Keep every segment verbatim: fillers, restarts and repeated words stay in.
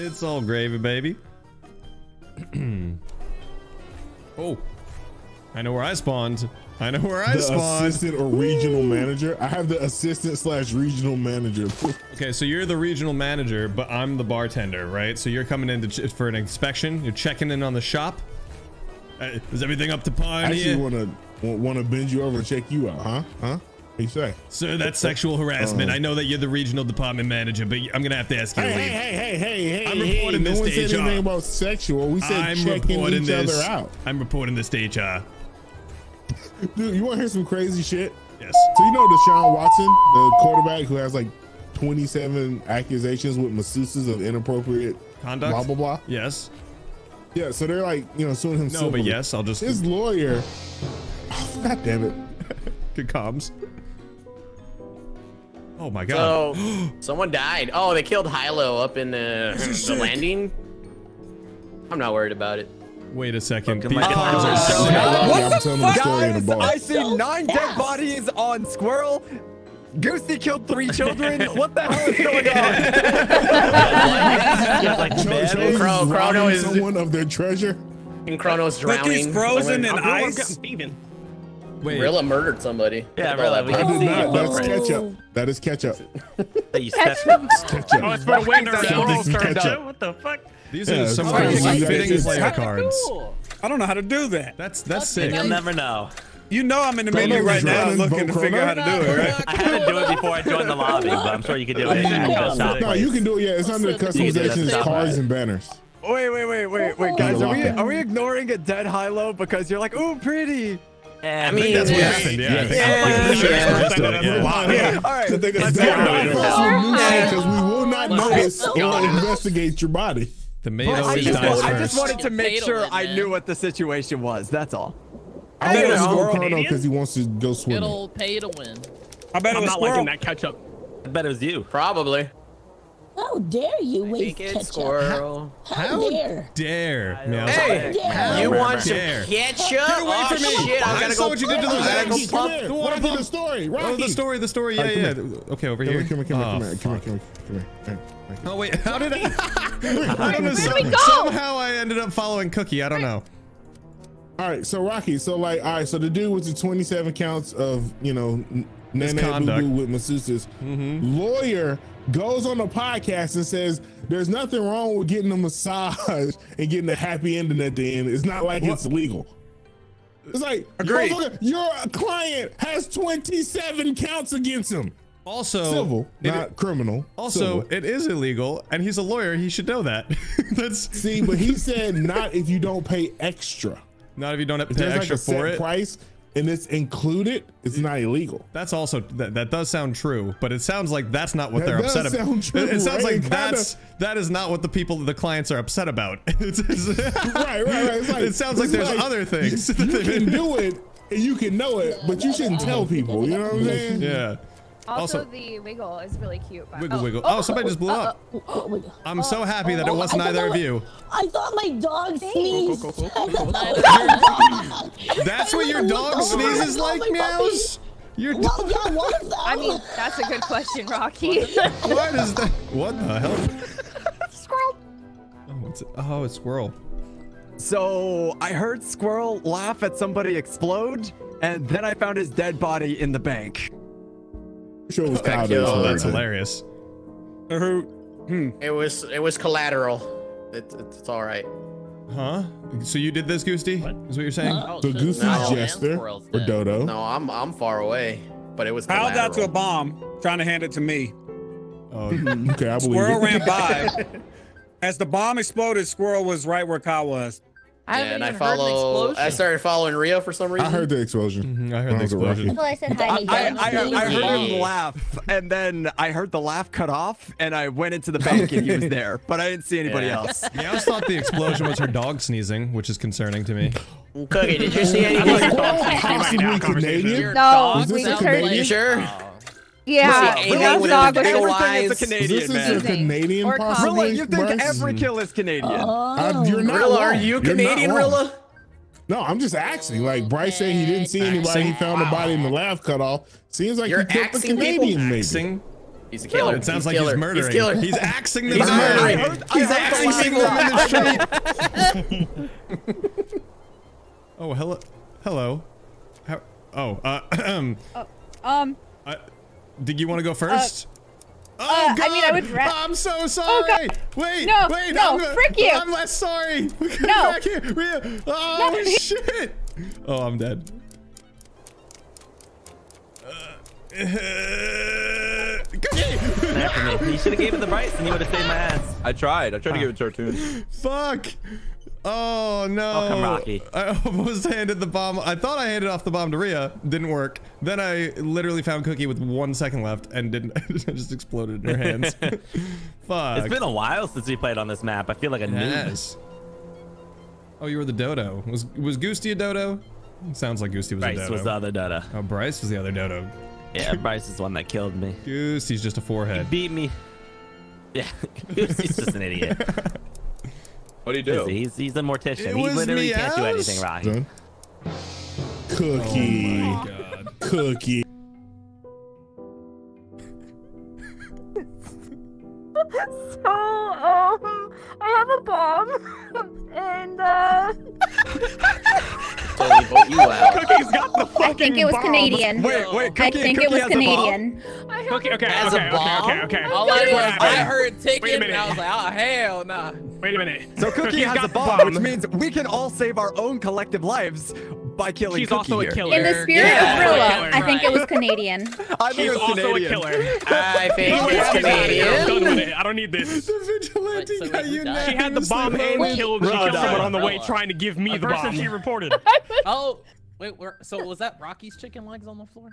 It's all gravy, baby. Oh, I know where I spawned. I know where I the spawned. Assistant or regional Woo! Manager. I have the assistant slash regional manager. Okay, so you're the regional manager, but I'm the bartender, right? So you're coming in to ch for an inspection. You're checking in on the shop. Uh, is everything up to par? I actually want to want to bend you over and check you out, huh? Huh? What you say? Sir, that's sexual harassment. Um, I know that you're the regional department manager, but I'm gonna have to ask you hey, to leave. Hey, hey, hey, hey, I'm reporting hey, this no to H R. No one said anything about sexual. We said I'm checking each this. other out. I'm reporting this to H R. Dude, you want to hear some crazy shit? Yes. So you know Deshaun Watson, the quarterback who has like twenty-seven accusations with masseuses of inappropriate conduct. Blah blah blah. Yes. Yeah. So they're like, you know, suing him. No, simply. But yes, I'll just. His lawyer. Oh, God damn it. Good comms. Oh my God. So, someone died. Oh, they killed Hilo up in the, the landing. I'm not worried about it. Wait a second. These cars are so what the fuck? Guys, I see nine dead bodies on Squirrel. Goosey killed three children. What the hell is going on? Crow, Chrono is one of their treasure. And Chrono's drowning. He's frozen in ice. Wait. Rilla murdered somebody. Yeah, Rilla. We can see that. That's ketchup. That is ketchup. Ketchup. Ketchup. Oh, it's for winter. What the fuck? These yeah, are some crazy fitting player cards. Cool. I don't know how to do that. That's that's sick. You'll never know. You know I'm in the menu right now looking to figure out how to do it, right? I had to do it before I joined the lobby, but I'm sure you can do it. No, you can do it. Yeah, it's under customizations, cards, and banners. Wait, wait, wait, wait, wait, guys. Are we are we ignoring a dead Hilo because you're like, ooh, pretty? I mean, that's what happened. Yeah, yeah. All right, because we will not notice or investigate your body. The I, just, I just wanted to make sure I knew what the situation was. That's all. I bet it was Squirrel because he wants to go swimming. It'll pay to win. I bet it was Squirrel. I'm not liking that ketchup. I bet it was you. Probably. How dare you waste ketchup? Squirrel. How, how, how dare? dare. Hey, how you want some ketchup? Get away from me! Shit, I gotta go. What you did to those eggs? What was the story? What was the story? The story. Yeah, yeah. Okay, over here. Come here, come here, come here, come here. Oh wait, how did I? I don't know, some, somehow I ended up following Cookie. I don't know. All right, so Rocky, so like, all right, so the dude with the twenty-seven counts of, you know, nana boo boo with masseuses, mm-hmm. lawyer goes on the podcast and says there's nothing wrong with getting a massage and getting a happy ending at the end. It's not like what? It's legal. It's like, agreed. Your client has twenty-seven counts against him. Also, civil, not it, criminal. Also, civil. It is illegal, and he's a lawyer. He should know that. That's see, but he said not if you don't pay extra. Not if you don't have to pay extra like a for set it. Price, and it's included. It's it, not illegal. That's also that, that does sound true, but it sounds like that's not what that they're upset about. True, it, it sounds right? like Kinda. that's that is not what the people, the clients, are upset about. It's, it's, right, right, right. It's like, it sounds like there's like, other things. You, you can do it, and you can know it, but you shouldn't tell people. You know what I'm saying? Yeah. Also, also, the wiggle is really cute. By wiggle, oh, wiggle. Oh, somebody just blew uh, up. Uh, oh, oh, I'm so happy that oh, it wasn't either of you. I thought my dog sneezed. Go, go, go, go, go, go. That's what your dog sneezes like, Meows? Your well, yeah, what is that? I mean, that's a good question, Rocky. What is that? What the hell? Squirrel. Oh, it's, oh, it's Squirrel. So I heard Squirrel laugh at somebody explode, and then I found his dead body in the bank. Sure it was oh, that's hilarious. It was it was collateral. It, it, it's all right. Huh? So you did this, Goosty? What? Is what you're saying? No, the Goosey's no, Jester or Dodo? No, I'm I'm far away, but it was. Howled out to a bomb, trying to hand it to me. Oh, okay, I believe. Squirrel it. ran by. As the bomb exploded, Squirrel was right where Kyle was. I yeah, and I follow. I started following Rio for some reason. I heard the explosion. Mm-hmm, I heard I the explosion. Well, I, said hi, I, I, I, I heard him laugh, and then I heard the laugh cut off, and I went into the bank and he was there, but I didn't see anybody yeah. else. Yeah, I always thought the explosion was her dog sneezing, which is concerning to me. Cookie, did you see anything? Possibly Canadian? No, we just heard. Are you sure? Oh. Yeah, Leo's dog was everything is a Canadian, this man. Is a Canadian Rilla, you think person? Every kill is Canadian? Oh. Uh, you're not Rilla, are you Canadian, Rilla? No, I'm just asking. Like, Bryce said he didn't see anybody. He found wow. a body in the laugh cut off. Seems like you're he killed a Canadian, people? Maybe. Axing? He's a killer. No, it sounds he's like killer. he's murdering. He's killer. He's axing them. He's murdering. Heard, he's axing them in the street. Oh, hello. Hello. How, oh, uh, um. Oh, um. Uh, did you want to go first? Uh, Oh, uh, God. I mean, I would ra- I'm so sorry. Oh, God. Wait, no, wait. No, I'm gonna, frick you. I'm less sorry. We're no. Back here. We're, oh, no. Shit. Oh, I'm dead. Uh, you should have gave it the Bryce and you would have saved my ass. I tried. I tried huh. to give it to Cartoonz. Fuck. Oh, no. Oh, come Rocky. I almost handed the bomb. I thought I handed off the bomb to Rhea. Didn't work. Then I literally found Cookie with one second left and didn't. I just exploded in her hands. Fuck. It's been a while since we played on this map. I feel like a yes. noob. Oh, you were the dodo. Was was Goosty a dodo? It sounds like Goosty was Bryce a dodo. Bryce was the other dodo. Oh, Bryce was the other dodo. Yeah, Bryce is the one that killed me. Goosty's just a forehead. He beat me. Yeah, Goosty's just an idiot. What do you do? He's, he's a mortician. It he literally can't do anything, Rocky. Cookie. Oh my God. Cookie. So, um, I have a bomb. And, uh. Cookie's got the fucking bomb. I think it was bomb. Canadian. Wait, wait, Cookie, I think Cookie it was Canadian. Cookie, okay, okay, okay, okay, okay. All I, was, I heard ticket wait a minute. and I was like, oh, hell nah. Wait a minute. So Cookie, Cookie has got a bomb, which means we can all save our own collective lives by killing She's Cookie also here. a killer. In the spirit yeah. of Rilla, I think it was Canadian. I think She's it was Canadian. also a killer. I think it was Canadian. I'm done with it. I don't need this. The vigilante got you now. She had the bomb and killed someone on the way trying to give me the bomb. She reported. Oh, wait, where, so was that Rocky's chicken legs on the floor?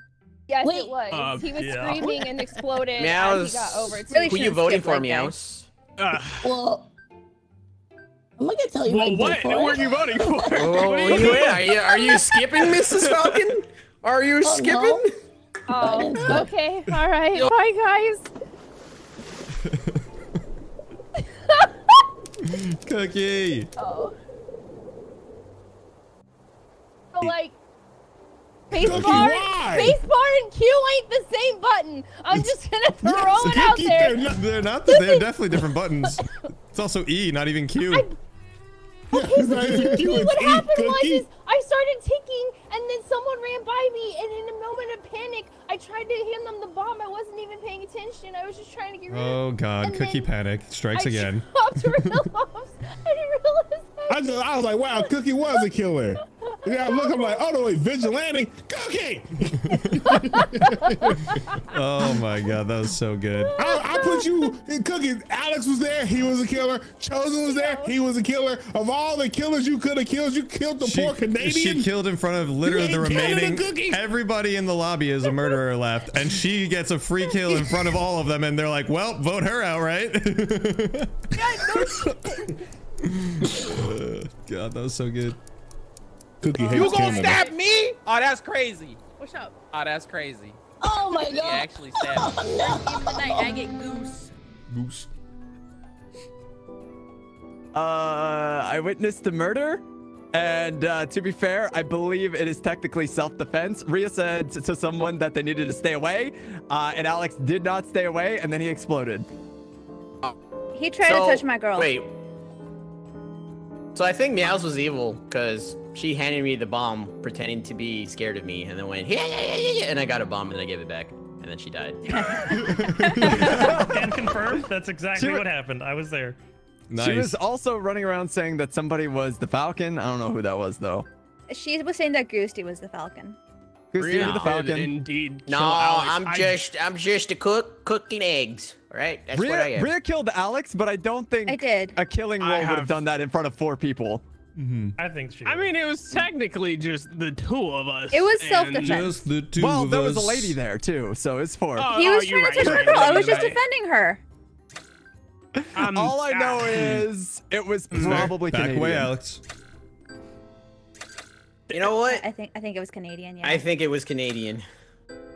Yes, wait, it was. Uh, he was yeah. screaming and exploded Meows. He got over. It's really who you voting for, like Meows? Uh, well, I'm gonna tell you. Well, what? Who are you voting for? Oh, what are, you are, you, are you skipping, Missus Falcon? Are you oh, skipping? No. Oh, okay. All right. Yo. Bye, guys. Cookie. Oh. So, like, Spacebar and Q ain't the same button. I'm just gonna throw yes, it Cookie, out there. They're not, they're, not the, they're definitely different buttons. It's also E, not even Q. I, okay, so Cookie, Q, what e, happened Cookie. was is I started ticking, and then someone ran by me, and in a moment of panic, I tried to hand them the bomb. I wasn't even paying attention. I was just trying to get rid of it. Oh God, and Cookie panic strikes I again. Chopped Rilla's. I didn't realize I, just, I was like, wow, Cookie was a killer. Yeah, I look, I'm like, oh no, wait, vigilante, Cookie! Oh my God, that was so good. I, I put you in Cookie. Alex was there, he was a killer. Chosen was there, he was a killer. Of all the killers you could have killed, you killed the she, poor Canadian. She killed in front of literally the remaining, everybody in the lobby is a murderer left, and she gets a free kill in front of all of them, and they're like, well, vote her out, right? God, that was so good. Cookie hates you gonna stab me? Oh, that's crazy. What's up? Oh, that's crazy. Oh my God. Actually stabbed oh, me. No. Night, I get goose. Goose. Uh, I witnessed the murder, and uh, to be fair, I believe it is technically self-defense. Rhea said to someone that they needed to stay away, uh, and Alex did not stay away, and then he exploded. He tried so, to touch my girl. Wait. So I think Meows was evil because she handed me the bomb pretending to be scared of me and then went, yeah, yeah, yeah, yeah, and I got a bomb and I gave it back and then she died. Can confirm that's exactly she, what happened. I was there. Nice. She was also running around saying that somebody was the Falcon. I don't know who that was though. She was saying that Goosty was the Falcon. Goosty no. was the Falcon. Indeed. No, I'm I... just I'm just a cook cooking eggs. Right? That's Rhea, what I am. Rhea killed Alex, but I don't think I did. a killing roll have... would have done that in front of four people. Mm-hmm. I think she did. I mean, it was technically just the two of us. It was self-defense. The two well, of there us. was a lady there too, so it's four. Oh, he was oh, trying to right. touch my girl. I was just right. defending her. Um, All I know uh, is it was probably back Canadian. Back away, Alex. You know what? I think I think it was Canadian. Yeah. I think it was Canadian.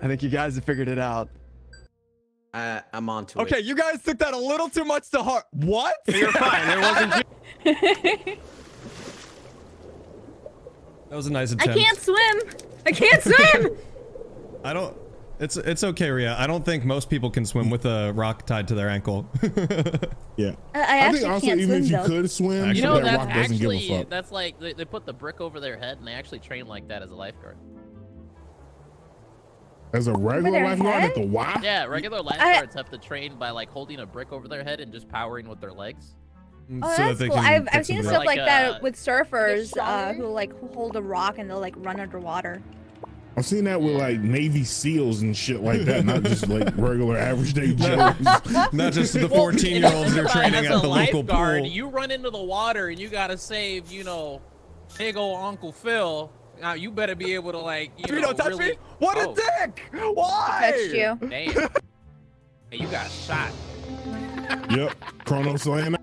I think you guys have figured it out. Uh, I'm on to okay, it. Okay, you guys took that a little too much to heart. What? You're fine. There wasn't. That was a nice attempt. I can't swim. I can't swim. I don't. It's it's okay, Rhea. I don't think most people can swim with a rock tied to their ankle. Yeah. I, I think also can't even swim, if you though. could swim, actually, you know, that that's rock actually, doesn't give a fuck. That's like they, they put the brick over their head and they actually train like that as a lifeguard. As a regular lifeguard at the Y? Yeah, regular lifeguards I, have to train by like holding a brick over their head and just powering with their legs. Oh, so that's that cool. I've, I've seen stuff like, like that uh, with surfers uh, who like hold a rock and they'll like run underwater. I've seen that with like Navy SEALs and shit like that, not just like regular average day Joes. Not just the fourteen-year-olds well, you're training at the local pool. You run into the water and you gotta save, you know, big old Uncle Phil. Now you better be able to like, you, you know, don't touch really... me? What oh. a dick! Why? Touched you. Damn. Hey, you got shot. Yep. Chrono slam.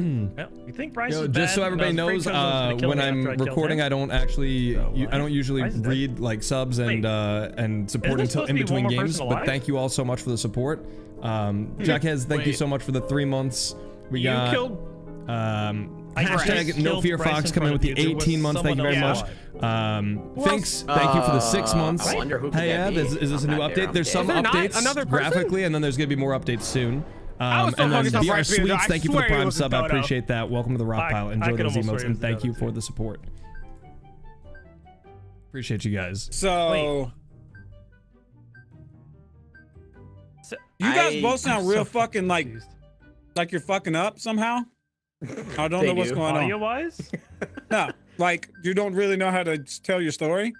Well, you think Bryce Yo, is just bad? So everybody no, knows, uh, when I'm I recording, I don't actually, no, you, I don't usually read like subs and uh, and support until in between be games. But thank you all so much for the support. Um, Jackheads, thank Wait. you so much for the three months. We you got. Killed... Um, I hashtag no fear Bryce Fox coming with the eighteen months. Thank you very much. Um, thanks. Uh, thank you for the six months. I wonder who hey, Ab, is, is this I'm a new update? There, there's dead. some updates graphically, and then there's gonna be more updates soon. Um, and then B R Sweets, thank you for the prime sub. I appreciate that. Welcome to the rock pile. Enjoy those emotes, and thank you for the support. Appreciate you guys. So, you guys both sound real fucking like, like you're fucking up somehow. I don't they know what's do. going on. Audio wise? No, like you don't really know how to tell your story.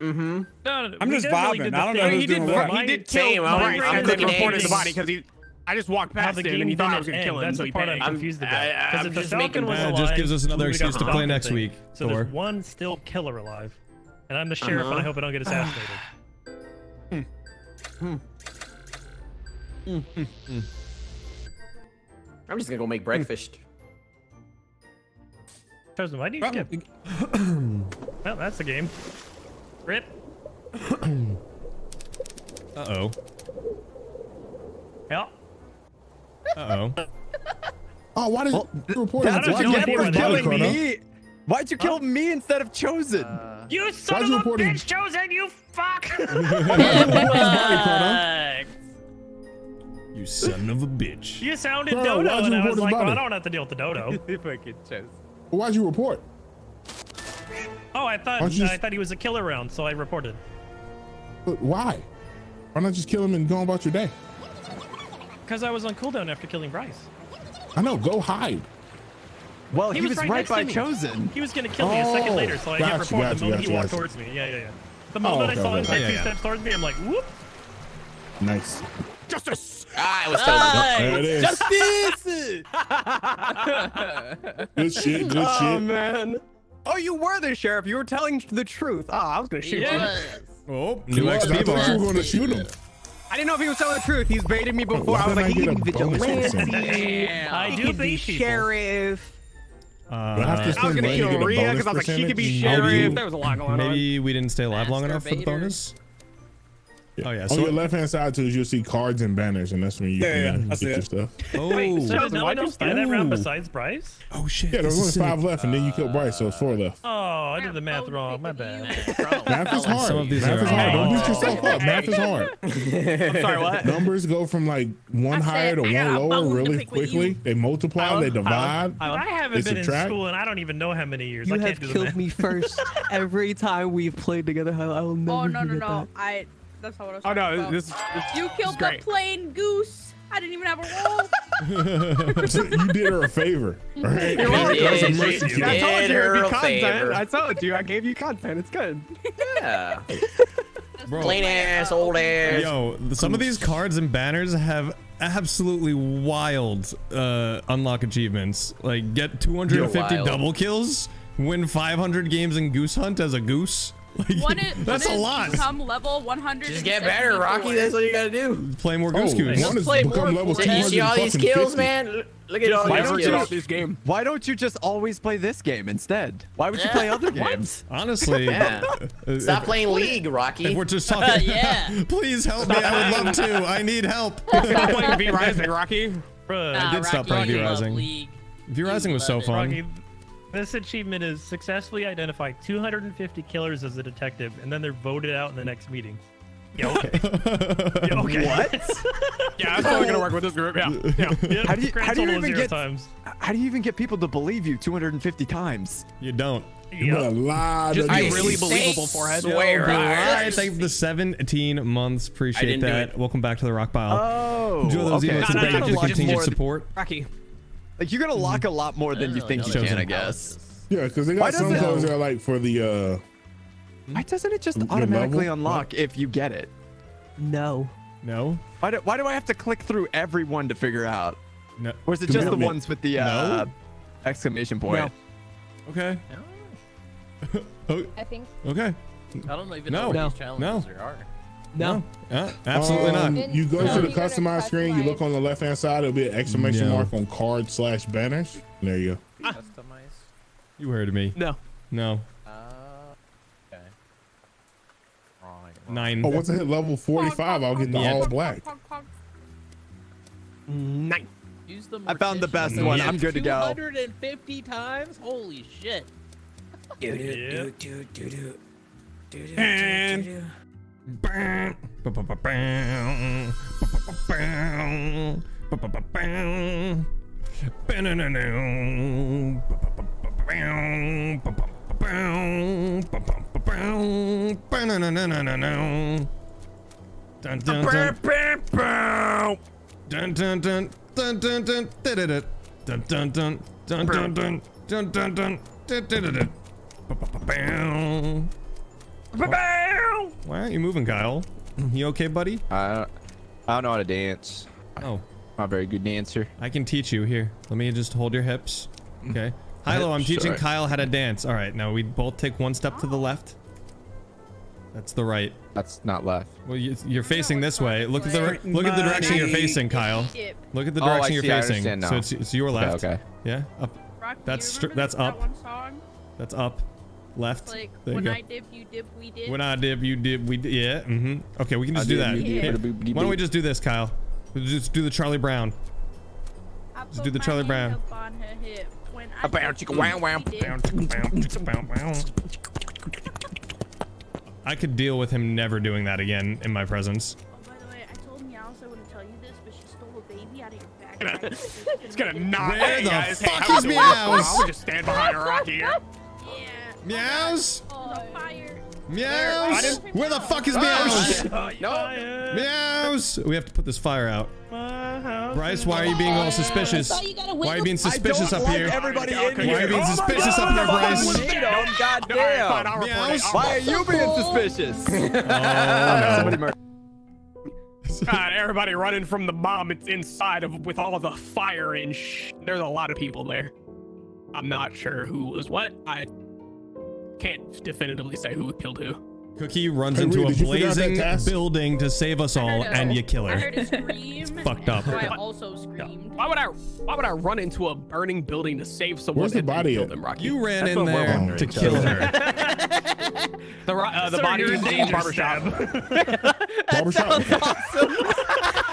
Mm-hmm. No, no, no. I'm just vibing. Really I don't know who's doing what. He did kill him. I'm looking for the body because he. I just walked past him and he thought I was gonna kill him. That's the part I confused about. Because if the Falcon was alive, it just gives us another excuse to play next week. So there's one still killer alive, and I'm the sheriff, and I hope I don't get assassinated. Hmm. Hmm. Hmm. I'm just gonna go make breakfast. Why do you skip? Well, that's the game. Rip. Uh-oh. Yeah. Uh-oh. Oh, why did well, you report why did you report killing me? Why'd you kill uh, me instead of Chosen? Uh, you son of a bitch, Chosen, you fuck! You son of a bitch. You sounded Dodo, Bro, and I was like, well, I don't have to deal with the Dodo. If I could Chosen. Why'd you report? Oh, I thought just... I thought he was a killer round, so I reported. But why? Why not just kill him and go about your day? Because I was on cooldown after killing Bryce. I know. Go hide. Well, he, he was, was right, right by Chosen. He was gonna kill me oh, a second later, so I didn't report you, the moment you, gotcha, he walked gotcha. towards me. Yeah, yeah, yeah. The moment oh, okay, I saw him take two steps towards me, I'm like, whoop. Nice. Justice! Ah, it was so good. Ah, Justice! Good shit, good shit. Oh, man. Oh, you were the sheriff. You were telling the truth. Oh, I was going to shoot yes. him. Oh, new X P bar. I thought you were going to shoot him. I didn't know if he was telling the truth. He's baited me before. Why I was like, he's vigilante. Yeah, I do be sheriff. Uh, I, I was going to kill Rhea because I was like, she could be sheriff. You, there was a lot going maybe on. Maybe we didn't stay alive Master long enough for the bonus. Oh yeah. So on your left-hand side too, you'll see cards and banners, and that's when you yeah, can yeah, get it. your stuff. Oh, wait, so no one else died that round besides Bryce? Oh shit. Yeah, there was only five left, and then you killed Bryce, so it's four left. Oh, I did the math wrong. My bad. Math is hard. Some of these math are is hard. Don't beat yourself up. Math is hard. I'm sorry, what? Numbers go from like one higher to one lower really quickly. They multiply. They divide. I haven't been in school, and I don't even know how many years. I can't do the math. You have killed me first every time we've played together. I will never. Oh no no no! I. That's not what I was oh, no, about. This, this, you killed the plain goose. I didn't even have a roll. So you did her a favor. Right? You're welcome. Yeah, yeah, I told you it'd be content. I told you I gave you content. It's good. Yeah. Plain ass, old ass. Yo, some of these cards and banners have absolutely wild uh, unlock achievements. Like get two hundred fifty double kills, win five hundred games in Goose Hunt as a goose. Like, one is, that's one a lot. Become level one hundred. Just get better, Rocky. That's all you gotta do. Play more Goose Goose. Oh, one is become level two hundred. You see all these kills, man. Look at all these kills. This game. Why don't you just always play this game instead? Why would yeah. you play other games? Honestly, yeah. if, stop playing League, Rocky. If we're just talking. yeah. Please help stop me. I would love to. I need help. Stop playing V Rising, Rocky. Bruh. Nah, I did Rocky, stop playing V Rising. V Rising was so fun. This achievement is successfully identify two hundred fifty killers as a detective, and then they're voted out in the next meeting. Yeah, okay. Yeah, okay. What? Yeah, I'm totally gonna work with this group. Yeah. Yeah. Yep. How do you, how do you even get times. How do you even get people to believe you two hundred fifty times? You don't. Yep. You put a lot just of I really believable forehead. Swear. I saved the seventeen months. Appreciate that. Welcome back to the rock pile. Oh. Enjoy those okay. emails. No, no, no, no, no, continued support. Rocky. Like you're gonna lock a lot more than you think you can, I guess. Yeah, because they got some codes that are like for the. uh Why doesn't it just automatically unlock if you get it? No. No? Why do, why do I have to click through every one to figure out? No. Or is it just the ones with the uh, no. exclamation point? No. Okay. No. Oh. I think. Okay. I don't even no. know what no. these challenges no. there are. No. no. Uh, absolutely um, not. You go no, to the customize screen, you look on the left hand side, it'll be an exclamation no. mark on card slash banners. There you go. Ah. Customize. You heard of me. No. No. Nine. Oh, once I hit level forty-five, I'll get the yeah. all black. Nine. Use the I found the best one. Yeah. I'm good to go. two hundred fifty times? Holy shit. Why aren't you moving, Kyle? You okay, buddy? I I don't know how to dance. Oh, not a very good dancer. I can teach you here. Let me just hold your hips. Okay. Hilo, I'm teaching Sorry. Kyle how to dance. All right, now we both take one step to the left. That's the right. That's not left. Well, you, you're facing this way. Look at the look at the direction you're facing, Kyle. Look at the direction oh, you're facing. So it's, it's your left. Okay. okay. Yeah. Up. That's that's up. That's up. Left. Like, there you when go. I dip, you dip, we dip. When I dip, you dip, we dip. Yeah. Mm-hmm. Okay, we can just I do that. Hey, why don't we just do this, Kyle? We'll just do the Charlie Brown. Just do the Charlie Brown. A bounce, chicken, wow, wow. I could deal with him never doing that again in my presence. Oh, by the way, I told Meowz I wouldn't tell you this, but she stole a baby out of your backpack. It's gonna knock me out. Where the guys, fuck hey, is Meowz? I'll just stand behind her rock here. Yeah. Meowz? Meowz? Where the fuck is Meowz? No. Meowz? We have to put this fire out. Bryce, why are you being all suspicious? Why are you being suspicious up here? Everybody in here. Why are you being suspicious up here, Bryce? Goddamn. Meowz? Why are you being suspicious? Oh, no. God, everybody running from the bomb. It's inside of with all the fire and shh. There's a lot of people there. I'm not sure who was what. I can't definitively say who killed who. Cookie runs hey, into a blazing building to save us all, and you kill her. I heard a scream. It's fucked up. So I also screamed. Why would I? Why would I run into a burning building to save someone? Where's the body of them, Rocky? You ran That's in there to kill her. the uh, the Sir, body in danger. Barbershop. Barbershop. Awesome.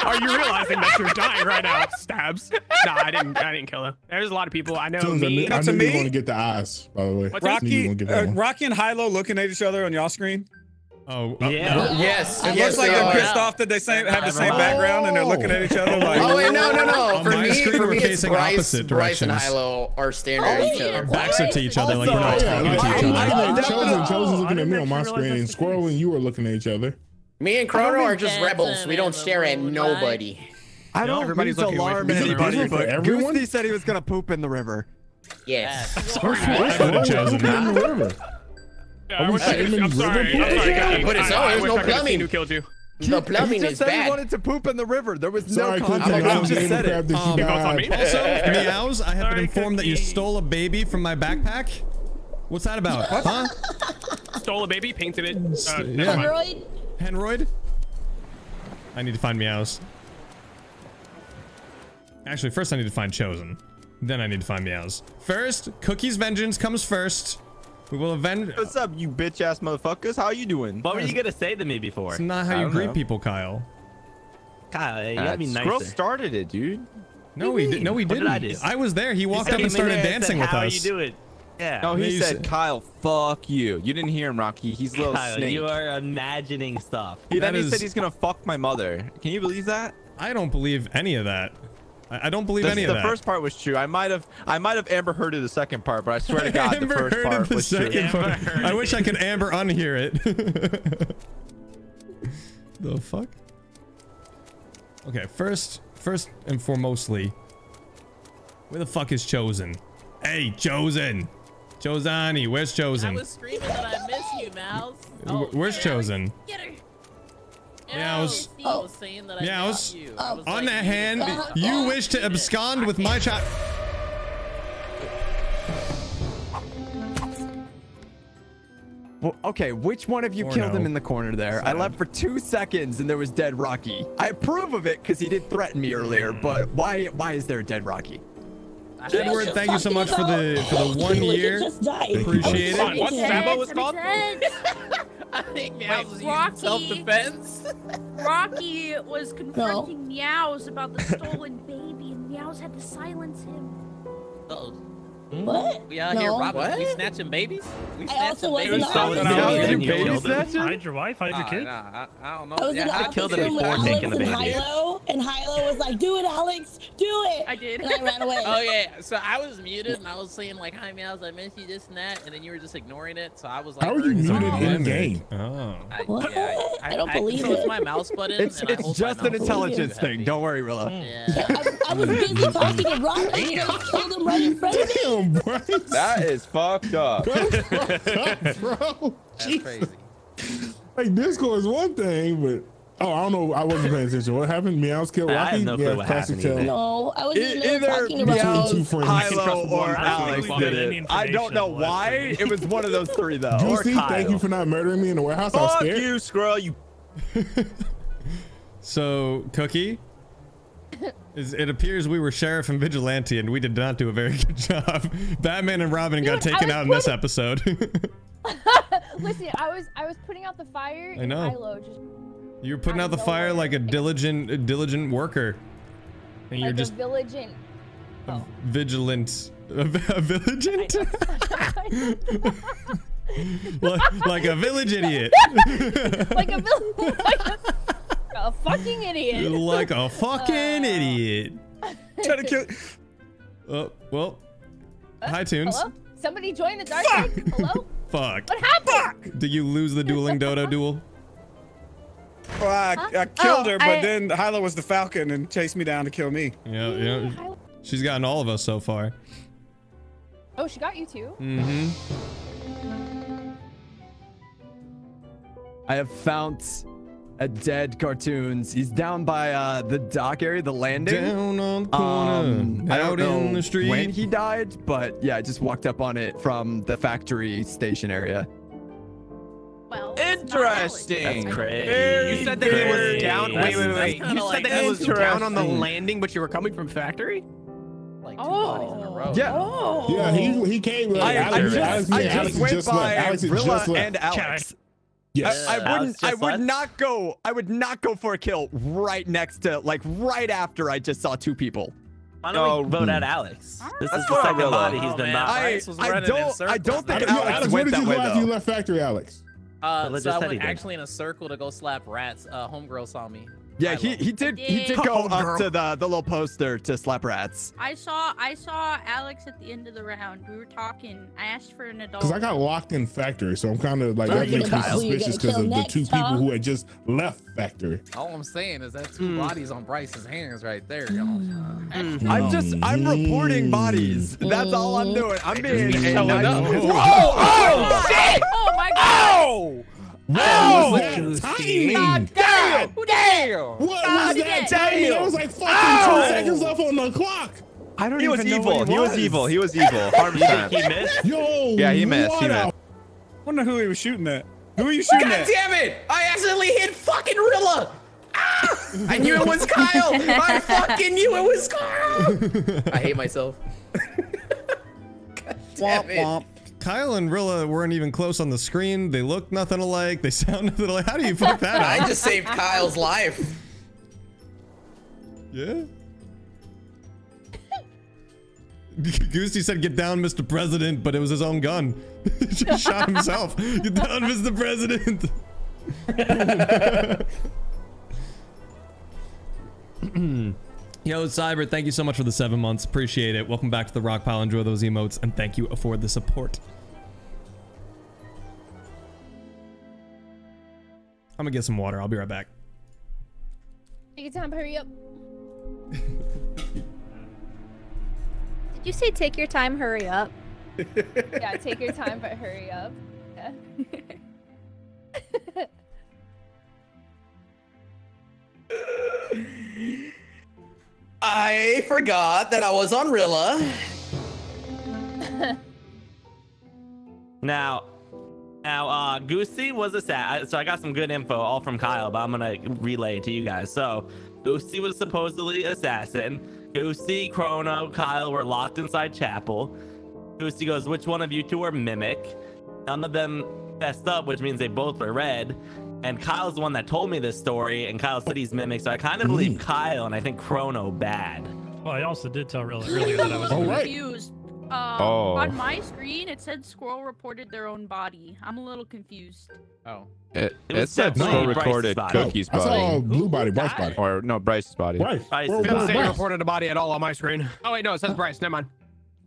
Are you realizing that you're dying right now? Stabs. Nah, I didn't. I didn't kill him. There's a lot of people. I know. So me. I knew you were going to get the eyes. By the way, Rocky, uh, Rocky and Hilo looking at each other on y'all screen. Oh yeah. Uh, yes. It yes, looks like they're pissed off that they same, have the same oh. background and they're looking at each other like. Oh wait, no, no, no. For me, screen, for me, it's Bryce, Bryce and Hilo are staring at each other. Our backs are to each other, like we're not talking yeah, to each other. Chosen, Chosen's looking at me on my screen, and Squirrel and you are looking at each other. Me and Chrono are just rebels. We don't stare at nobody. I don't. Everybody's alarmed anybody, but everyone. He said he was gonna poop in the river. Yes. I could have chosen that. Yeah, I wish I, I'm, I'm sorry. Poop? I'm sorry. Yeah. But it's always no plumbing. Who killed you? The plumbing is bad. He just wanted to poop in the river. There was sorry, no contact. I just said it. Um, also, Meowz, I have sorry, been informed that you stole a baby from my backpack. What's that about? What? Huh? Stole a baby, painted it. Uh, yeah. Henroid. Henroid. I need to find Meowz. Actually, first I need to find Chosen. Then I need to find Meowz. First, Cookie's vengeance comes first. We will avenge. What's up, you bitch ass motherfuckers? How are you doing? What were you gonna say to me before? It's not how you greet know. people, Kyle. Kyle, you uh, gotta be nicer. Squirrel started it, dude. No, we did. No, we didn't. Did I, I was there. He walked he up and started dancing with us. How are you doing? Yeah. No, he said, Kyle, fuck you. You didn't hear him, Rocky. He's a little Kyle, snake. You are imagining stuff. He, then is... he said he's going to fuck my mother. Can you believe that? I don't believe any of that. I don't believe this, any of the that. The first part was true. I might have I might have Amber heard of the second part, but I swear to God, the first part the was true. Part. I wish I could Amber unhear it. The fuck? Okay, first, first and foremostly, where the fuck is Chosen? Hey, Chosen! Chosani, where's Chosen? I was screaming that I miss you, Mouse. Oh, where's Chosen? Get her! Meows. Oh. Meows. Oh. On like, that hand, oh, you oh, wish to abscond it. with my child. Well, okay, which one of you or killed no. him in the corner there? Sad. I left for two seconds and there was dead Rocky. I approve of it because he did threaten me earlier, but why? Why is there a dead Rocky? Edward, thank you so much for the for the one year. Appreciate it. What Sabo was called? I think Meows was using self-defense. Rocky was confronting no. Meows about the stolen baby, and Meows had to silence him. Uh-oh. What? We out no. here robbing? What? We snatching babies? We snatching babies? You hide your wife, hide your kid? Nah, nah, I, I don't know. I, yeah, I killed it before taking the baby. Hilo, and Hilo was like, do it, Alex, do it. I did. And I ran away. Oh, yeah. So I was muted, and I was saying, like, hi, Meows, I miss you, this and that. And then you were just ignoring it. So I was like, how are you muted in game? Oh. What? I don't believe it. It's my mouse button. It's just an intelligence thing. Don't worry, Rilla. I was busy talking to Rocky. I killed him right in front of me. That is fucked up. That's fucked up, bro. That's crazy. Like, Discord is one thing, but... Oh, I don't know. I wasn't paying attention. What happened? Meows killed Rocky? I have no clue yeah, what happened. No, I was in there talking about Meows, two friends. Hilo, or Alex did it. I don't know why. It was one of those three, though. Juicy, thank you for not murdering me in the warehouse. Fuck you, Squirrel, you... So, Cookie? It appears we were sheriff and vigilante, and we did not do a very good job. Batman and Robin Dude, got taken out in this episode. Listen, I was I was putting out the fire. I know. Hilo just you were putting out the fire like a diligent a diligent worker, and like you're just a vigilant. Oh. Vigilant. A vigilant. like, like a village idiot. like a village. A fucking idiot. You're like a fucking uh, idiot. Trying to kill. Oh, well. Uh, hi, Toons. Hello? Somebody joined the dark Fuck. League? Hello? Fuck. What happened? Fuck. Did you lose the dueling dodo duel? Well, I, huh? I killed oh, her, but I... then Hilo was the falcon and chased me down to kill me. Yeah, yeah. She's gotten all of us so far. Oh, she got you too? Mm-hmm. I have found... a dead Cartoonz. He's down by uh, the dock area, the landing. Down on the corner, um, I don't know in the street. When he died, but yeah, I just walked up on it from the factory station area. Well, interesting. That's crazy. You said that he was down. Wait, wait, wait. You said that he was down on the landing, but you were coming from factory? Like two oh. in a row. Yeah. Oh. Yeah, he, he came. Like, I, I, just, Alex, I just Alex went just by Alex Rilla and Alex. Check. Yes. I, I wouldn't. I would left. not go. I would not go for a kill right next to, like, right after I just saw two people. Why don't oh, we vote out Alex? This is the second body he's been not. I, I don't. I don't think I don't, Alex, Alex went that way. Where did you go after you left factory, Alex? Uh, so I went actually in a circle to go slap rats. Uh, homegirl saw me. Yeah, he he did he did go up to the the little poster to slap rats. I saw I saw Alex at the end of the round. We were talking. I asked for an adult. Because I got locked in factory, so I'm kind of like that makes me suspicious because of the two people who had just left factory. All I'm saying is that two bodies on Bryce's hands right there. I'm just I'm reporting bodies. That's all I'm doing. I'm being showing up. Oh shit! Oh my god! What oh, was that was tiny! God damn! Damn! damn. What was that tiny? There was like fucking oh. two seconds left on the clock. I don't he even was know evil. What he, was. he was evil. He was evil. Harvey time. He missed? Yo, yeah, he missed. He missed. I wonder who he was shooting at. Who are you shooting God at? God damn it! I accidentally hit fucking Rilla! Ah! I knew it was Kyle! I fucking knew it was Kyle! I hate myself. God damn it. Womp, womp. Kyle and Rilla weren't even close on the screen. They looked nothing alike. They sound nothing alike. How do you fuck that up? I just saved Kyle's life. Yeah. Goosey said, "Get down, Mister President," but it was his own gun. He just shot himself. Get down, Mister President. Yo, Cyber, thank you so much for the seven months. Appreciate it. Welcome back to the Rock Pile. Enjoy those emotes, and thank you for the support. I'm gonna get some water. I'll be right back. Take your time. Hurry up. Did you say take your time, hurry up? Yeah, take your time, but hurry up. Yeah. I forgot that I was on Rilla. Now, now, uh, Goosey was a sat. So I got some good info all from Kyle, but I'm gonna relay it to you guys. So, Goosey was supposedly assassin. Goosey, Chrono, Kyle were locked inside chapel. Goosey goes, "Which one of you two are mimic?" None of them messed up, which means they both were red. And Kyle's the one that told me this story, and Kyle said he's mimic, so I kind of believe Kyle, and I think Chrono bad. Well, I also did tell Rilla earlier that I was oh, confused. Right. Um, oh. On my screen, it said Squirrel reported their own body. I'm a little confused. Oh. It, it, it said Squirrel recorded body. Cookie's body. That's all blue body, Bryce's body. Or, no, Bryce's body. Bryce. Bryce. It didn't say reported a body at all on my screen. Oh, wait, no, it says Bryce. Never mind.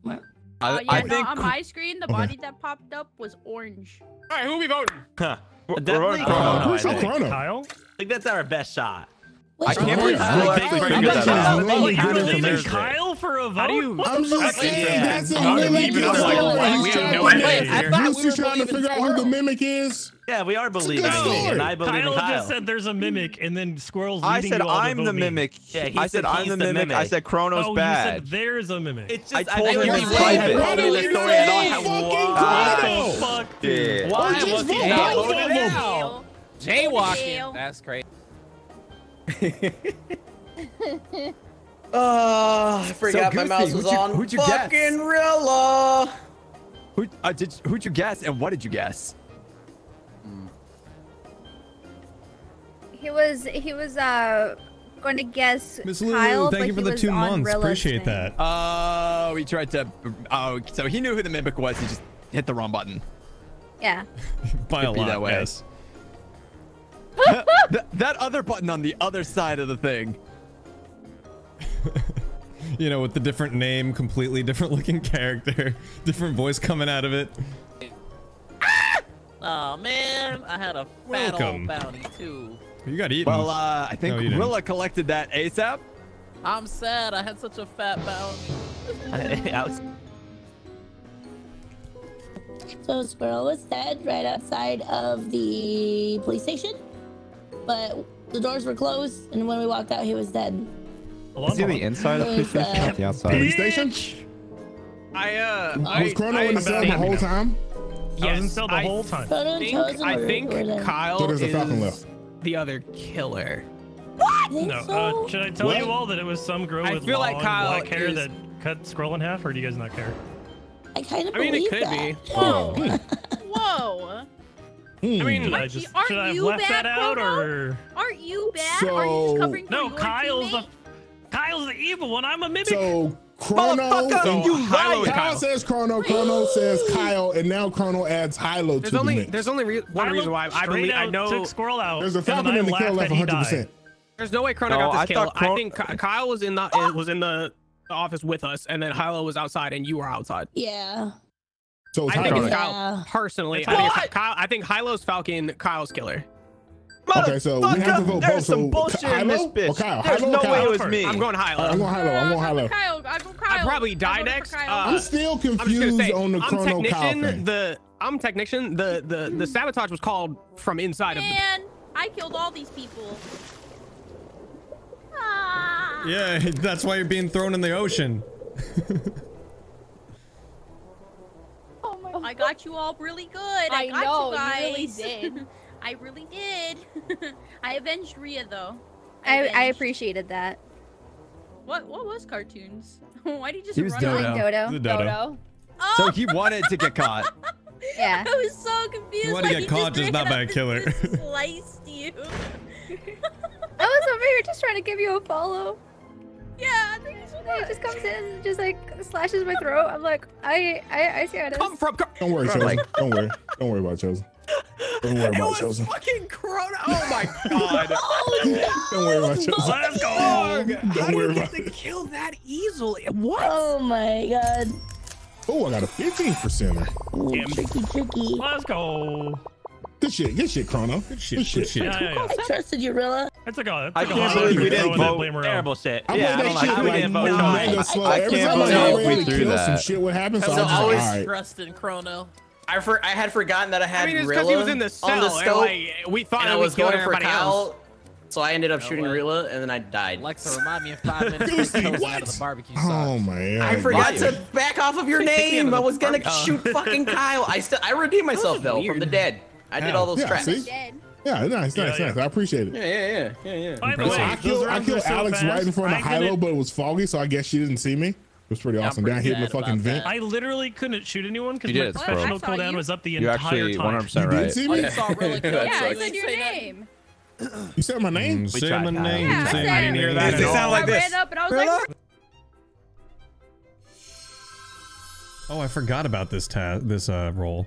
What? I, uh, yeah, I no, think... on my screen, the body okay. that popped up was orange. All right, who are we voting? Huh. We're definitely Chrono. Who's on Chrono? Kyle? I think that's our best shot. I can't believe Kyle. Kyle for a vote? How do you? I'm just saying that's a mimic. We have no idea. Goosey's trying to figure out who the mimic is. Yeah, we are believing it, and I believe in Kyle. Kyle just said there's a mimic, and then Squirrel's leading you all to vote me. I said I'm the mimic. Yeah, I said I'm the mimic. I said Chrono's bad. Oh, you said there's a mimic. It's just I told him he's private. Why did you say fucking Chrono? Fuck yeah. Why was he not voted out? Jaywalking. That's crazy. Oh, I forgot so my mouse was on. Who'd you guess? Fucking Rilla. Who uh, did? Who'd you guess? And what did you guess? He was. He was. Uh, going to guess. Miss Lou, Kyle, thank you for the two months. Rilla's Appreciate thing. that. Oh, uh, he tried to. Oh, so he knew who the mimic was. He just hit the wrong button. Yeah. By a lot, that way. Yes. that, that, that other button on the other side of the thing. You know, with the different name, completely different looking character, different voice coming out of it. Ah! Oh man, I had a fat old bounty too. You got eaten. Well, uh, I think no, Rilla collected that ASAP. I'm sad. I had such a fat bounty. I was... So Squirrel was dead right outside of the police station. But the doors were closed, and when we walked out, he was dead. Is he the inside of the police station? Not the outside. Police station? I, uh... Was Chrono in the cell the whole time? Yes, in cell the whole time. I think Kyle is the other killer. What? No, uh, should I tell you all that it was some girl with long black hair that cut Squirrel in half, or do you guys not care? I kind of I mean, it could that. be. Whoa. Whoa. Mm. I mean, I just, you, should I have left that out, Chrono? Or aren't you bad? So, are you just covering for no, your Kyle's teammate? A, Kyle's the evil one. I'm a mimic. So Chrono, so you Kyle, Kyle, Kyle says Chrono, Chrono says Kyle, and now Chrono adds Hilo there's to only, the mix. There's only re one Hilo reason why I believe out, I know. Took Squirrel out. There's a Falcon in the kill left one hundred percent. There's no way Chrono no, got this I kill. I think Kyle was in the was in the office with us, and then Hilo was outside, and you were outside. Yeah. So I think Chrono. it's Kyle. Yeah. Personally, I think, it's Kyle, I think Hilo's Falcon, Kyle's killer. Okay, so we have to vote both. So Hilo or Kyle? There's Hilo no Kyle? way it was me. I'm going Hilo. I'm going Hilo. I'm going Hilo. Kyle. I go Kyle. I probably die next. Uh, I'm still confused I'm say, on the I'm Chrono Kyle thing. The I'm technician. The the the sabotage was called from inside Man, of. Man, I killed all these people. Ah. Yeah, that's why you're being thrown in the ocean. I got you all really good. I, I got know, you guys. You really did. I really did. I avenged Rhea though. I, I, I appreciated that. What what was Cartoonz? Why did you just he was run Dodo. Dodo. Dodo. The Dodo. Dodo. Oh. So he wanted to get caught. Yeah. I was so confused. You want to get he caught just not by a killer. Sliced you. I was over here just trying to give you a follow. Yeah, I think it's just, he just comes in and just like slashes my throat. I'm like, I, I, I see how it is. Come from. Come don't worry, Chosen. Don't worry. Don't worry about Chosen. Don't worry about Chosen. Fucking Corona. Oh my god. Oh, no. Don't worry about Chosen. Let's go. How don't do you get to kill that easily? What? Oh my god. Oh, I got a fifteen percenter. Ooh, tricky, tricky. Let's go. Good shit, good shit, Chrono. Good shit, good shit. Good shit. Yeah, yeah, yeah. I trusted you, Rilla. That's a god. I can't believe we didn't vote. Terrible shit. I yeah, I don't like. We didn't vote. I can't believe we threw that. Some shit what happens. So I was always right. Trusted Chrono. I for, I had forgotten that I had. I mean, it's because he was in the cell. On the cell and, like, we thought I was going for Kyle, so I ended up shooting Rilla, and then I died. Alexa, remind me of five minutes to get out of the barbecue sauce. Oh my god! I forgot to back off of your name. I was gonna shoot fucking Kyle. I still I redeemed myself though from the dead. I yeah. did all those yeah, traps. Yeah, nice, nice, yeah, nice. Yeah. I appreciate it. Yeah, yeah, yeah, yeah. yeah. By the way, I killed, I killed Alex so right in front of the high-low, but it was foggy, so I guess she didn't see me. It was pretty yeah, awesome. Down hitting the fucking vent. I literally couldn't shoot anyone because my professional cooldown was up the you entire time. one hundred percent right. You did see me? I saw really cool. Yeah, I said your name. You said my name? Mm, said my name. Yeah, said I didn't hear that at all. I ran up and I was like... Oh, I forgot about this task, this uh role.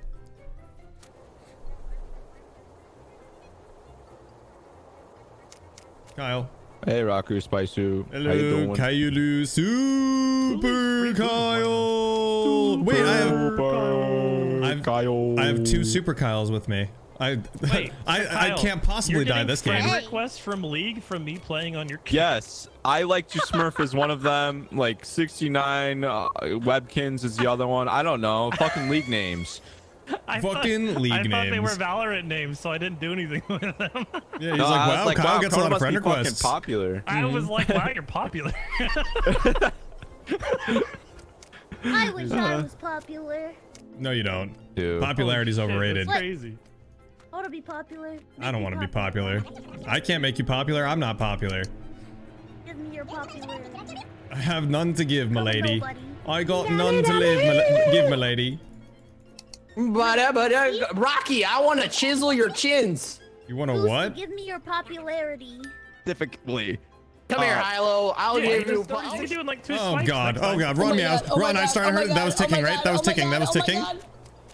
Kyle. Hey, Raku Spisu. Hello, Kyle. Super Kyle. Super Wait, I have, I have Kyle. I have two Super Kyles with me. I Wait, I, Kyle, I can't possibly die this game. Requests from League from me playing on your. Yes, I like to smurf as one of them. Like sixty-nine uh, Webkins is the other one. I don't know. Fucking League names. I fucking thought, league I names. I thought they were Valorant names, so I didn't do anything with them. Yeah, he's no, like, wow, like, Kyle wow, gets Kyle a lot of friend requests. Popular. I was like, wow, you're popular. I wish uh, I was popular. No, you don't. Dude. Popularity's oh, shit, overrated. That's crazy. I want to be popular. Make I don't want to be popular. I can't make you popular. I'm not popular. Give me your popular. I have none to give, milady. I got da, none da, to da, live, da, da. Give, milady. But, uh, but uh, Rocky, I want to chisel your chins. You want to what? Give me your popularity. Specifically. Come uh, here, Hilo. I'll dude, give you. He's doing like two oh god! Oh god! Run oh me out! Oh Run! I started. Oh hurt. That was ticking, oh right? That was oh ticking. God. That was ticking. Oh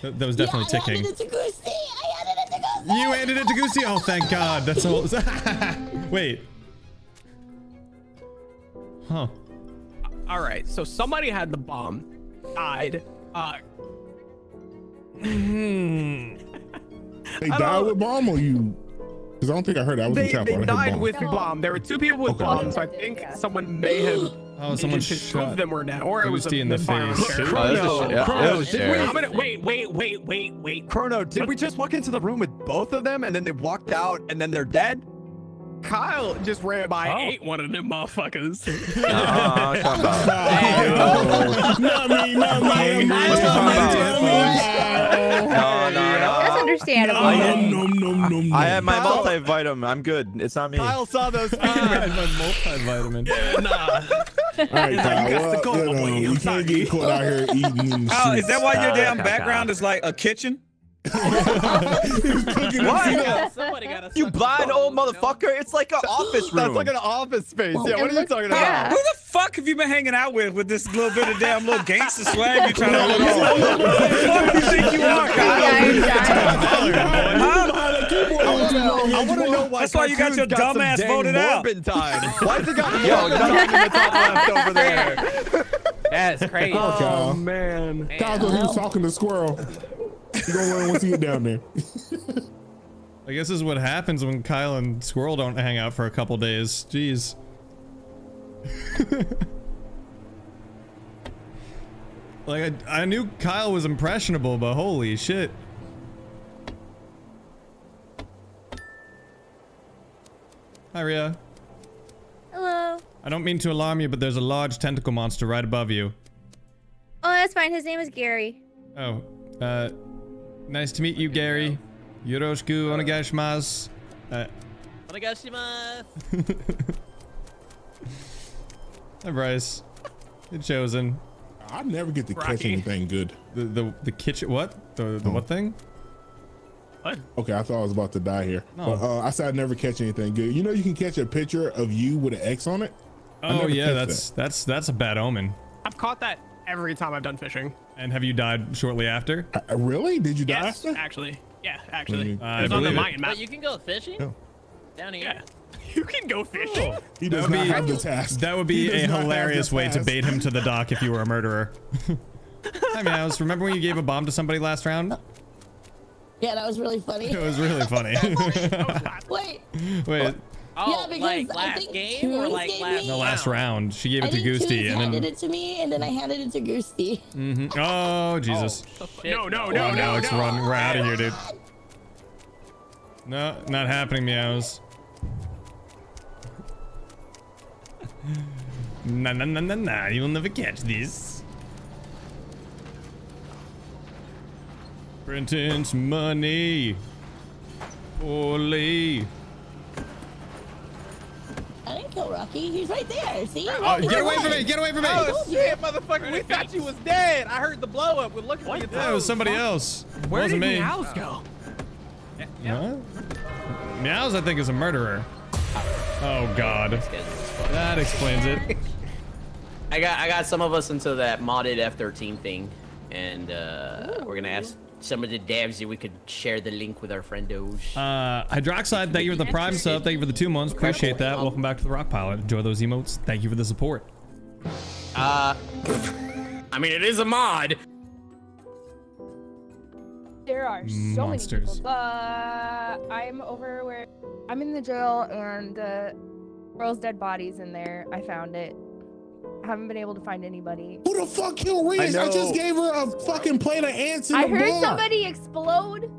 that, that was definitely yeah, I ticking. Handed it to Goosey. I handed it to Goosey. You handed it to Goosey. Oh thank god! That's all. Wait. Huh. All right. So somebody had the bomb. Died. Uh. Hmm. They died know. With bomb or you? Because I don't think I heard that. I was they, in they I died bomb. With no. bomb. There were two people with okay. bombs, so I think yeah. someone may have. Oh, someone shot them or not, or it was, it was a, in the face. Chrono, yeah. Chrono, yeah. Wait, I'm gonna, wait, wait, wait, wait, wait. Chrono, did we just walk into the room with both of them and then they walked out and then they're dead? Kyle just ran by oh. ate one of them motherfuckers. Nah, come on. Not me, not me. No, no, no. That's understandable. No, no, no, no, no. I have my Kyle. multivitamin. I'm good. It's not me. Kyle saw those. I have my multivitamin. Yeah, nah. All right, Kyle. You, well, go, you, know, you can't get caught out here eating. Oh, is that why your damn background is like a kitchen? What? You blind old motherfucker! It's like an office room. That's like an office space. Yeah, what are you talking about? Who the fuck have you been hanging out with with this little bit of damn little gangster swag you trying to look at? Who the fuck do you think you are, I want to know why. That's why you got your dumb ass voted out. Why is it got yo left over there? That's crazy. Oh man, Kyle thought he was talking to Squirrel. You're gonna learn once you get down there. I guess this is what happens when Kyle and Squirrel don't hang out for a couple days. Jeez. Like I, I knew Kyle was impressionable, but holy shit. Hi, Rhea. Hello. I don't mean to alarm you, but there's a large tentacle monster right above you. Oh, that's fine. His name is Gary. Oh. Uh. Nice to meet you, Gary. Yoroshiku onegaishimasu. Uh, onegaishimasu. Hi, Bryce. Good Chosen. I never get to Rocky. Catch anything good. The the the kitchen what? The the oh. what thing? What? Okay, I thought I was about to die here. No. But, uh, I said I never catch anything good. You know, you can catch a picture of you with an X on it. Oh yeah, that's that. that's that's a bad omen. I've caught that every time I've done fishing. And have you died shortly after? Uh, really? Did you yes, die? Yes, actually. Yeah, actually. I it was on the Mayan map. But you can go fishing? No. Down here. Yeah. You can go fishing. Oh, he does not be, have the task. That would be a hilarious way to bait him to the dock if you were a murderer. Hi, Mouse. Remember when you gave a bomb to somebody last round? Yeah, that was really funny. It was really funny. Wait. Wait. Oh, yeah, because like last I think game or like last round? No, last round. She gave it I to Goosty. And then handed it to me, and then I handed it to Goosty. Mm-hmm. Oh, Jesus. Oh, no, no, no, oh, no, Alex, no. Run. We're out of here, dude. No, not happening, Meows. Nah, nah, nah, nah, nah. You'll never catch this. Brenton's money. Holy. I didn't kill Rocky. He's right there. See? Oh, get away from me! Get away from me! Oh shit, motherfucker! We thought you was dead. I heard the blow up. We're looking for you. That was somebody else. Where did Meows go? No. Meows, I think, is a murderer. Oh God. That explains it. I got I got some of us into that modded F thirteen thing, and uh, we're gonna ask some of the devs if we could share the link with our friendos. Uh, Hydroxide, thank you for the prime sub. Thank you for the two months. Appreciate that. Welcome back to the Rock Pilot. Enjoy those emotes. Thank you for the support. Uh, I mean, it is a mod. There are so Monsters. many people. Uh, I'm over where I'm in the jail, and the uh, girl's dead body's in there. I found it. I haven't been able to find anybody. Who the fuck killed Reese? I, I just gave her a fucking plate of ants in I the heard bar. Somebody explode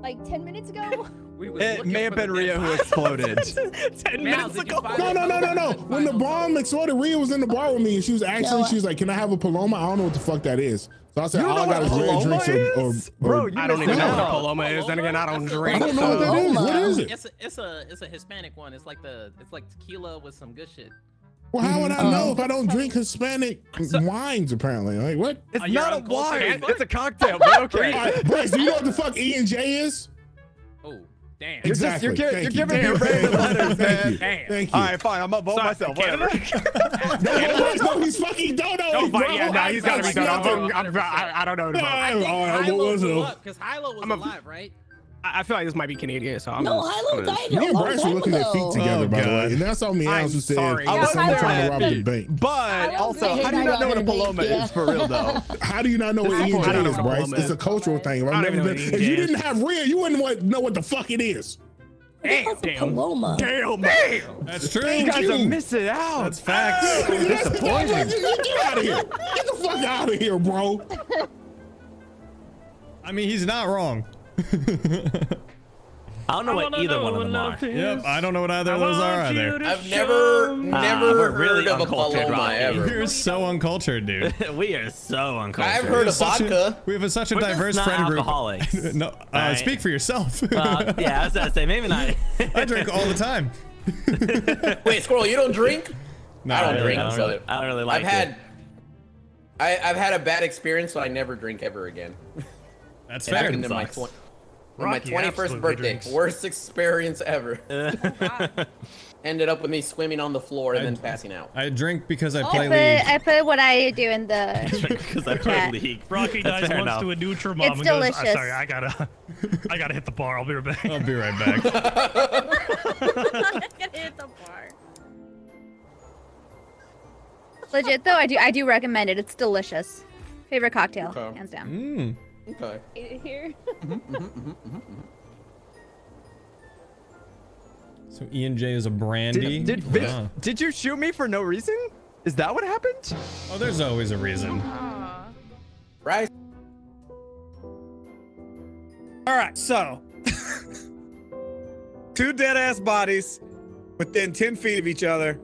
like ten minutes ago. We it may have been Rhea who exploded. ten now, minutes ago. No, no, no, no, no. When the bomb exploded, Rhea was in the bar with me, and she was actually, no, she was like, "Can I have a Paloma?" I don't know what the fuck that is. So I said, you all I got is red drinks or, or, or Bro, I don't even know what a Paloma is. Then again, I don't drink. I don't know what that is. What is it? It's a, it's a, it's a Hispanic one. It's like the, it's like tequila with some good shit. Well, how would I know um, if I don't drink Hispanic so, wines, apparently? Like, what? It's not a wine. It's a cocktail, but okay. All right, Bryce, do you know what the fuck E and J is? Oh, damn. Exactly. You're, just, you're, you're giving you. me random letters, man. Damn. Thank you. All right, fine. I'm going to vote myself. Whatever. No, Bryce, no, he's fucking dodo. No, yeah, no, he's got to be dodo. I don't know. I think Hilo blew up because Hilo was alive, right? I feel like this might be Canadian, so I'm. No, Hilo died. Me and Bryce were looking at feet together, oh, by God. the way, and that's all Meows who said I was someone trying to rob the bank. But also, how do you not know what a Paloma is for real, though? How do you not know what E and J is, Bryce? It's a cultural thing. Right? If you didn't have Rhea, you wouldn't know what the fuck it is. Damn, damn, damn, damn. That's true. You guys are missing out. That's facts. Disappointing. Get out of here. Get the fuck out of here, bro. I mean, he's not wrong. I don't know I what either know one of them are. Yep, I don't know what either of those are either. I've never, never ah, really heard of a Paloma ever. You're so uncultured, dude. We are so uncultured. I've heard of vodka. A, we have a, such a We're diverse not friend alcoholics. group. No, uh, right. Speak for yourself. uh, yeah, I was gonna say maybe not. I drink all the time. Wait, Squirrel, you don't drink? No, I don't I really, drink. I don't, so really, I don't really like I've it. Had, I, I've had a bad experience, so I never drink ever again. That's fair. It happened Rocky, on my twenty-first birthday, drinks. worst experience ever. Uh, Ended up with me swimming on the floor and I, then passing out. I drink because I oh, play I put, League. I put what I do in the because I play League. Rocky dies once to a neutral mom. It's and delicious. Goes, oh, sorry, I gotta, I gotta hit the bar. I'll be right back. I'll be right back. I gotta hit the bar. Legit though, I do, I do recommend it. It's delicious. Favorite cocktail, okay. hands down. Mm. Okay. Eat it here. mm-hmm, mm-hmm, mm-hmm, mm-hmm. So E and J is a brandy. Did did, yeah. did you shoot me for no reason? Is that what happened? Oh, there's always a reason. Aww. Right. All right. So, two dead ass bodies within ten feet of each other.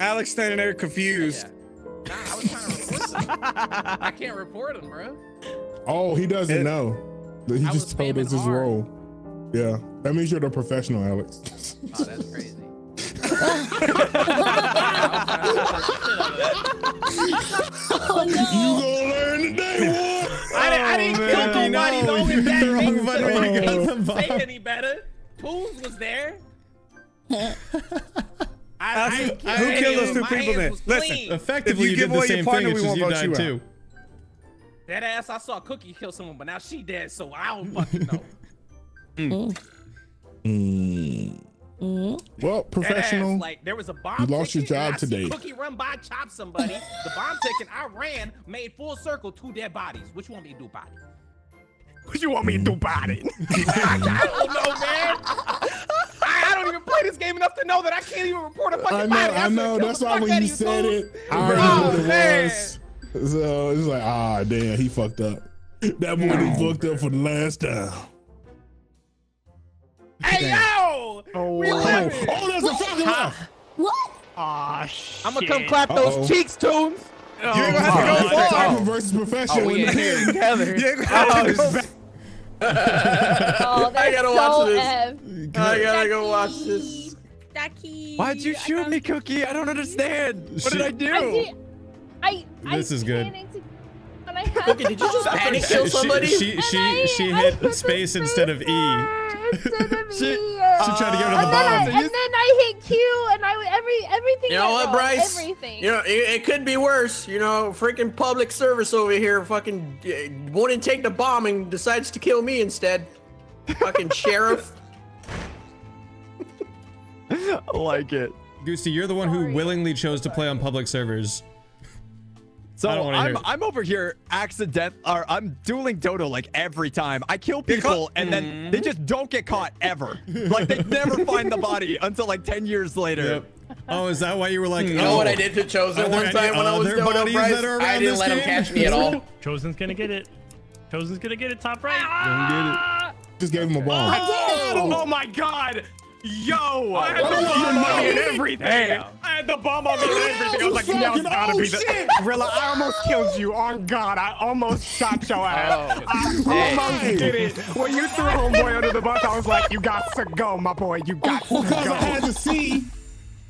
Alex standing there confused. Yeah. Nah, I was trying to report them. I can't report them, bro. Oh, he doesn't it, know. He I just told us his hard. role. Yeah, that means you're the professional, Alex. Oh, that's crazy. Oh, no. You gonna learn today, boy. I, I didn't oh, kill nobody. No. The only bad thing was say any better. Tools was there. I, I, I, who I, killed I, those two people then? Listen, effectively, if you, you give away your partner, we won't vote you out. That ass, I saw Cookie kill someone, but now she dead, so I don't fucking know. Mm. Mm. Mm. Well, professional. Ass, like there was a bomb. You lost your job today. Cookie run by, chop somebody. The bomb taken. I ran, made full circle, two dead bodies. What you want me to do about it? What you want me to do about it? I don't know, man. I don't even play this game enough to know that I can't even report a fucking body. I know. I know. That's why when you said it, I heard what it was. So it's like, ah, damn, he fucked up. That boy no, fucked up for the last time. Hey, yo! Oh, we live oh, oh, there's what? a fucking huh? What? Aw, oh, shit. I'm gonna come clap uh -oh. those cheeks, Toons. Oh, you ain't gonna have to go far. Typer versus professional oh, in the here together. You ain't gonna have to go back. Oh, I gotta so watch this. I gotta go watch this. Ducky. Why'd you shoot me, Cookie? I don't understand. Shit. What did I do? I did I, this I is good. To, and I have okay, did you just panic kill somebody? She she she, I, she hit I space instead of E. Instead of she, e uh, she tried to get rid of the bomb. And then I hit Q, and I every everything. You know what, Bryce? Everything. You know it, it could be worse. You know, freaking public service over here, fucking wouldn't take the bomb and decides to kill me instead. Fucking sheriff. I like it, Goosey. You're the one Sorry. who willingly chose to play on public servers. So I'm, I'm over here accident or I'm dueling Dodo like every time. I kill people and then they just don't get caught ever. Like they never find the body until like ten years later. Yep. Oh, is that why you were like, you oh, know what I did to Chosen one time when I was Dodo, Bryce? I didn't let game? him catch me at all. Chosen's gonna get it. Chosen's gonna get it top right. Ah! Don't get it. Just gave him a bomb. Oh, oh my God. Yo, oh, I had the bomb on me and everything. Damn. I had the bomb on me and everything. I was like, no, it's gotta oh, be the. Rilla, I almost killed you. On God, I almost shot your ass. Oh, I almost dang. did it. When you threw homeboy under the bus, I was like, you got to go, my boy. You got well, to go. Because I had to see,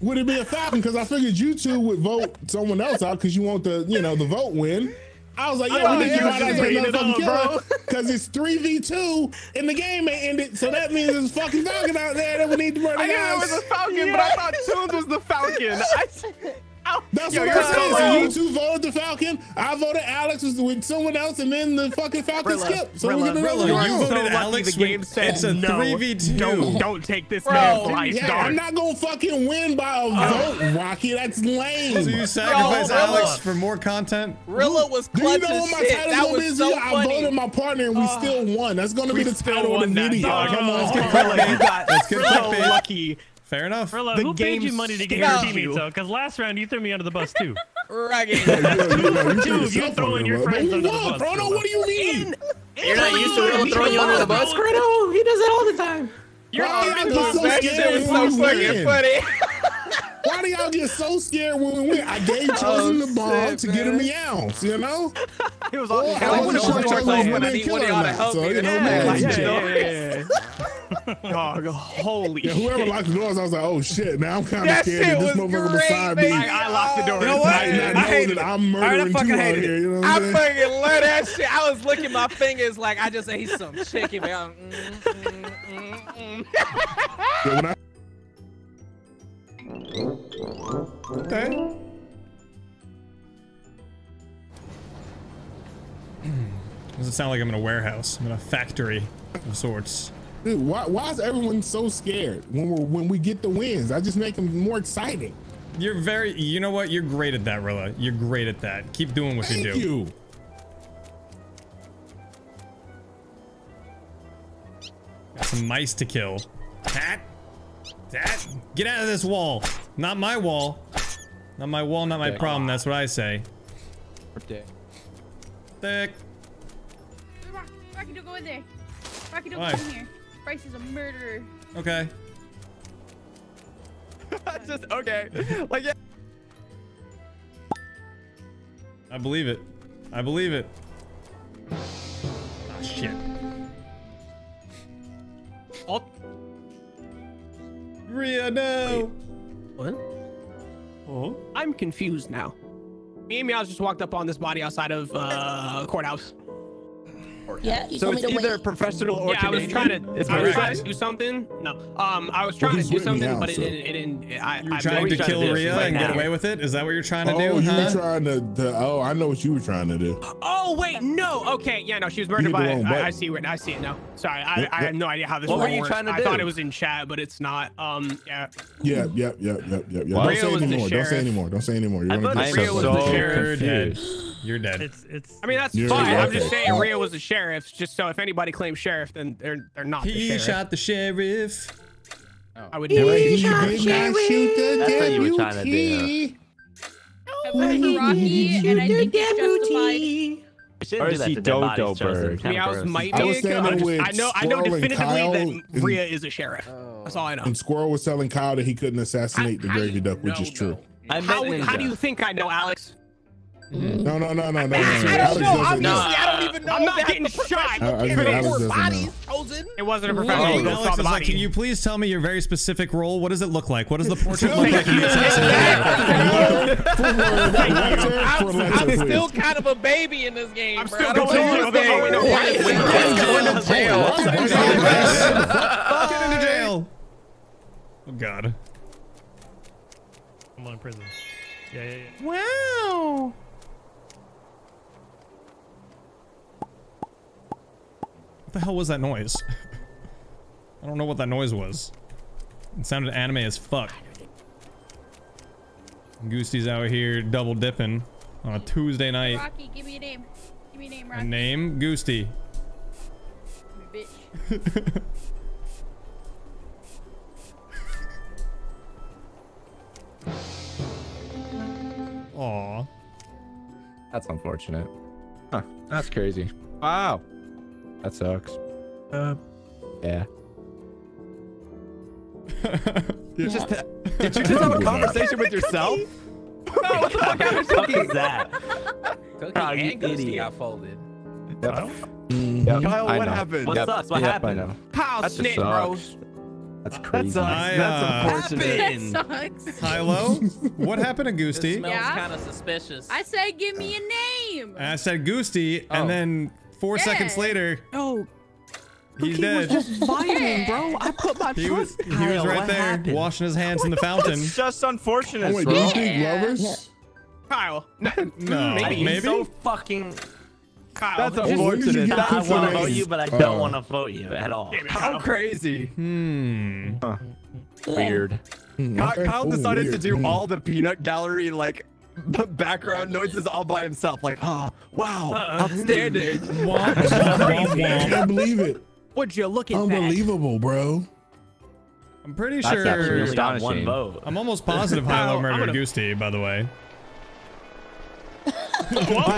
would it be a Falcon? Because I figured you two would vote someone else out because you want the, you know, the vote win. I was like, yeah, we need you out as a fucking killer, because it's three v two and the game ain't ended, so that means there's a fucking Falcon out there that we need to murder. I knew it was a Falcon, yeah. but I thought Toons was the Falcon. I, I, That's yo, what I'm saying. So you two voted the Falcon, I voted Alex with someone else, and then the fucking Falcon Rilla, skipped. So Rilla, we're gonna Rilla, Rilla, you voted so Alex. The game said it's a no, three v two. Don't, don't take this Bro, man's life. Yeah, I'm not gonna fucking win by a uh, vote, Rocky. That's lame. So you sacrifice Bro, Alex Rilla. for more content? Rilla was clutch. You know what my title is? So I voted my partner, and we uh, still won. That's gonna be the title of the video. Dog. Come on, let's get Rilla, you got let's get so lucky. Fair enough. Rilla, the who paid you money to get your teammates out? Because last round you threw me under the bus too. Rocky. Dude, you throwing your friends under the bus. Bruno, what do you mean? You're not used to Rilla throwing you under the bus, Bruno. He does it all the time. You're all so scared. So fucking funny. Why do y'all get so scared when we win? I gave Chosen the bomb to get him out. You know. It was all. I would have shot Chosen when I needed y'all to help me. Yeah. Dog, holy yeah, whoever shit. locked the doors, I was like, oh shit, now I'm kind of scared that this motherfucker beside me. Like, I locked the door. You know what? I, I, I hate it. I'm murdering two out here. You know what I mean? fucking love that shit. I was licking my fingers like I just ate some chicken, man. Mm, mm, mm, mm, mm. Okay. Doesn't sound like I'm in a warehouse. I'm in a factory of sorts. Dude, why, why is everyone so scared when we when we get the wins? I just make them more exciting. You're very, you know what? You're great at that, Rilla. You're great at that. Keep doing what Thank you do. You. Got some mice to kill. That, that, get out of this wall. Not my wall. Not my wall. Not my Dick. problem. That's what I say. Dick. Thick. Rocky, don't go in there. Rocky, don't Why? come in here. Bryce is a murderer. Okay. Just okay. Like yeah. I believe it. I believe it. Oh shit. Oh. Rhea, no. Wait. What? Oh. I'm confused now. Me and Meows just walked up on this body outside of uh courthouse. Yeah, you so told it's me to either wait. professional or yeah, Canadian. I was trying to. Is I was trying to do something. No, um, I was trying well, to do something, now, but it, so. it, it didn't. It, I, you're I'm trying to kill to Rhea right and now. get away with it. Is that what you're trying to oh, do? Oh, you huh? were trying to, to. Oh, I know what you were trying to do. Oh wait, no. Okay, yeah, no, she was murdered by. I, I see it. I see it now. Sorry, I, I have no idea how this. What were you trying to do? I thought it was in chat, but it's not. Um, yeah. Yeah, yeah, yeah, yeah, yeah. Don't say anymore. Don't say anymore. Don't say anymore. You're gonna get so dead. You're dead. It's, it's, I mean, that's fine. Right. I'm just saying Rhea was the sheriff, just so if anybody claims sheriff, then they're they're not he the sheriff. He shot the sheriff. Oh. I would never he shot the sheriff. That's what you were trying to do. I voted for Rocky, and I think it's justified. Or is he Dodoberg? I, mean, I, I know, I know definitively that Rhea is a sheriff. Oh. That's all I know. And Squirrel was telling Kyle that he couldn't assassinate I, the Gravy Duck, which is true. How do you think I know, Alex? No, no, no, no, no. I don't know. Obviously, I don't even know. I'm not getting shot. It wasn't a professional. Alex is like, can you please tell me your very specific role? What does it look like? What does the portrait look like? I'm still kind of a baby in this game. I'm still going to jail. Get into jail. Oh, God. I'm on prison. Yeah, yeah, yeah. Wow. What the hell was that noise? I don't know what that noise was. It sounded anime as fuck. Goosty's out here double dipping on a Tuesday night. Rocky, give me a name. Give me a name, Rocky. A name? Goosty. I'm a bitch. Aw. That's unfortunate. Huh. That's crazy. Wow. That sucks. Uh, yeah. You just, did you just have a conversation with yourself? No, what the fuck kind of cookie is that? Cookie oh, and Goosty got folded. Yep. Yep. Kyle, what happened? What yep. sucks? What yep, happened? Kyle snitch, bro. That's crazy. I, uh, That's unfortunate. That sucks. Hilo, what happened to Goosty? It smells yeah. kind of suspicious. I said, give me a name. And I said Goosty, oh. and then four yeah. seconds later, oh, he's he dead. Was just fighting, bro. I put my he trust. Was, he was right there, happened? washing his hands in the fountain. It's just unfortunate, oh, bro. Yeah. Think lovers? Yeah. Kyle, no, no. maybe. maybe? So fucking. Kyle, that's unfortunate. I want to vote you, but I don't uh, want to vote you at all. It, How crazy. Hmm. Huh. Weird. Kyle, Kyle decided Ooh, weird. to do all the peanut gallery, like, background noises all by himself. Like, oh, wow, uh, outstanding. What? I can't believe it. Would you look at Unbelievable, that? bro. I'm pretty that's sure really got one vote. I'm almost positive Hilo murdered gonna... Goosty, by the way. What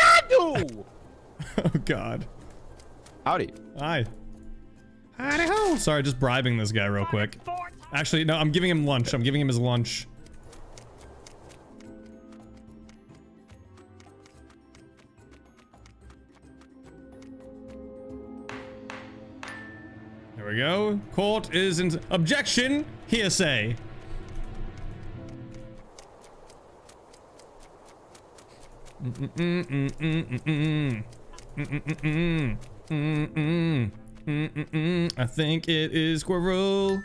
I do? Oh God. Howdy. Hi. Howdy ho. Sorry, just bribing this guy real quick. Actually, no, I'm giving him lunch. I'm giving him his lunch. There we go. Court is in objection. Hearsay. I think it is Squirrel. I'm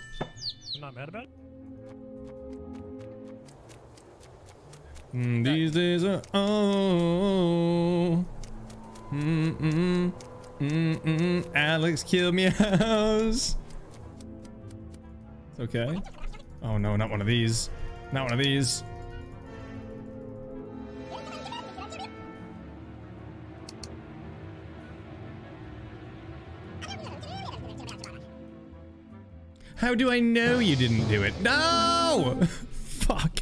not mad about it. Mm, these days are oh. Mm, mm, mm, mm, Alex killed me a house. It's okay. Oh no, not one of these. Not one of these. How do I know you didn't do it? No! Fuck.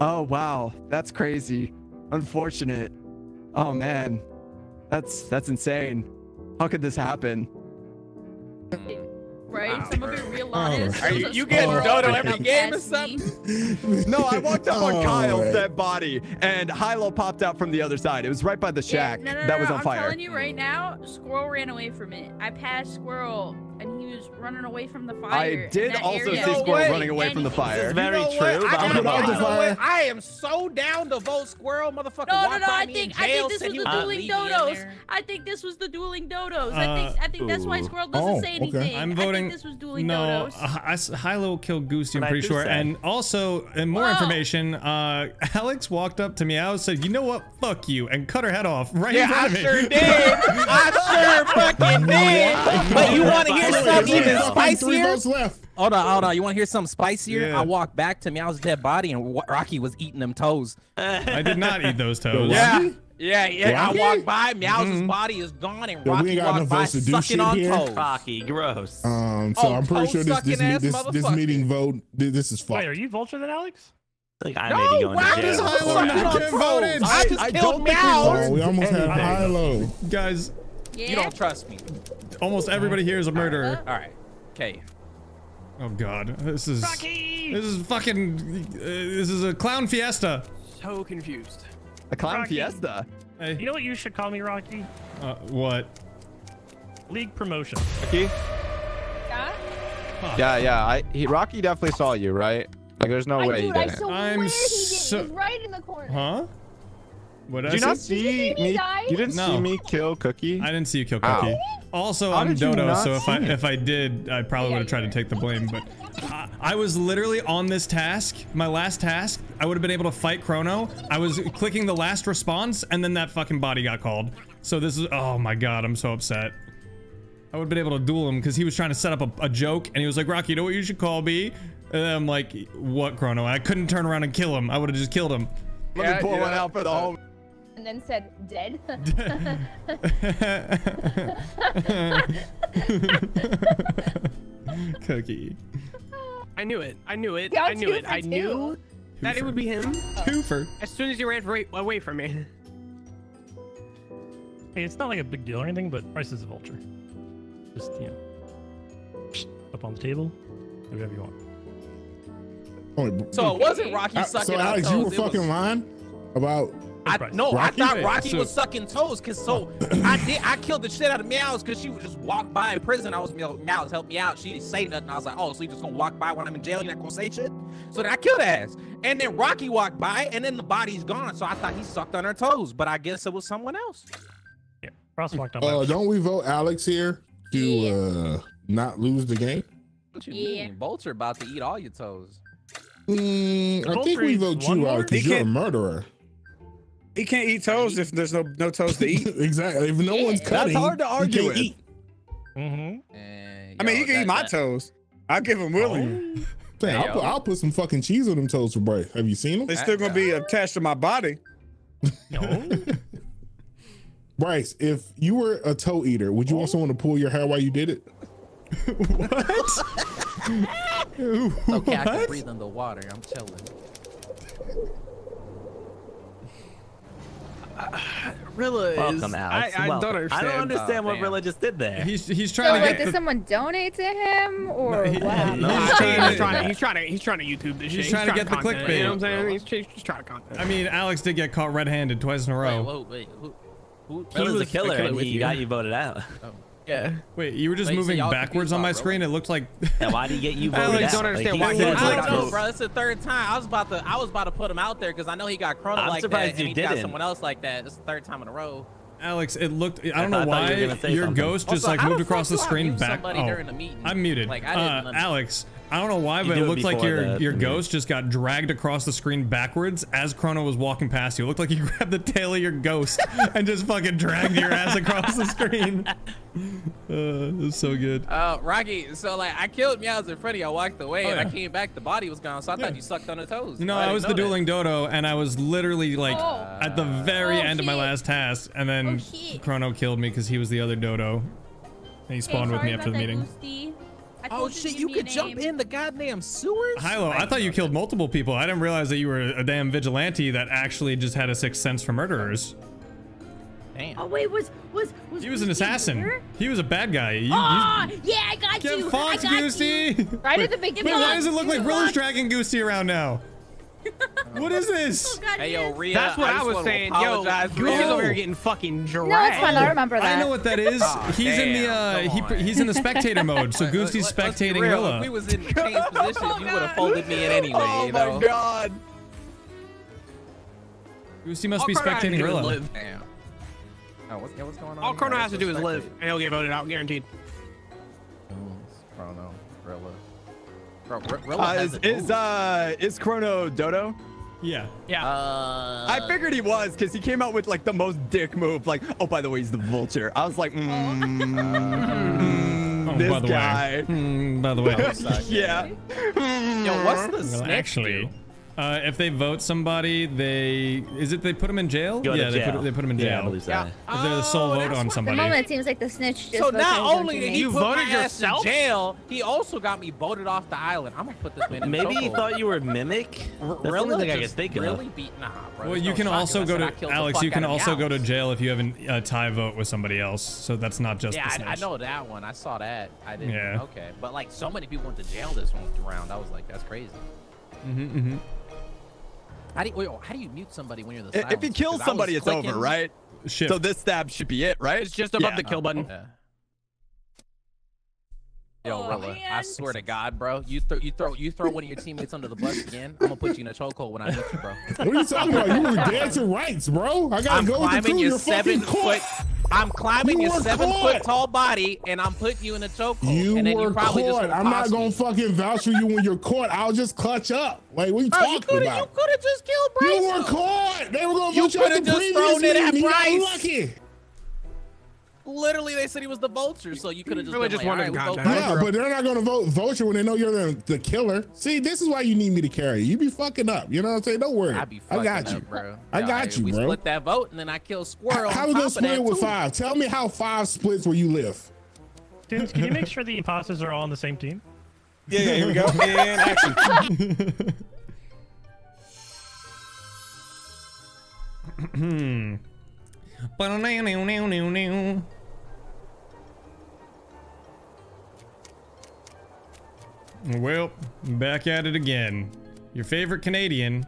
Oh, wow. That's crazy. Unfortunate. Oh, man. That's that's insane. How could this happen? Right? Wow. Some of it real honest. Oh. Are you, you getting Dodo every game or something? No, I walked up on oh, Kyle's man. dead body, and Hilo popped out from the other side. It was right by the shack yeah, no, no, that no, was on I'm fire. I'm telling you right now, Squirrel ran away from it. I passed Squirrel. and he was running away from the fire. I did also see Squirrel running away from the fire. It's very true. I am so down to vote Squirrel, motherfucker. No, no, no. I think I think this was the dueling dodos. I think this was the dueling dodos. I think I think that's why Squirrel doesn't say anything. I'm voting. I think this was dueling dodos. No, Hilo killed Goosey. I'm pretty sure. And also, and more information. Alex walked up to me. I said, "You know what? Fuck you," and cut her head off right in front of me. I sure did. I sure fucking did. But you want to hear something even spicier? Hold on, hold on. You want to hear something spicier? Yeah. I walked back to Meow's dead body, and Rocky was eating them toes. I did not eat those toes. Yeah, yeah, yeah. Rocky? I walked by, Meow's mm-hmm. body is gone, and Rocky yeah, we walked no by sucking on here. toes. Rocky, gross. Um, so oh, I'm pretty sure this this, this, this meeting vote this is fucked. Wait, are you vulture then, Alex? Like I no, going why is Hilo not getting voted? I just I killed Meow. We almost had Hilo. Guys, yeah. you don't trust me. Almost everybody here is a murderer. All right, okay. Oh God, this is Rocky. This is fucking. Uh, this is a clown fiesta. So confused. A clown Rocky. fiesta. Hey. You know what you should call me, Rocky? Uh, what? League promotion. Rocky. Yeah. Huh. Yeah, yeah. I he, Rocky definitely saw you, right? Like, there's no I way dude, he didn't. I'm he so did. He was right in the corner. Huh? What did I you not see, see me? Die? You didn't no. see me kill Cookie. I didn't see you kill Cookie. Ow. Also, I'm Dodo, so if I if I did, I probably yeah, would have tried to take the blame. But I, I was literally on this task, my last task. I would have been able to fight Chrono. I was clicking the last response, and then that fucking body got called. So this is. Oh my God, I'm so upset. I would have been able to duel him because he was trying to set up a, a joke, and he was like, "Rocky, you know what you should call me?" And I'm like, what, Chrono? I couldn't turn around and kill him. I would have just killed him. Let yeah, me pull yeah. one out for the home. And then said, dead? Cookie. I knew it. I knew it. Y'all I knew it. I knew twofer. that it would be him. Twofer. As soon as you ran right away from me. Hey, it's not like a big deal or anything, but Bryce is a vulture. Just, you know, up on the table, whatever you want. So it wasn't Rocky I, sucking so Alex, toes. You were it fucking was... lying about I, no Rocky? I thought Rocky so... was sucking toes because so I did I killed the shit out of Meows because she would just walk by in prison. I was Meows help me out. She didn't say nothing. I was like, oh, so you just gonna walk by when I'm in jail, you're not gonna say shit? So then I killed her ass. And then Rocky walked by and then the body's gone. So I thought he sucked on her toes, but I guess it was someone else. Yeah, Ross walked on. Uh, don't we vote Alex here to yeah. uh not lose the game? What you yeah. mean? Vulture about to eat all your toes. Mm, I think we vote you out because you're a murderer. He can't eat toes if there's no no toes to eat. Exactly. If no yeah. one's cutting, that's hard to argue with. Eat. Mm-hmm. And, yo, I mean, he can that, eat my that. toes. I'll give him willing. Oh. I'll, I'll, I'll put some fucking cheese on them toes for break. Have you seen them? They're still gonna be attached to my body. No. Bryce, if you were a toe eater, would you oh. also want to pull your hair while you did it? What? It's okay, I can breathe underwater. I'm chilling. Uh, Rilla Welcome, is. Alex. I, I, Welcome. Don't understand. I don't understand oh, what damn. Rilla just did there. He's he's trying so, to. Like, get... did someone donate to him or no, he, what? No, he's, trying, he's, trying to, he's trying to. He's trying to YouTube this shit. He's trying, he's trying to get content, the clickbait. You know what I'm saying? He's, he's, he's trying to content. I mean, Alex did get caught red-handed twice in a row. Wait, whoa, wait, who, who, he was a killer, and he you. got you voted out. Oh. Yeah. Wait, you were just Wait, moving so backwards on my screen. It looked like. Yeah, why did he get you voted out? I don't understand why. I don't know, bro. It's the third time. I was about to. I was about to put him out there because I know he got Chrono like that, and he got someone else like that. It's the third time in a row. Alex, it looked. I don't know why your ghost just like moved across the screen back. Oh, I'm muted. Uh, Alex, I don't know why, but it looked like your your ghost just got dragged across the screen backwards as Chrono was walking past you. It looked like you grabbed the tail of your ghost and just fucking dragged your ass across the screen. Uh, it's so good. Uh, Rocky, so like I killed Meows in front of you. I walked away oh, and yeah. I came back. The body was gone, so I yeah. thought you sucked on her toes. No, I, I was the dueling that. dodo, and I was literally like oh. at the very oh, end shit. of my last task, and then oh, Chrono killed me because he was the other dodo, and he spawned hey, with me after the meeting. Goosty. Oh shit, you could jump in the goddamn sewers? Hilo, I thought you killed multiple people. I didn't realize that you were a damn vigilante that actually just had a sixth sense for murderers. Damn. Oh wait, was was was he was an assassin. He was a bad guy. You, oh, you, yeah, I got get you. Fox, I got Goosey. You. Right at the beginning. Wait, why does it look like Rilla's dragging Goosey around now? What is this? Oh, God, hey, yo, Rhea, that's what I, I was saying. Yo, Goose is over here getting fucking dragged. No, it's fine. I remember that. I know what that is. Oh, he's damn, in the uh, he, he's in the spectator mode. So Goosey's spectating Rilla. If we was in the same position, oh, you would have folded me in anyway. Oh you know? My God. Goosey must All be Carter spectating Rilla. Damn. Oh, what's, yeah, what's going on? All Chrono has to do is live, and he'll get voted out, guaranteed. Chrono, Rilla. Uh, is is uh is Chrono Dodo? Yeah. Yeah. Uh, I figured he was because he came out with like the most dick move. Like, oh, by the way, he's the vulture. I was like, mm, uh, oh, this by the guy. Way. Mm, by the way. Yeah. Yo, what's this? Well, actually, uh, if they vote somebody, they is it they put him in jail? Go yeah, they, jail. Put, they put him in jail. Yeah. yeah. If they're the sole oh, vote on somebody. The moment it seems like the snitch. Just so not only did you voted yourself in jail, he also got me voted off the island. I'm gonna put this man in maybe he thought you were mimic. That's really the only thing I could think of. Really beat, nah, bro. Well, you no can also go to Alex. You can also go to jail if you have a uh, tie vote with somebody else. So that's not just. Yeah, the snitch. I, I know that one. I saw that. I didn't. Yeah. Okay, but like so many people went to jail this one round. I was like, that's crazy. Mm-hmm. Mm-hmm. How do, you, how do you mute somebody when you're the silence? If you kill somebody, it's clicking. Over, right? Shift. So this stab should be it, right? It's just above yeah. the kill button. Yeah. Yo, oh, Rilla, man. I swear to God, bro, you throw you throw you throw one of your teammates under the bus again. I'm gonna put you in a chokehold when I hit you, bro. What are you talking about? You were dead to rights, bro. I gotta I'm go with you. Your seven foot. Caught. I'm climbing you your seven caught. foot tall body, and I'm putting you in a chokehold. You and then were you probably caught. Just I'm not gonna me. fucking vouch for you when you're caught. I'll just clutch up. Like, what are you bro, talking you about? You could have just killed Bryce. You were caught. They were gonna you could have just thrown it at Bryce. Literally, they said he was the vulture, so you could have just really just like, wanted right, to yeah, but they're not gonna vote vulture when they know you're the, the killer. See, this is why you need me to carry. You be fucking up, you know what I'm saying? Don't worry, I, be I got up, you, bro. I Yo, got hey, you, we bro. We split that vote, and then I kill Squirrel. How was gonna split it with too. five? Tell me how five splits where you live. Dude, can you make sure the imposters are all on the same team? Yeah, yeah, here we go. And action. Hmm. Well, back at it again. Your favorite Canadian,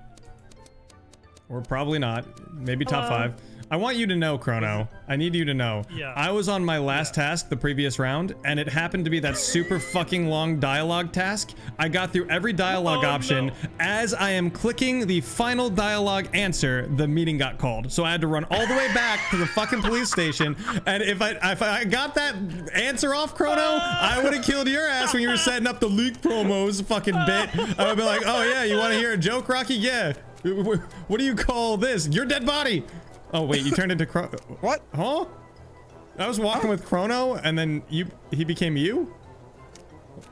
or probably not, maybe top Hello. five. I want you to know, Chrono. I need you to know. Yeah. I was on my last yeah. task the previous round, and it happened to be that super fucking long dialogue task. I got through every dialogue oh, option. No. As I am clicking the final dialogue answer, the meeting got called. So I had to run all the way back to the fucking police station. And if I if I got that answer off, Chrono, I would have killed your ass when you were setting up the League promos fucking bit. I would be like, oh yeah, you want to hear a joke, Rocky? Yeah. What do you call this? Your dead body. Oh wait, you turned into Chrono. What? Huh? I was walking huh? with Chrono, and then you he became you?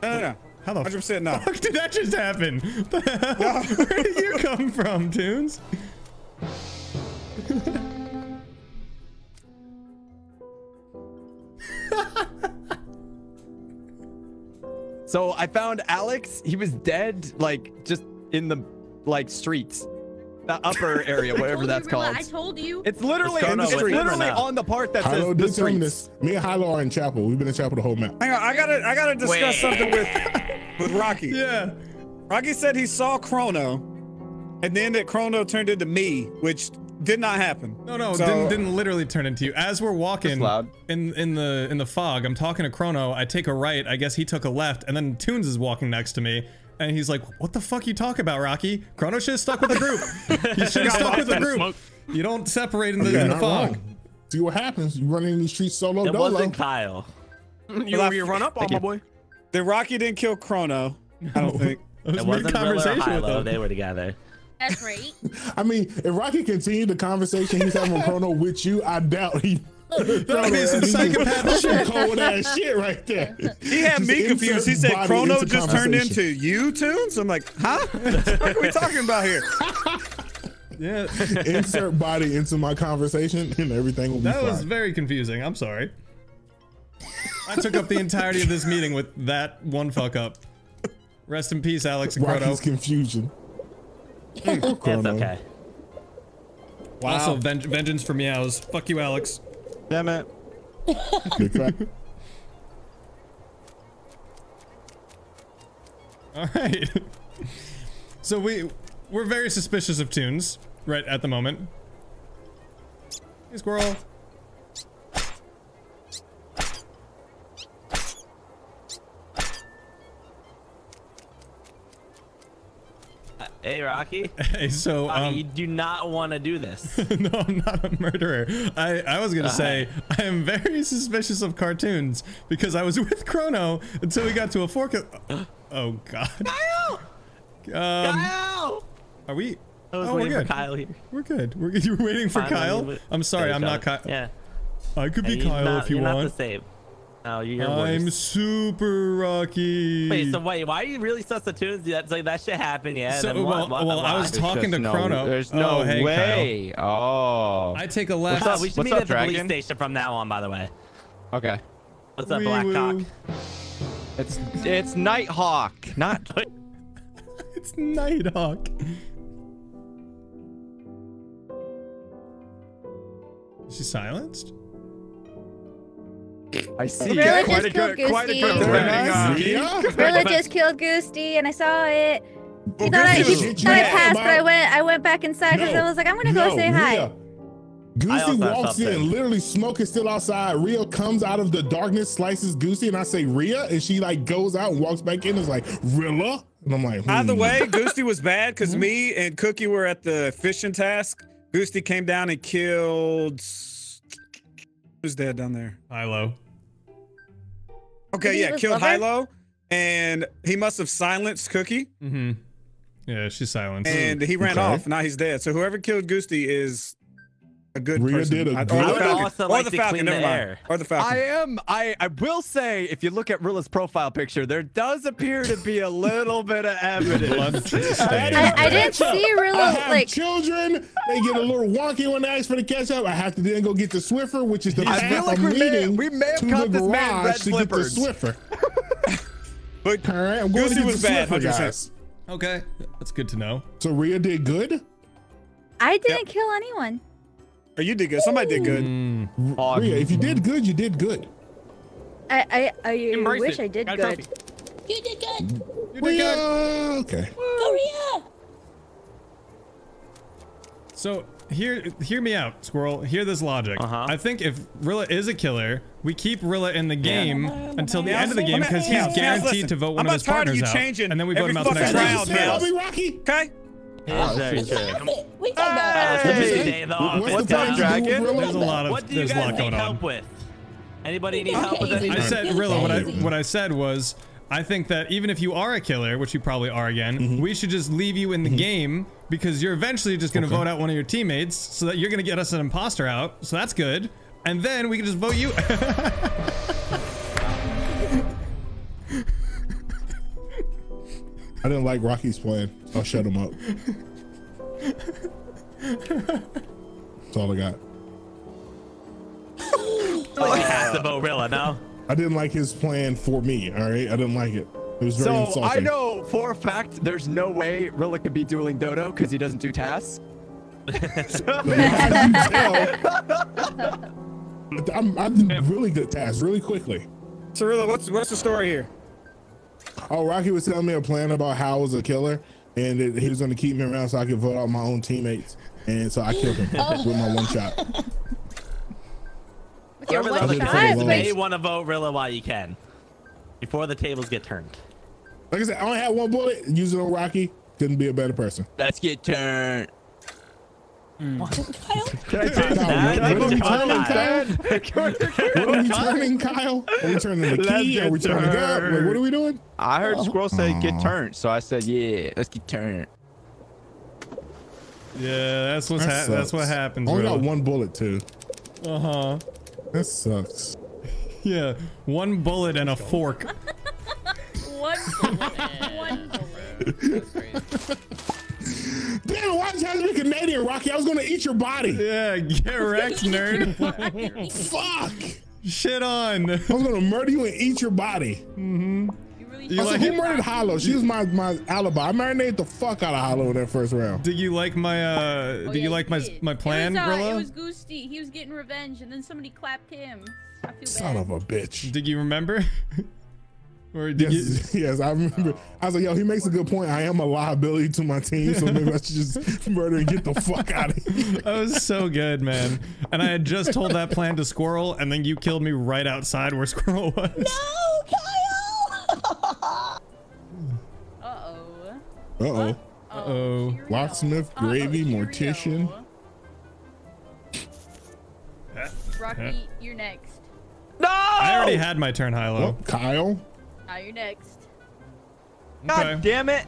No, no, no. How the one hundred percent no. fuck did that just happen? No. Where did you come from, Toons? So I found Alex. He was dead, like just in the like streets. The upper area, whatever that's called. I told you. It's literally on the street. It's literally on the part that says the streets. Me and Hilo are in chapel. We've been in chapel the whole map. Hang on, I gotta, I gotta discuss something with, with Rocky. Yeah. Rocky said he saw Chrono, and then that Chrono turned into me, which did not happen. No, no, so, didn't, didn't literally turn into you. As we're walking in in the in the fog, I'm talking to Chrono. I take a right. I guess he took a left, and then Toons is walking next to me. And he's like, what the fuck you talk about, Rocky? Chrono should have stuck with the group. You should have stuck with the group. Smoke. You don't separate in the, yeah, in the fog. Wrong. See what happens. You run in these streets solo. It wasn't Kyle. You, well, you run up on my boy. Then Rocky didn't kill Chrono. No. I don't think. It, it wasn't conversation Rilla or Hilo. With them. They were together. That's right. I mean, if Rocky continued the conversation he's having with Chrono with you, I doubt he... That would be some psychopath shit. Cold ass shit right there. He had just me confused. He said Chrono just turned into you, Toons. I'm like, huh? What are we talking about here? Yeah. Insert body into my conversation and everything will be that fine. That was very confusing. I'm sorry. I took up the entirety of this meeting with that one fuck up. Rest in peace, Alex and Chrono. Rocky's confusion. Chrono. It's okay. Wow. Also, ven vengeance for meows. Fuck you, Alex. Damn it. All right. So we we're very suspicious of Toons right at the moment. Hey, squirrel. Hey, Rocky. Hey, so Rocky, um, you do not want to do this. No, I'm not a murderer. I, I was going to uh, say I am very suspicious of Cartoonz because I was with Chrono until we got to a fork. Oh, oh God. Kyle! Um, Kyle! Are we? I was oh, waiting we're good. For Kyle here. We're good. We're good. You're waiting for Finally, Kyle? I'm sorry. I'm not Kyle. Yeah. I could be Kyle not, if you you're want. You're not the same. Oh, you're I'm worse. Super Rocky. Wait, so wait, why are you really sus the Toons? That's like that shit happened, yeah. So, well, lot, lot, well I was talking to no, Chrono. There's no oh, hey, way. Kyle. Oh, I take a left. What's up? We should What's meet up, at the Dragon? Police station from now on, by the way. Okay. What's up, Blackcock? It's it's Nighthawk, not. It's Nighthawk. Is she silenced? I see. Gorilla just a killed Goosty. Uh, Gorilla just killed Goosty, and I saw it. He well, thought, I, he thought I passed, but I went. I went back inside because no, I was like, I'm gonna no, go say Rhea. Hi. Goosey walks in, thing. literally smoke is still outside. Rhea comes out of the darkness, slices Goosey, and I say Rhea, and she like goes out and walks back in. And is like Rilla, and I'm like. Hmm. By the way, Goosey was bad because me and Cookie were at the fishing task. Goosey came down and killed. Who's dead down there? Hilo. Okay, yeah, killed Hilo, and he must have silenced Cookie. Mm-hmm. Yeah, she's silenced. And he ran okay. off. Now he's dead. So whoever killed Goosty is a good Rhea person. Did a I, good I would also like or the to Falcon, never mind. Or the Falcon. I am. I. I will say, if you look at Rilla's profile picture, there does appear to be a little bit of evidence. I, I didn't see Rilla like children. They get a little wonky when they ask for the ketchup. I have to then go get the Swiffer, which is the. I feel like we may, we may have caught this man red flippers. Swiffer. But right, Goosey was bad. one hundred percent. Okay, that's good to know. So Rhea did good. I didn't yep. kill anyone. Or you did good. Somebody did good. Mm. Rhea, if you did good, you did good. I I, I wish it. I did Got good. You did good. You did Rhea. good. Okay. Go Rhea. So hear hear me out, Squirrel. Hear this logic. Uh-huh. I think if Rilla is a killer, we keep Rilla in the game yeah. until the end of the game because he's yeah, guaranteed to vote one of his partners out. And then we vote him out the next round. Okay. Oh, it. It. We hey. Hey. What's the up, Dragon? There's a lot of there's a lot going on. With? Anybody need okay, help with anything? I said, Rilla, what I what I said was, I think that even if you are a killer, which you probably are again, mm-hmm. we should just leave you in the mm-hmm. game because you're eventually just going to okay. vote out one of your teammates, so that you're going to get us an imposter out. So that's good, and then we can just vote you. I didn't like Rocky's plan. I'll shut him up. That's all I got. I have to vote Rilla now. I didn't like his plan for me. All right, I didn't like it. It was very so insulting. I know for a fact there's no way Rilla could be dueling Dodo because he doesn't do tasks. I'm, I'm really good at tasks, really quickly. So Rilla, what's what's the story here? Oh, Rocky was telling me a plan about how I was a killer and that he was going to keep me around so I could vote out my own teammates. And so I killed him oh. with my one shot. With your one shot? Shot? You may want to vote Rilla while you can before the tables get turned. Like I said, I only had one bullet. Using on Rocky. Couldn't be a better person. Let's get turned. Mm. Can I turn Kyle? What are we turning, Kyle? What are we turning, Kyle? Are we turning the key? Are we turning it up? Like, what are we doing? I heard oh. Squirrel say get turned, so I said, yeah, let's get turned. Yeah, that's what's that that's what happens. I only got one bullet too. Uh huh. That sucks. Yeah, one bullet and a fork. One bullet. One bullet. That's crazy. Damn, why does it have to be Canadian, Rocky? I was gonna eat your body. Yeah, get wrecked, nerd. Fuck. Shit on. I was gonna murder you and eat your body. Mm-hmm. You really you like so who murdered Hilo? She was my my alibi. I marinated the fuck out of Hilo in that first round. Did you like my uh? Oh, did yeah, you like my did. my plan, Rilla? It was, uh, it was Goosty. He was getting revenge, and then somebody clapped him. I feel Son bad. of a bitch. Did you remember? Or did yes, you... yes, I remember. Oh. I was like, yo, he makes a good point. I am a liability to my team, so maybe I should just murder and get the fuck out of here. That was so good, man. And I had just told that plan to Squirrel, and then you killed me right outside where Squirrel was. No, Kyle! Uh-oh. Uh-oh. Uh-oh. Locksmith, uh-oh. Gravy, Cheerio. Mortician. Rocky, you're next. No! I already had my turn, Hilo. Well, Kyle? Now you're next. God okay. damn it!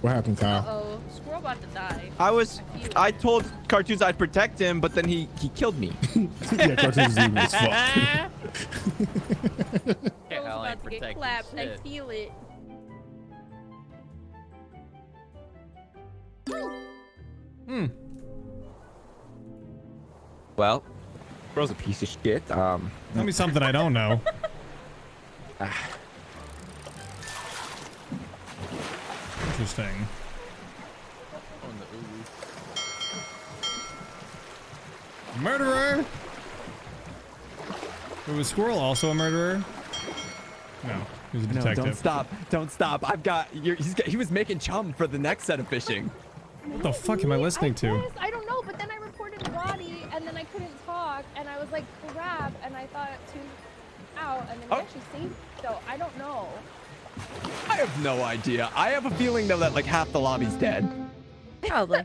What happened, Kyle? Uh-oh. Squirrel about to die. I was... I, I told Cartoonz I'd protect him, but then he, he killed me. Yeah, Cartoonz is evil as fuck. Squirrel's about to get clapped. I feel it. Hmm. Well, bro's a piece of shit. Um, Tell me something I don't know. Ah. Interesting. Murderer! Was Squirrel also a murderer? No, he was a detective. No, don't stop. Don't stop. I've got, you're, he's got... He was making chum for the next set of fishing. What the fuck am I listening to? I don't know, but then I recorded Roddy, and then I couldn't talk, and I was like, crap, and I thought it tuned out, and then oh. we actually saved it, so I don't know. I have no idea. I have a feeling, though, that, like, half the lobby's dead. Probably.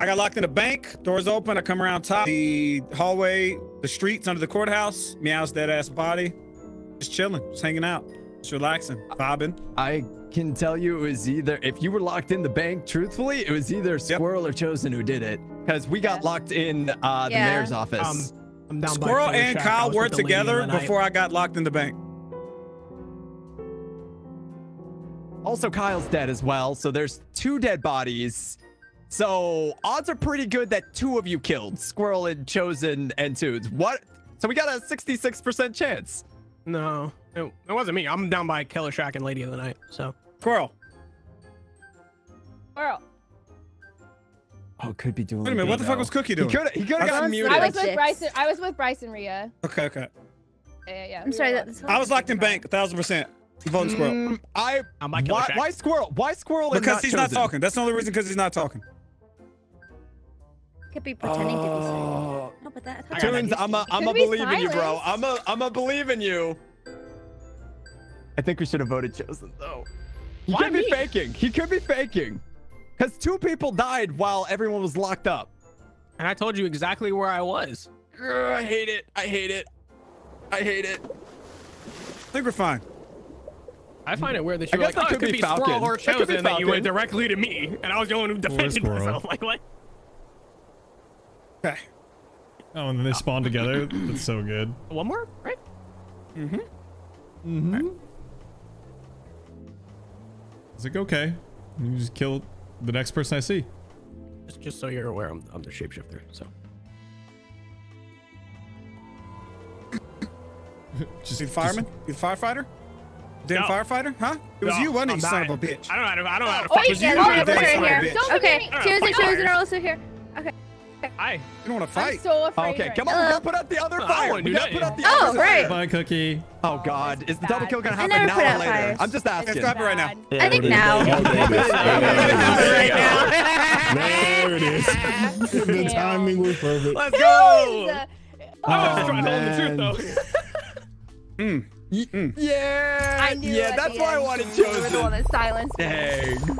I got locked in a bank. Doors open. I come around top. The hallway, the streets under the courthouse. Meow's dead-ass body. Just chilling. Just hanging out. Just relaxing. Bobbing. I... can tell you it was either, if you were locked in the bank, truthfully, it was either Squirrel yep. or Chosen who did it, because we got yeah. locked in uh, the yeah. mayor's office. Um, Squirrel and track. Kyle were together before I... I got locked in the bank. Also, Kyle's dead as well, so there's two dead bodies. So odds are pretty good that two of you killed, Squirrel and Chosen and Toots. What? So we got a sixty-six percent chance. No, it, it wasn't me. I'm down by Killer Shack and Lady of the Night, so. Squirrel. Squirrel. Oh, could be doing. Wait a minute, what the fuck was Cookie doing? He could have gotten muted. I was with Bryson. I was with Bryson, Rhea. Okay, okay. Yeah, yeah. I'm we sorry. That, I was locked in bank, a thousand percent. Voting mm, Squirrel. I. I'm like why, why Squirrel? Why Squirrel? Because not he's chosen? Not talking. That's the only reason. Because he's not talking. Could be pretending oh. to be silent. No, but that. Tunes, I'm a, I'm a be believe in you, bro. I'm a, I'm a believe in you. I think we should have voted Chosen, though. He Why could me? be faking. He could be faking. Because two people died while everyone was locked up. And I told you exactly where I was. Grr, I hate it. I hate it. I hate it. I think we're fine. I find it weird that you're I guess like, oh, it could be Falcon. Squirrel or Chosen, that, that you went directly to me. And I was the one who defended myself. Like, what? Okay. Oh, and then they spawn together? That's so good. One more, right? Mm-hmm. Mm-hmm. Right. It's like, okay, you just kill the next person I see. Just, just so you're aware, I'm, I'm the shapeshifter, so. Just you fireman? Just... You firefighter? Damn no. firefighter? Huh? It was no, you, wasn't you, son of a bitch? I don't know how to, I don't know how to oh, fight. Oh, yeah, right right here. Don't okay, Tears and Chosen are also here. Okay. Hi. You don't want to fight. I'm so afraid. Okay, right. come on, uh, we gotta put out the other fire. We gotta put out the oh, other right. fire. Bye, Cookie. Oh God, is the double kill gonna happen now or later? Fires. I'm just asking. It's happening right now. Yeah, I think now. There it is. The timing was perfect. Let's go. I was trying to hold the truth though. Mm. Mm. Yeah. I knew yeah, that's why I wanted Chosen. You were the one that silenced me. Dang.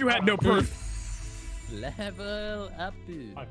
You had no proof. Level up.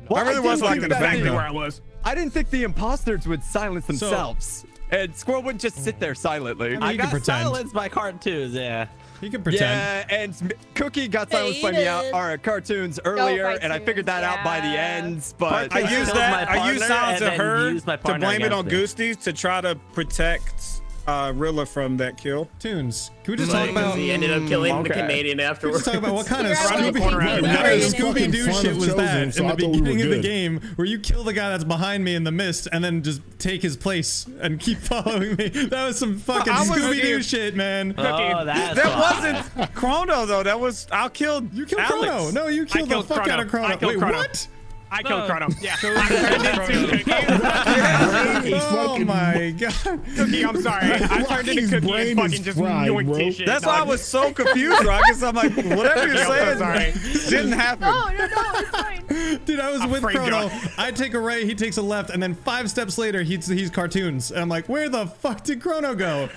Well, I really I was locked in the bank where I was. I didn't think the imposters would silence themselves, so, and Squirrel wouldn't just sit there silently. I, mean, I got pretend. silenced by Cartoonz. Yeah, he can pretend. Yeah, and Cookie got silenced by me out our Cartoonz earlier, and I figured that yeah. out by the end. But I, I used that. I used silence to her to blame it on Goosties to try to protect uh Rilla from that kill. Tunes, can we just like, talk about he ended up killing okay. the Canadian afterwards? Just talk about what kind of Scooby, what kind of Scooby Doo shit was that so in the beginning we of the game where you kill the guy that's behind me in the mist and then just take his place and keep following me. That was some fucking no, Scooby Doo shit, man. Oh, that's that awesome. wasn't Chrono though. That was I'll kill you killed Alex. Chrono. No, you killed I the killed fuck Chrono. out of Chrono. Wait, Chrono. what? I no. killed Chrono. Yeah. So oh my god. Cookie, I'm sorry. I turned into Cookie and fucking just yoinked shit. That's why I was so confused, Rockets. I'm like, whatever you're saying didn't happen. No, no, no, it's fine. Dude, I was with Chrono. I take a right, he takes a left, and then five steps later, he's he's Cartoonz. And I'm like, where the fuck did Chrono go?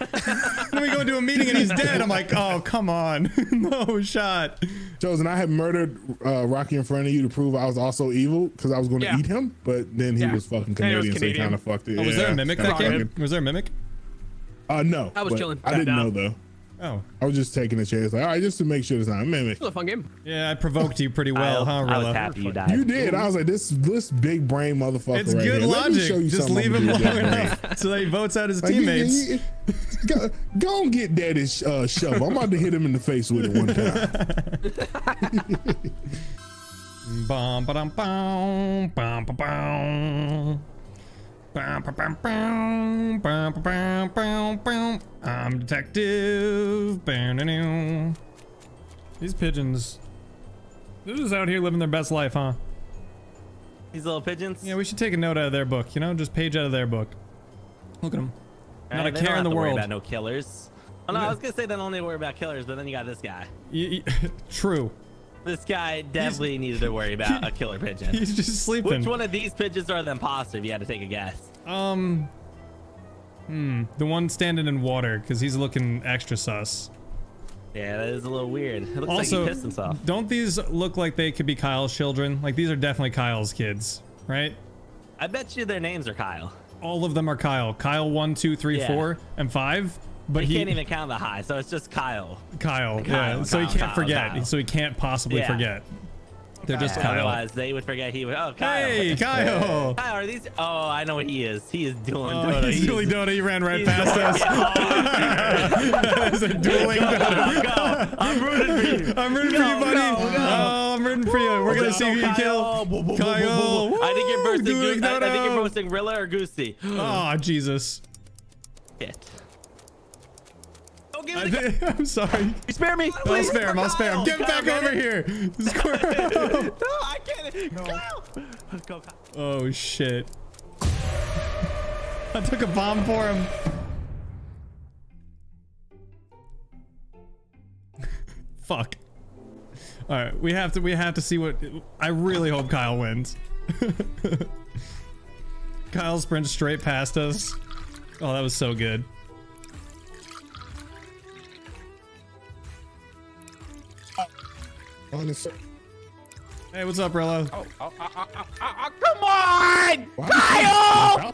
Then we go into a meeting and he's dead. I'm like, oh, come on. No shot. Chosen, I had murdered uh, Rocky in front of you to prove I was also evil because I was going to yeah. eat him, but then he yeah. was fucking Canadian, was Canadian. So he kind of fucked it. Oh, was yeah. there a mimic that came? Was there a mimic? Uh, no. I was chilling. I didn't know though. Oh. I was just taking a chance. Like, all right, just to make sure it's not a mimic. It was a fun game. Yeah, I provoked you pretty well, huh, Rilla? I was happy you died. You did. I was like, this this big brain motherfucker. It's right good here. Logic. Let me show you just leave him long enough so that he votes out his like, teammates. You, you, you, go, go and get daddy's uh, shovel. I'm about to hit him in the face with it one time. Bum ba dum bum bum ba bum bum ba bum bum bum ba bum bum. I'm detective. These pigeons, they're just out here living their best life, huh? These little pigeons. Yeah, we should take a note out of their book. You know, just page out of their book. Look at them. Not a care in the world. About no killers. Oh no, I was gonna say they don't need to worry about killers, but then you got this guy. True. This guy definitely he's, needed to worry about he, a killer pigeon. He's just sleeping. Which one of these pigeons are the imposter if you had to take a guess? Um, hmm, the one standing in water because he's looking extra sus. Yeah, that is a little weird. It looks also, like he pissed himself. Don't these look like they could be Kyle's children? Like these are definitely Kyle's kids, right? I bet you their names are Kyle. All of them are Kyle. Kyle one, two, three, yeah. four, and five. But he, he can't even count the high, so it's just Kyle. Kyle, Kyle yeah. Kyle, so he can't Kyle, forget. Kyle. So he can't possibly yeah. forget. They're Kyle. just Kyle. Otherwise, they would forget he would. Oh, Kyle. Hey, Kyle. Kyle, are these? Oh, I know what he is. He is dueling oh, Dota. He's, he's dueling Dota. He ran right past us. That is a dueling Dota. Go, go. I'm rooting for you. I'm rooting go, for you, buddy. Go, go. Oh, I'm rooting for you. We're going to see who you kill. Kyle. Kyle. Woo, I think you're bursting. I, I think you're bursting Rilla or Goosey. Oh, Jesus. Shit. I'm sorry. You spare me. Please. I'll spare him. I'll spare him. Get back over here. Squirrel. No, I can't. No. Kyle. Go, Kyle. Oh, shit. I took a bomb for him. Fuck. All right. We have to, we have to see what, I really hope Kyle wins. Kyle sprints straight past us. Oh, that was so good. Hey, what's up, Rello? Oh, oh, oh, oh, oh, oh, come on! Why Kyle!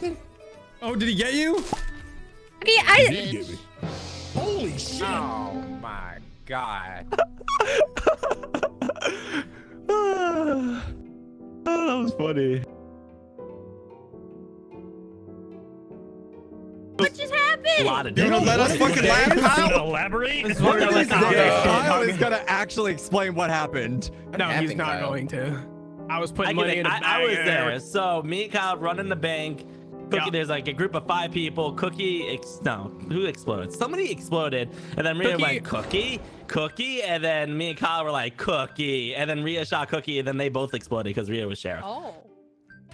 Oh, did he get you? Okay, I he did get me. Holy shit! Oh my god! Oh, that was funny. What just happened? A lot of you don't let us fucking laugh. Kyle, elaborate. This Kyle is gonna actually explain what happened. No, he's not going to. I was putting money in a bag. I was there. So me and Kyle running the bank. Cookie, yeah. There's like a group of five people. Cookie, ex no, who exploded? Somebody exploded, and then Rhea went Cookie, Cookie, and then me and Kyle were like Cookie, and then Rhea shot Cookie, and then they both exploded because Rhea was Sheriff. Oh,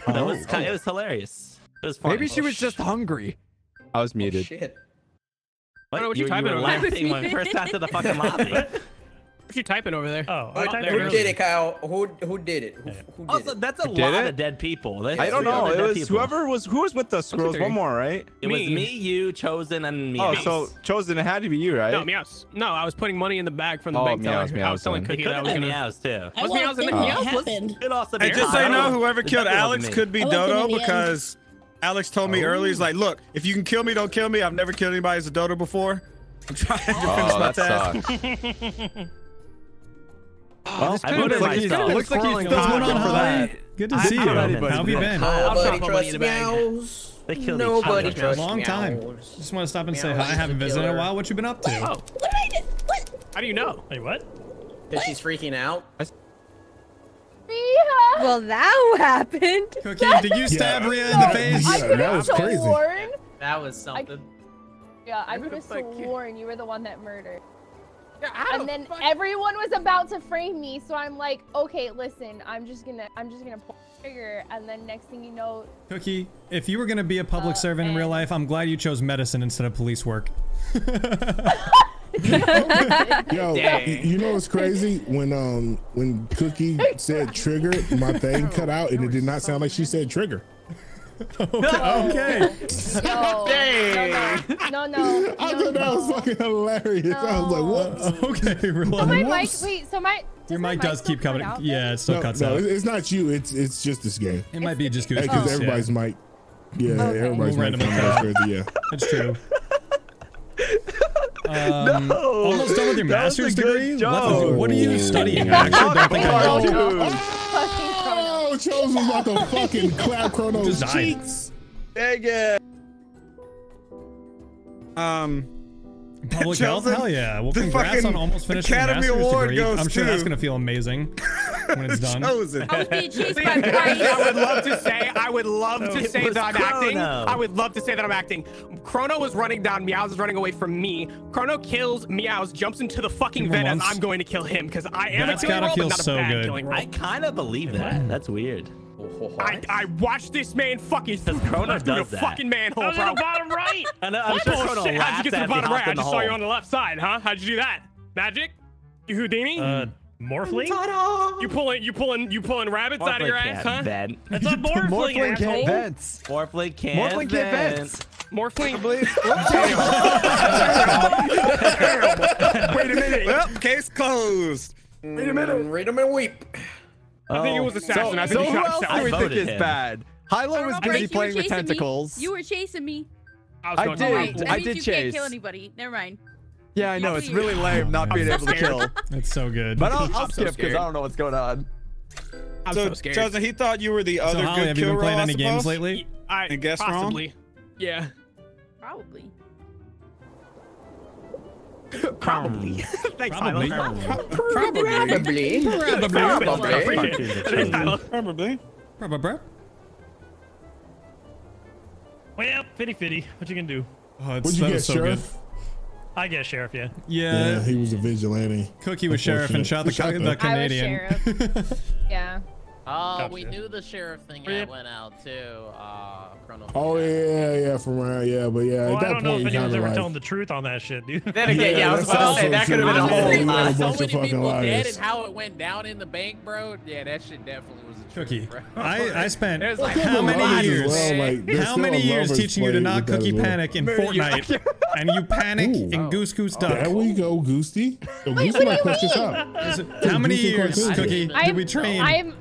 that oh. was it was hilarious. It was funny. Maybe she was just hungry. I was muted. Oh, shit. What? I don't know what you, you typing over there. When first got to the fucking lobby. What you typing over there? Oh, oh who there. did it, Kyle? Who who did it? Who, who did also, that's a lot it? of dead people. That's I don't know. It was people. whoever was who was with the squirrels. One more, right? It me. was me, you, Chosen, and Meows. Oh, so Chosen, it had to be you, right? No, Meows. No, I was putting money in the bag from the oh, bank teller. Meows, meows, I was selling Cookie. That was Meows too. Was Meows and Meows happened? It also. And just so you know, whoever killed Alex could be Dodo because. Alex told me oh. earlier, he's like, look, if you can kill me, don't kill me. I've never killed anybody as a Dodo before. I'm trying to oh, finish my task. Well, I voted like he's, looks like he's still looking for that. Good to I, see I, you. How have you been? Nobody trusts Meows. They killed Nobody trusts Meows. Long time. Just want to stop and meows. say hi. I haven't visited in a while. What you been up to? Oh. What did I do? What? How do you know? Wait, what? Because she's freaking out. Yeah. Well, that happened. Cookie, that did you stab yeah. Rhea in the face? I could have sworn. That was something. I, yeah, I could have sworn you were the one that murdered. And then everyone was about to frame me, so I'm like, okay, listen, I'm just gonna, I'm just gonna pull the trigger, and then next thing you know, Cookie, if you were gonna be a public uh, servant in real life, I'm glad you chose medicine instead of police work. Yo, Dang. you know what's crazy? When um, when Cookie said trigger, my thing cut out, and it did not sound like she said trigger. Okay. No. Okay. No, no, no, no, no. I thought that was fucking hilarious. No. I was like, what? Okay, relax. So my mic, wait, so my, Your mic, mic does keep coming. Out, yeah, it still no, cuts no, out. It's not you. It's it's just this game. It might be just Goose Goose. Because everybody's mic. Yeah, okay. everybody's we'll mic. Crazy, yeah. That's true. Um, no, almost done with your master's degree? What, what are you studying? I actually don't think I know. Chose was like a fucking clap Chrono's cheeks. Dang it. Um, public health. Hell yeah. Well, congrats on almost finishing the Academy Award goes to. I'm sure that's gonna feel amazing when it's done. I was being cheesed by Bryce. I would love to say, I would love to say that I'm acting. I would love to say that I'm acting. Chrono was running down. Meows is running away from me. Chrono kills Meows, jumps into the fucking vent, and I'm going to kill him because I am a killing role, but not a bad killing role. I kind of believe that. That's weird. I, I watched this man fucking through the fucking manhole, bro. I was in the bottom right. And I'm sure Chrono laughed. How'd you get to the bottom right? I just saw you on the left side, huh? How'd you do that? Magic? You Houdini? Uh, Morphling? You pulling, you pulling, you pulling rabbits out of your ass, huh? That's not Morphling, asshole. Morphling can't Morphling can't vent. Morphling, please. Wait a minute. Well, case closed. Wait a minute. Read them and weep. I think it was assassin. So, I think so he shot himself. I think it's bad. Hilo was busy playing with tentacles. Me. You were chasing me. I, was going I did. Right. I did you chase. You can't kill anybody. Never mind. Yeah, I know. It's really lame oh, not being so able scared. to kill. That's so good. But I'll, I'll skip because so I don't know what's going on. I'm so, so scared. Chosen, he thought you were the other so, Holly, good have you been playing any games lately? I, I guess possibly. wrong. Yeah. Probably. Probably. Thanks, Probably. Probably. Probably. Probably. Probably. Probably. Probably. Well, fitty fitty. What you gonna do? Oh, it's so, get, so good. I guess sheriff, yeah. yeah. Yeah, he was a vigilante. Cookie was sheriff and shot the, shot the Canadian. I was sheriff. yeah. Oh, gotcha. We knew the sheriff thing that went out too. Uh, oh yeah, yeah, from around, yeah, but yeah. Well, at that I don't point, know if anyone's ever like... telling the truth on that shit, dude. Then again, yeah, yeah I was about to say that could have been a whole lot. So many people liars. dead and how it went down in the bank, bro. Yeah, that shit definitely was a Cookie. Truth, bro. I I spent like, how many years? Well, like, how many years teaching you to not cookie panic in Fortnite, and you panic in Goose Goose Duck? There we go, Goosty. Goosty might push this up. How many years, Cookie? Did we train?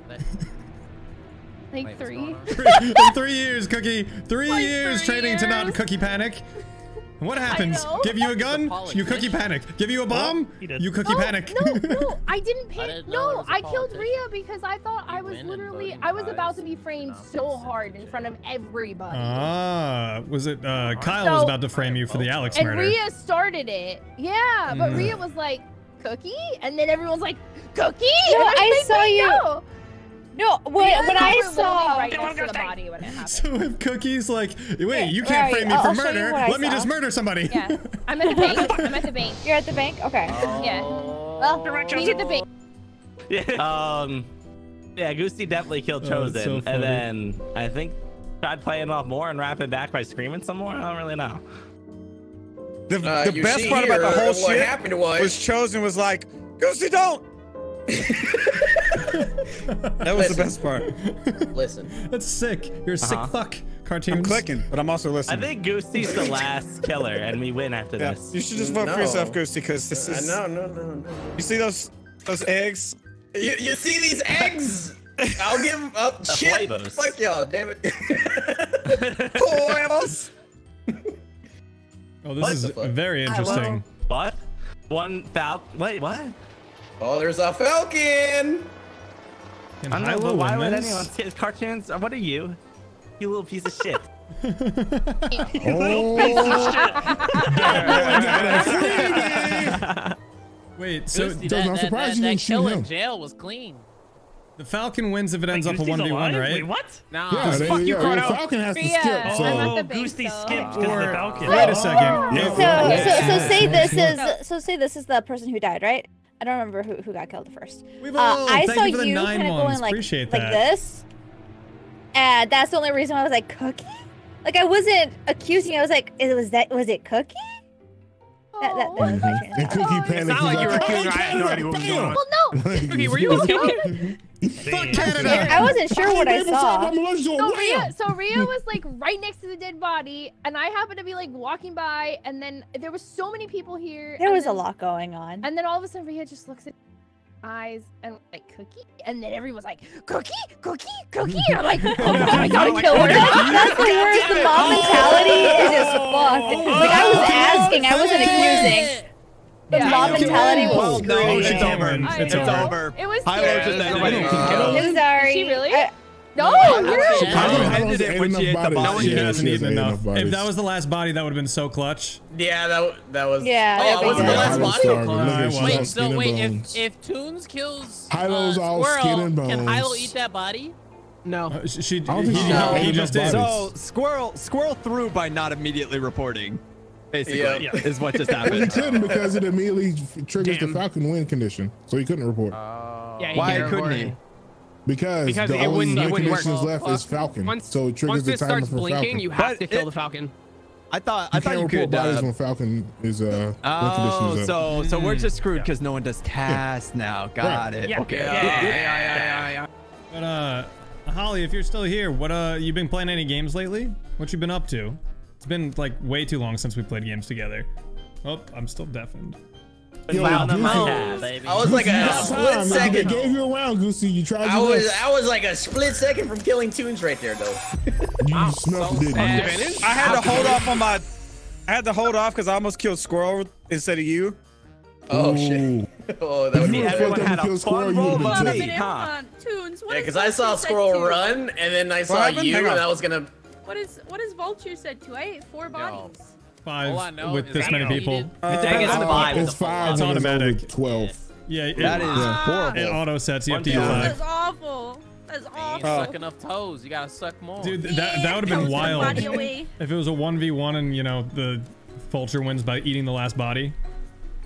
Like Wait, three. three, three years, Cookie. Three like years three training years. to not cookie panic. What happens? Give you a gun, you cookie panic. Give you a bomb, oh, you cookie no, panic. No, no, I didn't panic. No, I killed Rhea because I thought I was literally, I was about to be framed so hard in front of everybody. Ah, was it, uh, Kyle so, was about to frame you for the Alex murder. And Rhea started it. Yeah, but mm. Rhea was like, Cookie? And then everyone's like, Cookie? No, I saw you. Know. No, when, yeah, when I saw right next to the body when it happened. So if Cookie's like, wait, you can't frame me for murder. Let me just murder somebody. Yeah, I'm at the bank. I'm at the bank. You're at the bank? Okay. Oh. Yeah. Well, meet at the bank. Yeah. Um. Yeah, Goosty definitely killed Chosen, oh, so and then I think tried playing off more and rapping back by screaming some more. I don't really know. The, uh, the best part here, about the whole shit happened was, was Chosen was like, Goosty, don't. That was listen. the best part. Listen. That's sick. You're a uh -huh. sick fuck, Cartoonz. I'm clicking, but I'm also listening. I think Goosty's the last killer, and we win after yeah. this. You should just vote no. for yourself, Goosty, because this is... No, no, no, no. You see those those eggs? You, you see these eggs? I'll give them up. The Shit. Flavors. Fuck y'all, damn it. Poibos. Oh, this what is very interesting. What? One falcon. Wait, what? Oh, there's a falcon. And I don't know why would anyone say Cartoonz? What are you? You little piece of shit. You little piece of shit. Wait, so it doesn't surprise you. That kill in jail was clean. The Falcon wins if it ends Wait, up Goosty's a one v one, right? Wait, what? Nah. Yeah, they, fuck you, yeah, the Falcon has to skip. Yeah, so. Oh, Goosty so. skipped because the Falcon. Wait a second. Yeah. So, yeah. so, so say this is so say this is the person who died, right? I don't remember who who got killed first. We've all, uh, I saw you, you kind of going like Appreciate like that. this, and that's the only reason I was like Cookie. Like I wasn't accusing. I was like, it was that was it Cookie? That, that, that was my and Cookie oh, panicked. It's not like you were accusing. I had no idea what was going on. Well, no. Cookie, were you accusing? Fuck Canada! I wasn't sure I what I saw. So Rhea, so Rhea was like right next to the dead body, and I happened to be like walking by, and then there was so many people here. There was then, a lot going on. And then all of a sudden, Rhea just looks at my eyes and like Cookie, and then everyone's like Cookie, Cookie, Cookie. And I'm like, oh god, I gotta kill her. That's the worst. The mom mentality is just fucked. Like I was asking, I wasn't accusing. The yeah, mob mentality was no, it's over. It's over. It was scary. I'm sorry. She really? I, no, I, you're I, she probably ended it when she hit the body. Yeah, she doesn't enough. If that was the last body, that would have been so clutch. Yeah, that that was. Yeah. Oh, it wasn't the last body. Wait, so wait, if if Toons kills Squirrel, can Hilo eat that body? No. Uh, she. He, no. he just did. So Squirrel Squirrel threw by not immediately reporting. Basically, yeah. Yeah, is what just happened. He couldn't because it immediately triggers Damn. the Falcon win condition, so he couldn't report. Uh, yeah, he Why couldn't report. he? Because, because the only conditions left oh, is Falcon, once, so it triggers the timer for blinking, Falcon. You have but to kill it, the Falcon. I thought I you thought you could. Uh, when Falcon is uh. Oh, is so so we're just screwed because yeah. no one does tasks yeah. now. Got right. it. Yeah. Okay. Yeah. Yeah. Yeah. Yeah. yeah. But uh, Holly, if you're still here, what uh, you been playing any games lately? What you been up to? It's been like way too long since we played games together. Oh, I'm still deafened. Yo, wow, yeah, baby. I was like a yeah, split time, second. I gave you a round, Goosey. You tried. I was, I was like a split second from killing Toons right there, though. You I'm snuck so it. I had How to hold off on my. I had to hold off because I almost killed Squirrel instead of you. Oh Ooh. shit. Oh, that would be everyone had a fun roll of me. Yeah, because I saw Squirrel run, and then I saw you, and I was gonna. What is what is Vulture said to? I ate four bodies. No. Five All I know with this many people. Uh, the thing is uh, five. It's five. It's automatic. Twelve. Yeah, it, that is yeah. horrible. It auto sets. You have to eat five. That's awful. That's awful. You suck enough toes. You gotta suck more. Dude, th that that would have been wild. If it was a one v one and you know the Vulture wins by eating the last body.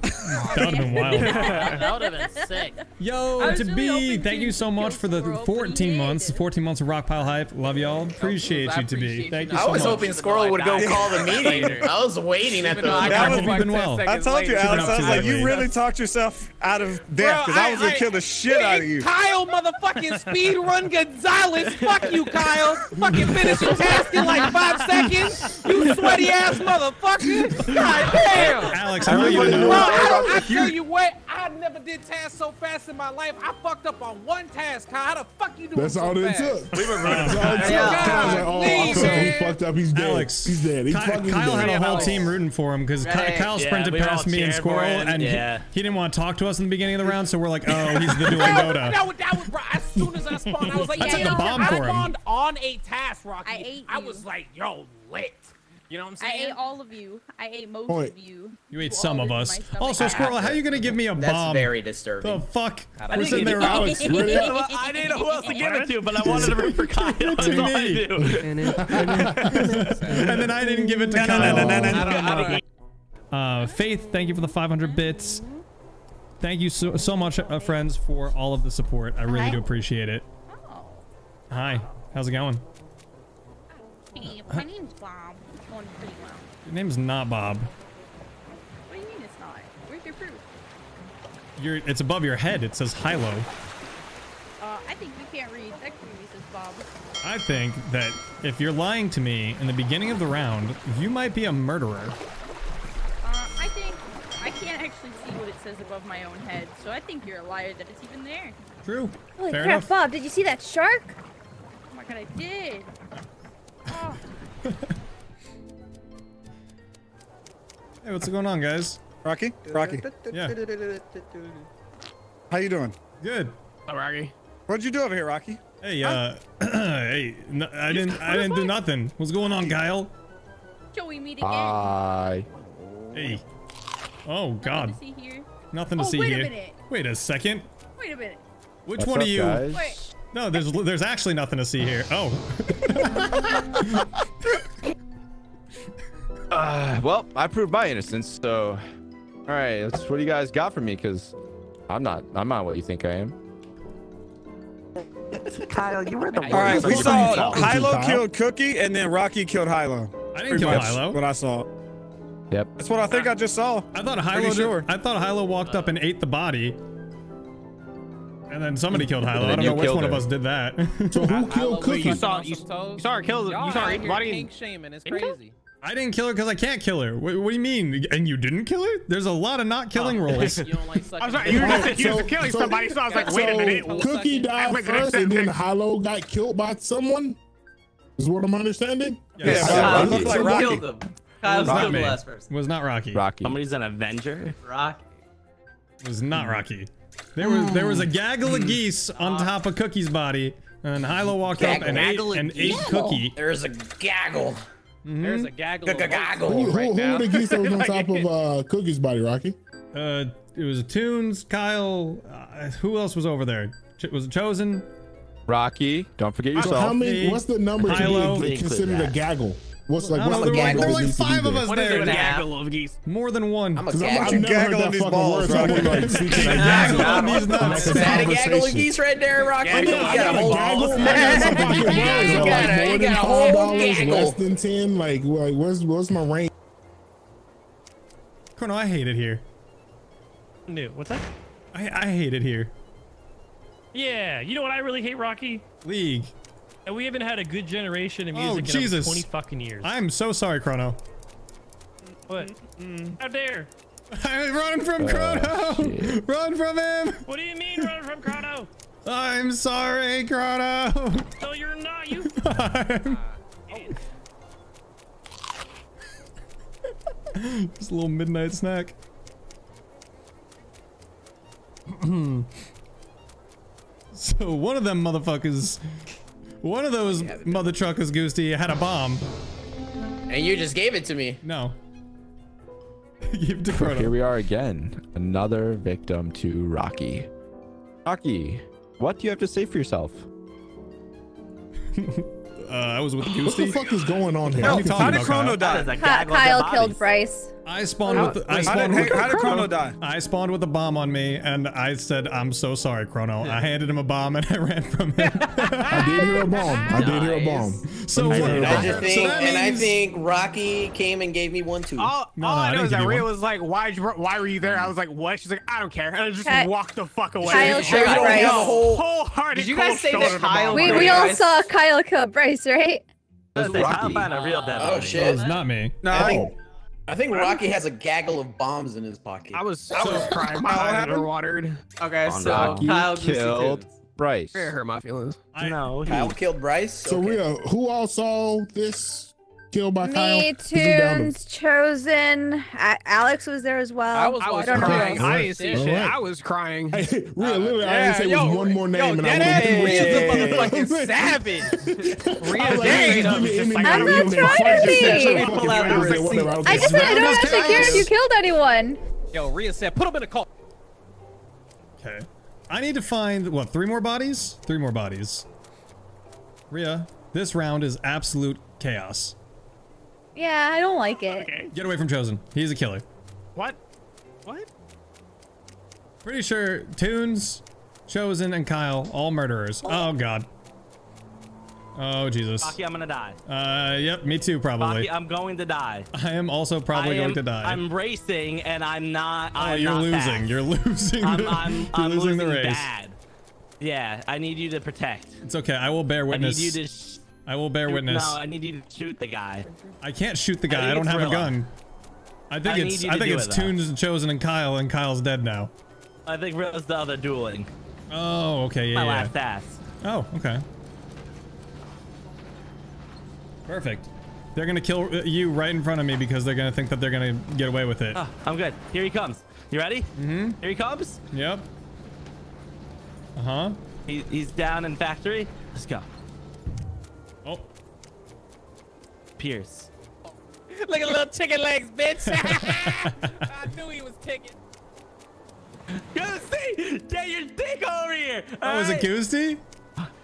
That would have been wild. That would have been sick. Yo, to be, thank you so much for the fourteen months. fourteen months of Rock Pile Hype. Love y'all. Appreciate you, to be. Thank you so much. I was hoping Squirrel would go call the mediator. I was waiting at the. I hope you've been well. I told you, Alex. I was like, you really talked yourself out of death because I was gonna kill the shit out of you. Kyle, motherfucking speed run Gonzalez. Fuck you, Kyle. Fucking finish your task in like five seconds. You sweaty ass motherfucker. God damn. Alex, I know you know. I, I tell you what, I never did tasks so fast in my life. I fucked up on one task. How the fuck you doing That's so all fast? It took. We were running. That's all it took. He fucked up. He's dead. Alex, he's dead. He Kyle, fucking Kyle dead. had a whole team rooting for him because right. Kyle sprinted yeah, past me and Squirrel, and yeah. he, he didn't want to talk to us in the beginning of the round, so we're like, oh, he's the dueling Dota. That was, that was, bro, as soon as I spawned, I was like, I yeah, took the bomb for him. I spawned on a task, Rocky. I, ate I was like, yo, lit. You know what I'm saying? I ate all of you. I ate most Point. of you. You ate some of us. Also, Squirrel, how are you going to give me a bomb? That's very disturbing. The fuck? I didn't know who else to give it to, but I wanted to root for Kyle. That's all I do. And then I didn't give it to no, Kyle. No, no, no, no, no, no. Uh, Faith, thank you for the five hundred bits. Thank you so, so much, uh, friends, for all of the support. I really Hi. do appreciate it. Oh. Hi. How's it going? Hey, my name's Bob. Well. Your name's not Bob. What do you mean it's not? Where's your proof? You're, it's above your head. It says Hilo. Uh, I think you can't read. That clearly says Bob. I think that if you're lying to me in the beginning of the round, you might be a murderer. Uh, I think I can't actually see what it says above my own head, so I think you're a liar that it's even there. True. Holy Fair crap, enough. Bob, did you see that shark? Oh my god, I did. Oh. Hey, what's going on, guys? Rocky? Rocky. Yeah. How you doing? Good. Hi, Rocky. What'd you do over here, Rocky? Hey, uh, hey, no, I didn't, I didn't do nothing. What's going on, Kyle? Shall we meet again? Hi. Hey. Oh, God. Nothing to see here. Nothing to see here. Wait a minute. Wait a second. Wait a minute. Which What's one up, are you? Guys? Wait. No, there's there's actually nothing to see here. Oh. uh, well, I proved my innocence, so. All right, let's, what do you guys got for me? Because I'm not, I'm not what you think I am. Kyle, you were the worst. All right, we saw Hilo killed Cookie, and then Rocky killed Hilo. I didn't Pretty kill Hilo. What I saw. Yep. That's what I think uh, I just saw. I thought Hilo. Did, sure. I thought Hilo walked up and ate the body, and then somebody killed Hilo. I don't know which one her. of us did that. So who I, killed I Cookie? You saw, you, you saw her kill. You saw her body. Shaman is crazy. I didn't kill her because I can't kill her. What, what do you mean? And you didn't kill her? There's a lot of not killing oh, rules. You don't like I'm sorry, you were just, so, just killing so, somebody, so I was like, so wait a minute. Cookie sucking. died wait, first, and then Hilo got killed by someone? Is what I'm understanding? Yes. Yeah, yeah. Like Rocky. Killed him. Kyle's not the last person. Was not Rocky. Rocky. Somebody's an Avenger. Rocky. It was not Rocky. There was there was a gaggle of geese on top of Cookie's body, and Hilo walked gaggle. up and ate, and ate Cookie. There's a gaggle. Mm-hmm. There's a gaggle. G -g gaggle who, who, right who now. were the geese that was on top of uh, Cookie's body, Rocky? Uh, it was Toons, Kyle. Uh, who else was over there? Ch was it Chosen? Rocky. Don't forget yourself. How many? What's the number to be considered a gaggle? What's like? What's like gaggle? There were like five of us there. What is a gaggle of geese? More than one. I'm a gaggle of these balls, Rocky. Gaggle on these nuts. Is that a gaggle of geese right there, Rocky? You got a whole gaggle. You got a whole gaggle. Less than ten. Like, where's where's my range? Colonel, I hate it here. No, what's that? I I hate it here. Yeah, you know what I really hate, Rocky? League. And we haven't had a good generation of music oh, in Jesus. twenty fucking years. I'm so sorry, Chrono. What? Mm-mm. How dare? Run from Chrono! Oh, run from him! What do you mean, run from Chrono? I'm sorry, Chrono. No, you're not. You. I'm... Just a little midnight snack. So one of them motherfuckers. One of those yeah, mother truckers, Goosty, had a bomb. And you just gave it to me. No. Give to Chrono. Here we are again. Another victim to Rocky. Rocky, what do you have to say for yourself? uh, I was with Goosty. What the fuck is going on here? No, how did Chrono die? Kyle killed Bryce. I spawned how, with. The, I spawned how did, with how did Chrono die? I spawned with a bomb on me, and I said, "I'm so sorry, Chrono." Yeah. I handed him a bomb, and I ran from him. I did hear a bomb. I nice. did hear a bomb. So I, did, I just think, so that means, and I think Rocky came and gave me one too. All, no, all no, I, I know is that Rhea was like, "Why? Why were you there?" I was like, "What?" She's like, "I don't care," and I just Hi. walked the fuck away. Kyle sure killed Bryce. Wholehearted. Did you guys say that Kyle? We we all saw Kyle kill Bryce, right? That's Rocky. Oh shit! It's not me. No. I think Rocky has a gaggle of bombs in his pocket. I was so I was crying. My eyes are watered. Okay, so Rocky Kyle killed Bryce. Fair her my feelings. I know. Kyle killed Bryce. So okay. we are, who all saw this kill by Me, Kyle? Me, Toons, Chosen. I, Alex was there as well. I was, I was I crying. I didn't see shit. Right. I was crying. Hey, Rhea, literally, uh, I didn't say yo, was one more name, yo, and I was Rhea's the motherfucking savage. Rhea, dang. I'm not trying to be. I just said I don't actually care if you killed anyone. Yo, Rhea said, put him in a call. Okay. I need to find, what, three more bodies? Three more bodies. Rhea, this round is absolute chaos. Yeah, I don't like it. Okay. Get away from Chosen. He's a killer. What? What? Pretty sure Toons, Chosen, and Kyle, all murderers. Oh, oh God. Oh, Jesus. Rocky, I'm gonna die. Uh, yep, me too, probably. Rocky, I'm going to die. I am also probably am, going to die. I'm racing, and I'm not. Oh, I'm you're not losing. Bad. You're losing. I'm, I'm, you're I'm losing, losing the race. Bad. Yeah, I need you to protect. It's okay. I will bear witness. I need you to. Sh I will bear witness. No, I need you to shoot the guy. I can't shoot the guy. I, I don't have a gun. I think I it's I think it's it, Toons and Chosen and Kyle, and Kyle's dead now. I think Rilla's the other dueling. Oh, okay, yeah, My yeah. last ass. Oh, okay. Perfect. They're gonna kill you right in front of me because they're gonna think that they're gonna get away with it. Oh, I'm good. Here he comes. You ready? Mm-hmm. Here he comes. Yep. Uh huh. He, he's down in factory. Let's go. Oh. Pierce. Oh. Look at little chicken legs, bitch. I knew he was kicking. Go! Goosey! Get your dick over here! All oh, right? Is it Goosey?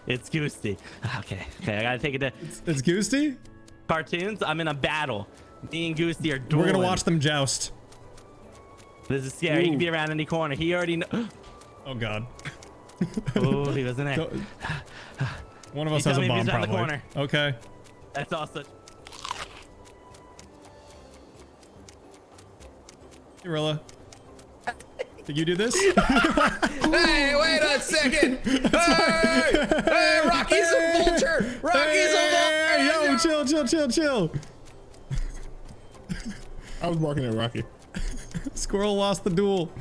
It's Goosey. Okay, okay, I gotta take it to... It's, it's Goosey? Cartoonz, I'm in a battle. Me and Goosey are dueling. We're gonna watch them joust. This is scary. Ooh. He can be around any corner. He already knows. Oh, God. Oh, he wasn't there. One of us has a bomb, probably. Okay. That's awesome. Hey, Rilla. Did you do this? Hey, wait a second! Hey! Hey, Rocky's a vulture! Rocky's hey, a vulture! Yo, chill, chill, chill, chill! I was barking at Rocky. Squirrel lost the duel.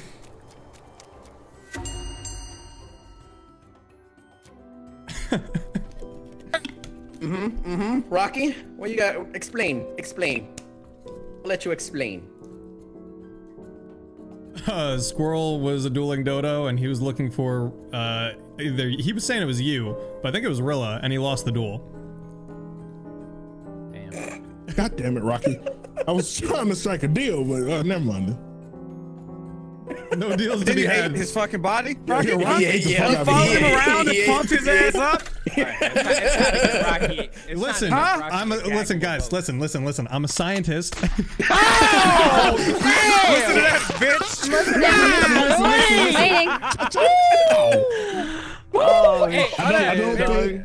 Mm-hmm, mm-hmm. Rocky, what you got? Explain, explain. I'll let you explain. Uh, Squirrel was a dueling dodo, and he was looking for uh, either he was saying it was you, but I think it was Rilla, and he lost the duel. Damn! God damn it, Rocky! I was trying to strike a deal, but uh, never mind. No deals to be had. His fucking body. Rocky, Rocky, yeah, yeah, yeah. Follow him around and pump his ass up. Listen, I'm a, listen, guys, listen, listen, listen. I'm a scientist. Oh, yeah. Listen to that, bitch. Waiting. Oh, hey, I don't know.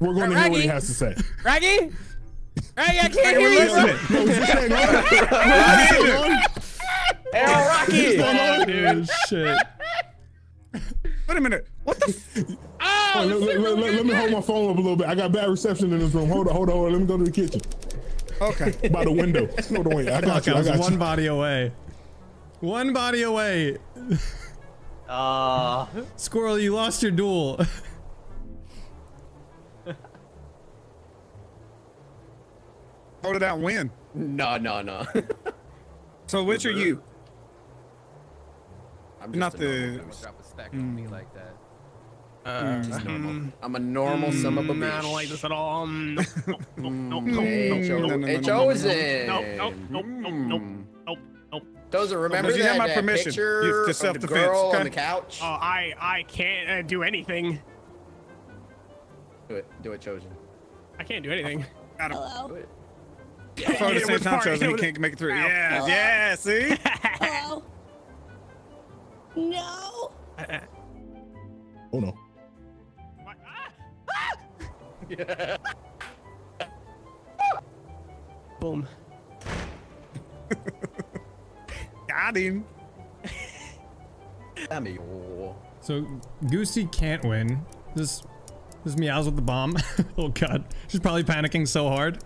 We're going to hear what he has to say. Rocky, Rocky, I can't hear you. Hey, Rocky! Oh, dude, shit. Wait a minute. What the f- oh, oh, let, let, let, let me hold my phone up a little bit. I got bad reception in this room. Hold on, hold on. Let me go to the kitchen. Okay. By the window. Hold on, wait. I got okay, you. I got I was one you. body away. One body away. Uh. Squirrel, you lost your duel. How did I win? No, no, no. So which are you? I'm just not a the. Normal, drop a stack mm. on me like that. Uh, just normal. I'm a normal mm, son of a bitch. I don't like this at all. No, no, no, no, H O is in. No, no, no, no, no, no, no. Those are remember no, that, have my that permission. Picture of the defense, girl okay. on the couch. Oh, uh, I, I can't uh, do anything. Do it, do it, Chosen. I can't do anything. I don't. Hello? Do it. Yeah, yeah, the same time chosen, he can't make it through. Ow. Yeah, uh, yeah, see? Hello? No. Oh no. What? Ah! Ah! Boom. Got him. So Goosey can't win. This this meows with the bomb. Oh god. She's probably panicking so hard.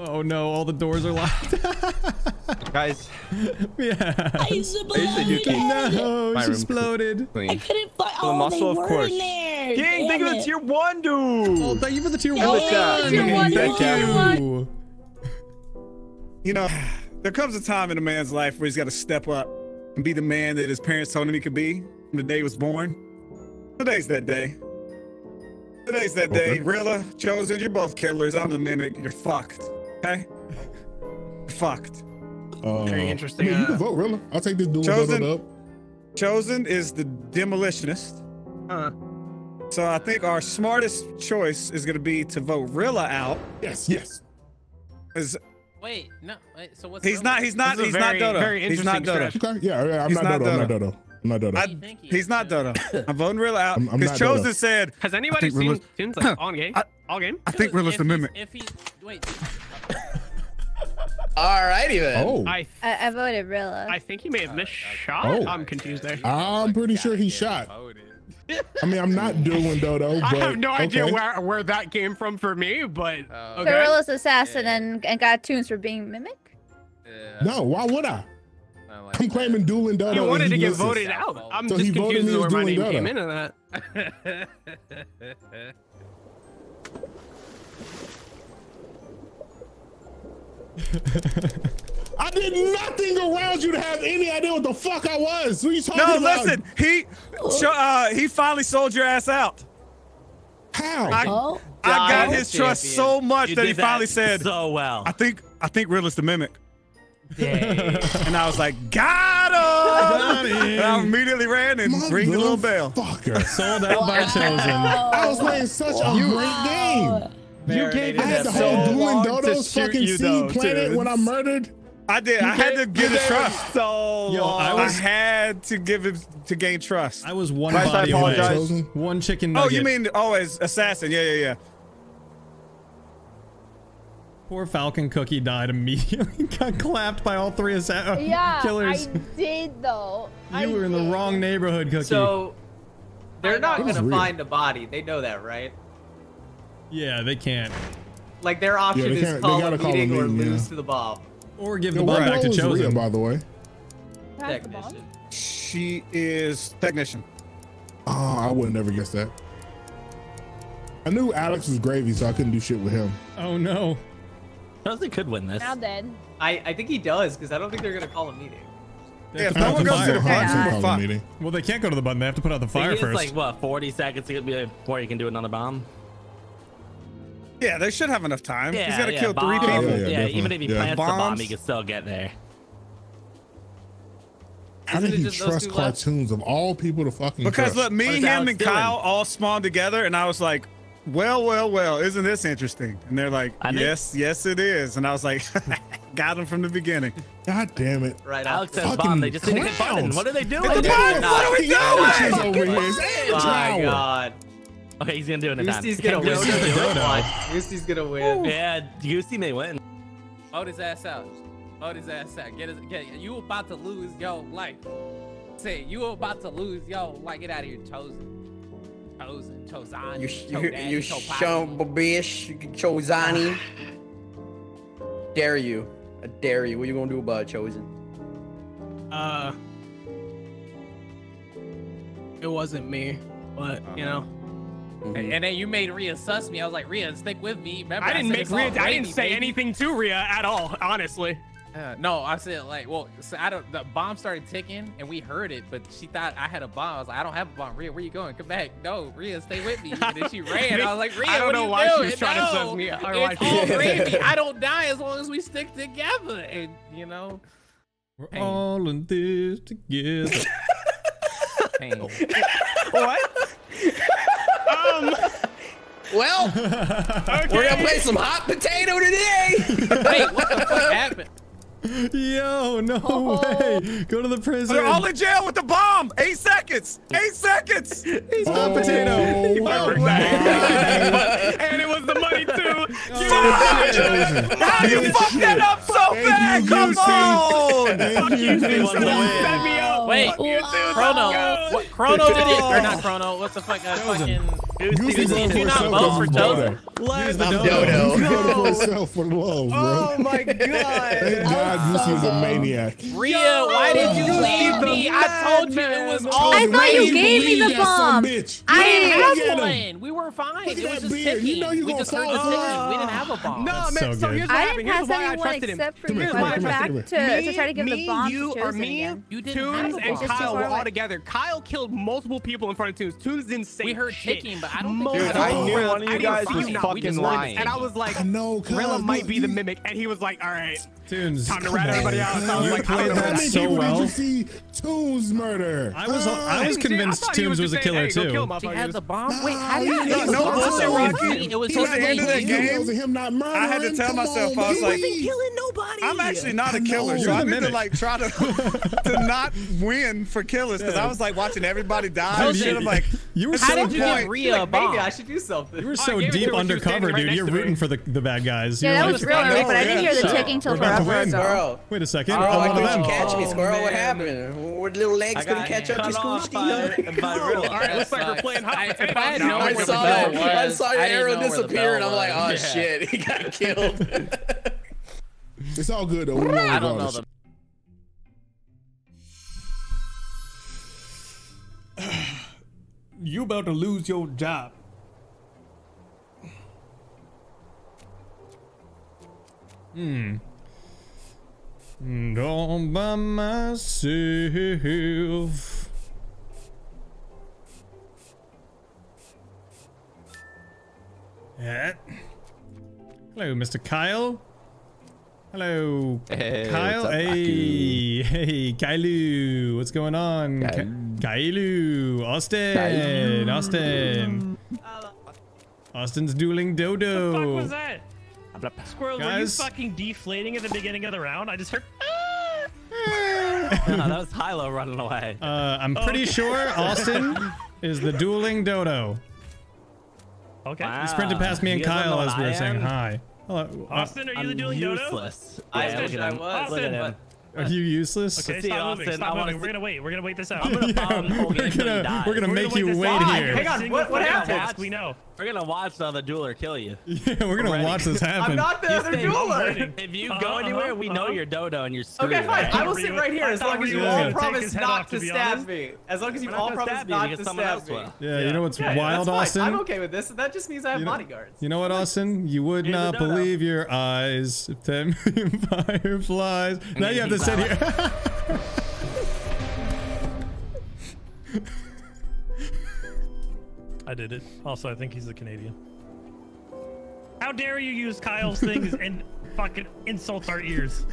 Oh no, all the doors are locked. Guys. Yeah. I exploded. No, she exploded. I couldn't find all the muscle, of course. Gang, thank you for the tier one, dude. Oh, thank you for the tier yeah, one. Yeah, tier one. Thank you. You know, there comes a time in a man's life where he's got to step up and be the man that his parents told him he could be from the day he was born. Today's that day. Today's that day. Rilla, Chosen, you're both killers. I'm the mimic. You're fucked. Okay. Fucked. Uh, Very interesting. Yeah, you can vote, really. I'll take this duel. Chosen, up. Chosen is the demolitionist. Huh. So I think our smartest choice is going to be to vote Rilla out. Yes, yes. Wait, no. Wait, so what's he's Rilla? not? He's not. He's very, not Dodo. Very he's not Dodo. Okay. Yeah, yeah, I'm not, not Dodo. I'm not Dodo. I'm not Dodo. I, he's not Dodo. I'm voting Rilla out because Chosen Dodo. said. Has anybody seen Toons like on game? I, All game. I think Rilla's the mimic. If he wait. All righty then. Oh. I, I I voted Rilla. I think he may have missed uh, shot. Oh. I'm confused there. I'm pretty sure he shot. I mean, I'm not doing Dodo. But, I have no okay. idea where where that came from for me, but uh, okay. So Rilla's assassin yeah. and and got Toons for being mimic. Yeah. No, why would I? I like I'm claiming dueling Dodo. He wanted he to get voted his... out. I'm so just confused where my name Dodo. came into that. I did nothing around you to have any idea what the fuck I was. What are you talking no, about? No, listen. He uh, he finally sold your ass out. How? I, oh. I got his trust so much that he finally said, "So well, I think I think Rilla's the mimic." Dang. And I was like, got him! And I immediately ran and my ringed the little bell. Fucker. Sold out by Chosen. I was playing such wow. a great game. There, you gave I had the whole so Dueling Dodos fucking you, though, seed planet when I murdered. I did. You I had to give it trust. So Yo, I, was, I had to give it to gain trust. I was one Christ, body away. One chicken nugget. Oh, you mean always oh, assassin? Yeah, yeah, yeah. Poor Falcon Cookie died immediately. Got clapped by all three assassins. Yeah, killers. I did though. You I were in did. the wrong neighborhood, Cookie. So they're not gonna real. find a body. They know that, right? Yeah, they can't. Like their option yeah, is call a meeting or meeting, lose yeah. to the bomb. Or give Yo, the bomb back to Chosen. Rhea, by the way? Technician. She is technician. Oh, I would have never guessed that. I knew Alex was gravy, so I couldn't do shit with him. Oh no. Chosen could win this. Now dead. I, I think he does, because I don't think they're going to call a meeting. Yeah, if no one goes to the button. Well, they can't go to the button. They have to put out the fire first. It's like, what, forty seconds before you can do another bomb? Yeah, they should have enough time. Yeah, he's got to yeah, kill bomb. three people. Yeah, yeah, yeah, yeah even if he yeah. plants Bombs. the bomb, he can still get there. How did he trust Cartoonz of all people to fucking Because trust? Look, me, him, Alex and doing? Kyle all spawned together, and I was like, well, well, well, isn't this interesting? And they're like, I yes, think... yes, it is. And I was like, got him from the beginning. God damn it. Right, Alex says bomb. They just need to hit button. What are they doing? Hit the bomb. What are we doing? Oh, my God. Okay, he's gonna do it in time. Goosty's gonna win. Goosty's gonna win. Yeah, Goosty may win. Vote his ass out. Vote his ass out. Get his, get, you about to lose your life. Say, you about to lose your life. Get out of here, Chosen. Chosen, Chozani. You, you shum babish, Chozani. Dare you. I dare you. What are you gonna do about it, Chosen? Uh. It wasn't me, but, you know. Mm-hmm. And then you made Rhea suss me. I was like, Rhea, stick with me. Remember, I didn't I make Rhea. I didn't say baby. anything to Rhea at all, honestly. Uh, no, I said like, well, so I don't. The bomb started ticking, and we heard it, but she thought I had a bomb. I was like, I don't have a bomb. Rhea, where you going? Come back. No, Rhea, stay with me. And then she ran. I was like, Rhea, I don't what know you why she was trying no, to suss me. Or it's all gravy. I don't die as long as we stick together, and you know, we're pain. all in this together. Pain. What? Um, well, okay. We're gonna play some hot potato today. Wait, what the fuck happened? Yo, no oh. way. Go to the prison. They're all in jail with the bomb. Eight seconds. Eight seconds. He's oh. hot potato. Oh, wow. And it was the money too. Oh, How do you fuck that up so bad? Come on. Fuck you, dude. Wait, Chrono. Chrono did it or not Chrono? What the fuck? Uh, fucking. Goosey, do not vote for Dodo. Use the Dodo. No. For love, bro. Oh my god. Thank God, Goosey is a maniac. Rhea, why did you leave me? I told you it was all. I thought you gave me the bomb. I didn't have one. We were fine. It was just ticking. You know you gonna fall off. We didn't have a bomb. No, man. So here's what happened. Here's why I trusted him. Here's why I trusted him. To try to give the bomb to Chosen again. You, Toons, and Kyle were all together. Kyle killed multiple people in front of Toons. Toons didn't say shit. We heard ticking, but I don't think. Dude, I knew one of you guys was fucking lying. And I was like, no, Rilla might be the mimic. And he was like, all right. Toons, time to rat everybody out. So you like, played that so well. Did you see Toons murder? I was, uh, I was convinced I Toons was, was a killer saying, hey, too. Kill she had the bomb. Nah, Wait, how did you? No, listen, Rocky. It was at the end of that game. I had to tell myself, I was like, killing nobody. I'm actually not a killer, so I need to like try to to not win for killers because I was like watching everybody die. Shit, I'm like, you were so deep. Maybe I should do something. You were so deep undercover, dude. You're rooting for the the bad guys. Yeah, that was real, but I didn't hear the ticking till forever. Wait, so. Wait a second. Oh, I'm one of them. Catch me, Squirrel. Oh, what happened? What little legs couldn't catch up to Scoochie? All right, looks like we're playing hot. I, if I had no I saw, it, I saw your I arrow disappear, and I'm like, oh yeah. shit, he got killed. It's all good though. I don't know. You about to lose your job. Hmm. And all by myself. Yeah. Hello, Mister Kyle. Hello, hey, Kyle. Up, hey, hey, Kailu. What's going on? Kailu. Kailu. Austin. Kailu. Austin. Austin's dueling dodo. What the fuck was that? Squirrel, were you fucking deflating at the beginning of the round? I just heard. No, that was Hilo running away. Uh, I'm pretty okay. sure Austin is the dueling dodo. Okay. Wow. He sprinted past me and Kyle as we were saying hi. Hello. Austin, are you I'm the dueling useless. dodo? I yeah, Austin, I was. Austin, Austin, are you useless? Okay, stop Austin, moving. Stop moving. We're gonna wait. We're gonna wait this out. I'm gonna follow yeah, we're, gonna, we're, gonna we're gonna make you wait out. here. Hang on. What, what happened? We know. We're gonna watch the other dueler kill you. Yeah, we're gonna Already. watch this happen. I'm not the you other dueler. If you uh, go anywhere, uh, we uh, know you're dodo and you're screwed. Okay, fine. I will sit right here as long as you all promise not to stab me. As long as you all promise not to stab me. Yeah, you know what's wild, Austin? I'm okay with this. That just means I have bodyguards. You know what, Austin? You would not believe your eyes. ten million fireflies. Now you have to. Sit here. I did it. Also, I think he's a Canadian. How dare you use Kyle's things and fucking insult our ears?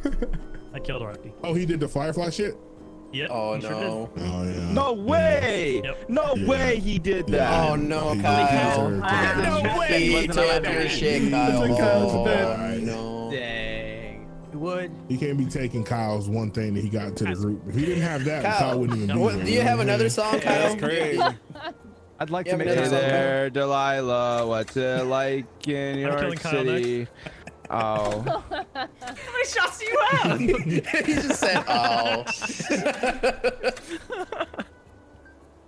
I killed Rocky. Oh, he did the firefly shit? Yep. Oh, no. Sure oh, yeah. No way. Yep. No yeah. way he did that. Yeah. Oh, no, he Kyle. Did I no that. way he, he did that. Shit, Kyle. Like Kyle's oh, dead. All right, no. Dang. Would he can't be taking Kyle's one thing that he got to the group. If he didn't have that, Kyle, Kyle wouldn't even. What, do you have another song, Kyle? That's crazy. I'd like you to make hey there, song, Delilah. What's it like in New York City? Oh. How many shots do you have? He just said, "Oh."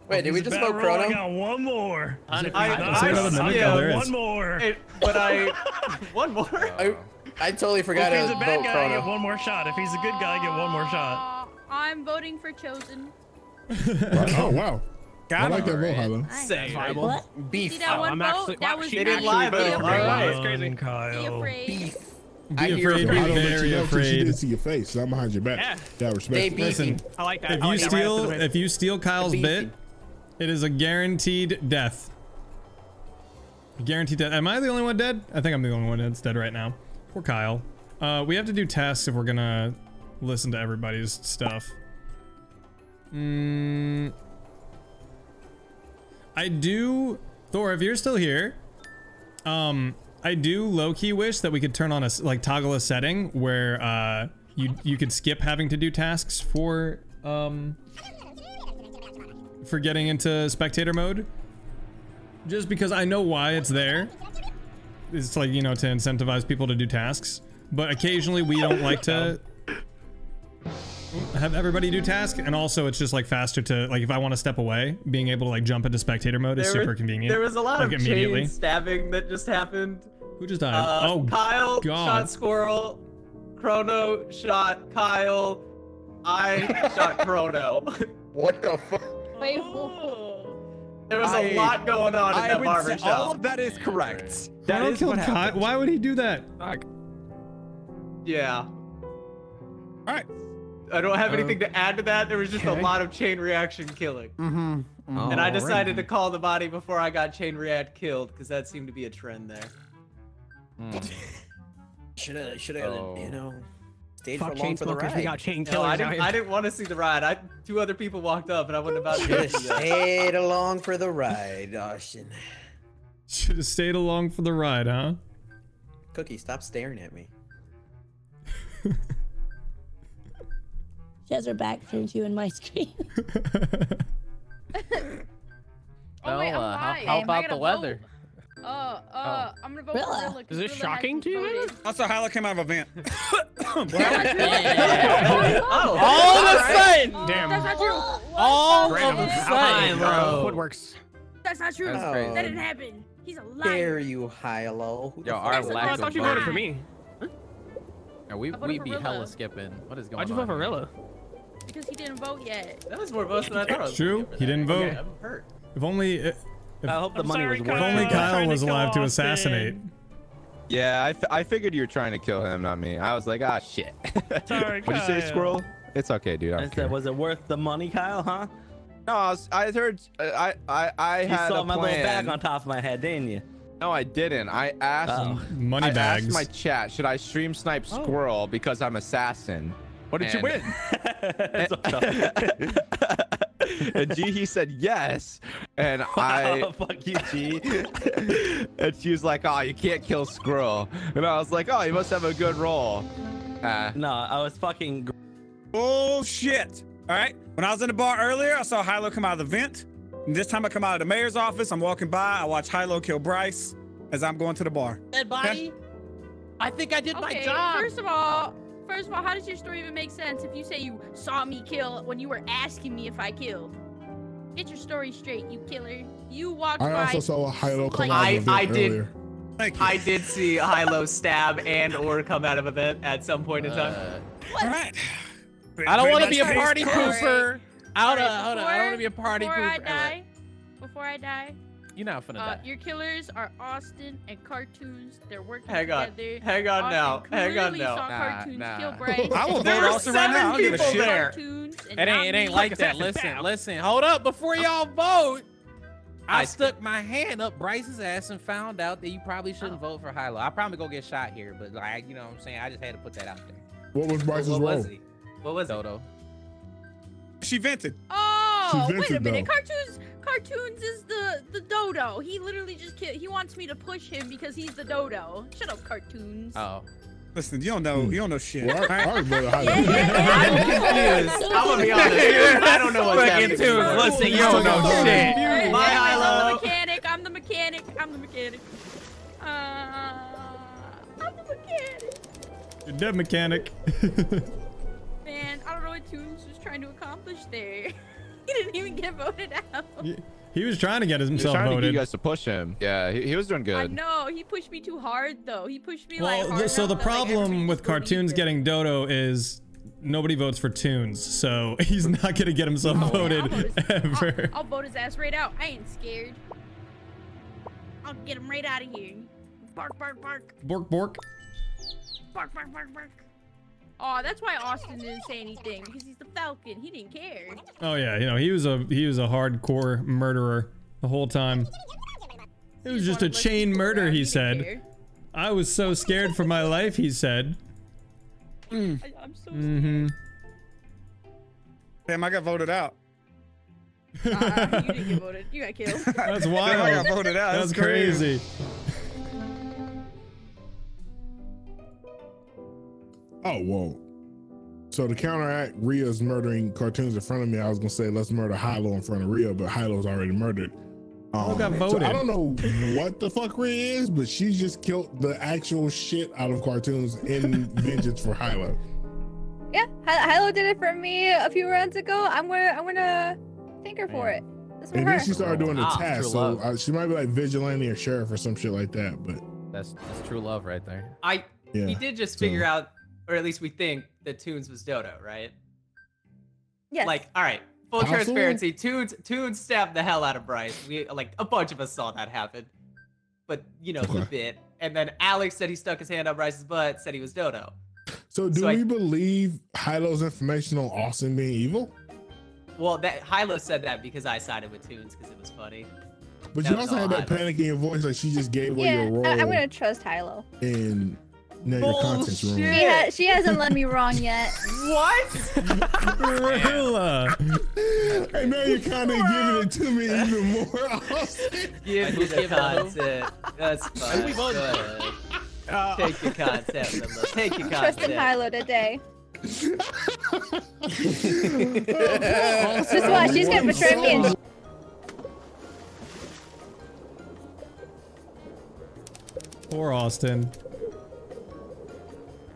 Wait, did we just smoke Chrono? I got one more. I, I, I, yeah, one more. It, but I, one more. I, I totally forgot. Well, if he's a bad guy, I get one more shot. If he's a good guy, I get one more shot. Uh, I'm voting for Chosen. Oh wow! Got I like that vote, Hilo. Same. What? Beef. See that one oh, vote? Actually, that was. They didn't lie, but it was crazy. Kyle. Beef. Be I afraid. Be very afraid. She did see your face. So I'm behind your back. Yeah. That respect. Listen, I like that. If you steal, if you steal Kyle's bit, it is a guaranteed death. Guaranteed death. Am I the only one dead? I think I'm the only one that's dead right now. Poor Kyle. Uh, we have to do tasks if we're gonna listen to everybody's stuff. Mm. I do, Thor, if you're still here, um, I do low-key wish that we could turn on a, like, toggle a setting where, uh, you, you could skip having to do tasks for, um, for getting into spectator mode. Just because I know why it's there. It's like, you know, to incentivize people to do tasks, but occasionally we don't like to have everybody do tasks, and also it's just like faster to, like, if I want to step away, being able to like jump into spectator mode there is super was, convenient. There was a lot like, of chain stabbing that just happened. Who just died? Uh, oh, Kyle God. shot Squirrel, Chrono shot Kyle, I shot Chrono. What the fuck? Wait, there was a I, lot going on in I that barbershop. All of that is correct. That is what happened. Why would he do that? Yeah. All right. I don't have uh, anything to add to that. There was just okay. a lot of chain reaction killing. Mm-hmm. Oh, and I decided right. to call the body before I got chain react killed because that seemed to be a trend there. Mm. should I, should I, oh. you know, stayed Fuck for long for the ride. We got chain killers. No, I, didn't, I didn't want to see the ride. I two other people walked up and I wasn't about to. Should have stayed along for the ride, Austin. Should have stayed along for the ride, huh? Cookie, stop staring at me. She has her back turned to you in my screen. oh, oh wait, I'm uh, how, how about the weather? Vote? Uh, uh, oh. I'm gonna vote Rilla. for Rilla. Is this Rilla shocking to you? Also, Hilo came out of a vent. All of a sudden! Damn. That's not true. All of a sudden, bro. Woodworks. That's not true. That, that didn't happen. He's a liar. Dare you, Hilo? Yo, our lack I thought you voted for me. Huh? Yeah, we we be Rilla. hella skipping. What is going Why'd on? Why'd you vote for Rilla? Because he didn't vote yet. That was more votes than I thought. It's true. He didn't vote. Okay, I'm hurt. If only. If, I hope the I'm money sorry, was worth. If only Kyle was alive to assassinate. Austin. Yeah, I, f I figured you were trying to kill him, not me. I was like, ah, shit. Sorry, Kyle. What'd you say, Squirrel? It's okay, dude. I don't I care. Said, was it worth the money, Kyle? Huh? No, I, was, I heard. I I I had you saw a plan. my little bag on top of my head, didn't you? No, I didn't. I asked oh. money I bags. Asked my chat, should I stream snipe squirrel oh. because I'm assassin? What did and... you win? And... and G, he said yes, and wow, I fuck you, G. And she was like, "Oh, you can't kill squirrel," and I was like, "Oh, you must have a good roll." Uh, no, I was fucking bullshit. All right, when I was in the bar earlier, I saw Hilo come out of the vent. And this time I come out of the mayor's office. I'm walking by. I watch Hilo kill Bryce as I'm going to the bar. Dead body. Okay. I think I did okay, my job. First of all. First of all, how does your story even make sense if you say you saw me kill when you were asking me if I killed? Get your story straight, you killer. You walked I by. I also saw a Hilo come like, out of I, a vent I earlier. Did, I did see Hilo stab and or come out of a vent at some point in time. Uh, what? All right. I don't want to be a party pooper. I don't, right, hold on, I don't want to be a party before pooper. Before I die, before I die. You're not finna uh, die. Your killers are Austin and Cartoonz. They're working hang on. together. Hang on Austin now. Hang on now. Nah, nah. Kill Bryce. I will there were seven right people there. It ain't, it ain't like that. Listen, listen. Hold up. Before y'all vote, I, I stuck my hand up Bryce's ass and found out that you probably shouldn't oh. vote for Hilo. I probably go get shot here, but like, you know what I'm saying? I just had to put that out there. What was Bryce's role? What was he? What was Dodo? She vented. Oh, she vented, wait a minute. Cartoonz. Cartoonz is the the dodo. He literally just kid, he wants me to push him because he's the dodo. Shut up, Cartoonz. Uh oh, listen, you don't know you don't know shit. Well, I, I, don't know how yeah, yeah, yeah. I'm gonna be honest. I don't know what's happening. Listen, you don't know shit. My Hilo. I'm the mechanic. I'm the mechanic. I'm the mechanic. Uh, I'm the mechanic. You're dead mechanic. Man, I don't know what Toons was trying to accomplish there. He didn't even get voted out. He was trying to get himself he was trying voted. To get you guys to push him. Yeah, he, he was doing good. I know. He pushed me too hard, though. He pushed me well, like hard. So the though, problem like, with Cartoonz getting Dodo is nobody votes for Toons, so he's not gonna get himself oh, voted yeah, I'll vote his, ever. I'll, I'll vote his ass right out. I ain't scared. I'll get him right out of here. Bark, bark, bark. Bork, bork. Bark, bark, bark, bark. Oh, that's why Austin didn't say anything because he's the Falcon. He didn't care. Oh yeah, you know he was a he was a hardcore murderer the whole time. It was just a chain murder, he said. I was so scared for my life, he said. Mm. I, I'm so mm-hmm. scared. Damn, I got voted out. Uh, you didn't get voted. You got killed. That's wild. I got voted out. That's, that's crazy. Oh, whoa. So to counteract Rhea's murdering Cartoonz in front of me, I was going to say, let's murder Hilo in front of Rhea, but Hilo's already murdered. Um, I, got voted. So I don't know what the fuck Rhea is, but she just killed the actual shit out of Cartoonz in vengeance for Hilo. Yeah, Hilo did it for me a few rounds ago. I'm going to I'm gonna thank her for it. That's for and her. Then she started doing the oh, task, so I, she might be like vigilante or sheriff or some shit like that, but... That's, that's true love right there. I yeah, He did just figure so. out... Or at least we think that Toons was Dodo, right? Yes. Like, all right, full awesome. transparency. Toons, Toons stabbed the hell out of Bryce. We like a bunch of us saw that happen, but you know the bit. And then Alex said he stuck his hand on Bryce's butt, said he was Dodo. So do so we I, believe Hilo's information on Austin being evil? Well, that Hilo said that because I sided with Toons because it was funny. But that you also had that Hilo. panic in your voice, like she just gave away yeah, your role. I, I'm gonna trust Hilo. And. Bullshit. She, ha she hasn't let me wrong yet. What? Gorilla. I know you're kind of giving it to me even more. Give me the content. That's fine. We both uh, take your content, Limbo. Take your content. Trust in Hilo today. Just watch. She's gonna betray me and. Poor Austin.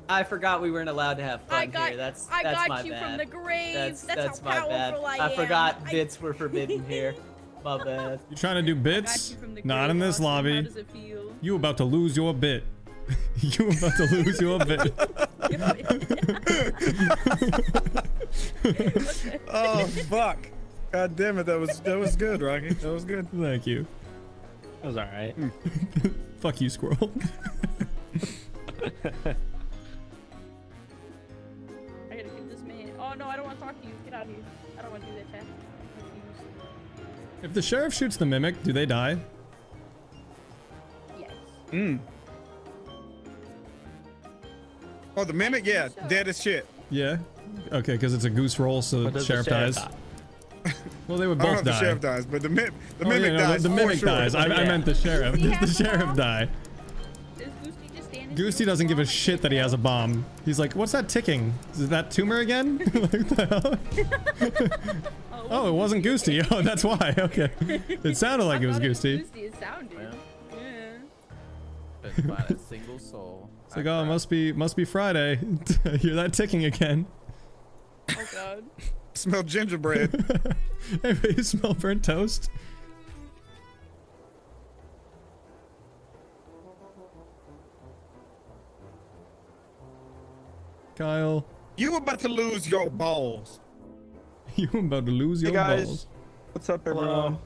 I forgot we weren't allowed to have fun I got, here. That's I that's got my you bad. From the grave. That's, that's, that's how my bad. I, I forgot bits I... were forbidden here. My bad. You trying to do bits? Not in this lobby. How does it feel? You about to lose your bit. You about to lose your bit. Oh fuck! God damn it! That was that was good, Rocky. That was good. Thank you. That was all right. Fuck you, squirrel. Oh, no, I don't want to talk to you. Get out of here. I don't want to do that, chat. If the sheriff shoots the mimic, do they die? Mm. Oh, the mimic? Yeah, dead as shit. Yeah. Okay, because it's a goose roll, so the sheriff, the sheriff dies. Die? Well, they would both I don't know if die. The sheriff dies, but the, mi the oh, mimic yeah, no, dies. The, the mimic sure. dies. I, yeah. I meant the sheriff. Does the sheriff die? Does Goosey just stand Goosey doesn't give a shit that he has a bomb. He's like, what's that ticking? Is that tumor again? Like, what the hell? Oh, it wasn't Goosey. Oh, that's why. Okay. It sounded like it was Goosey. Goosey, it sounded. Yeah. But not a single soul. It's like, oh, it must be, must be Friday. I hear that ticking again. Oh God. Smell gingerbread. Everybody hey, smell burnt toast. Kyle. You about to lose your balls. You about to lose your hey guys. balls. What's up, everyone? Hello.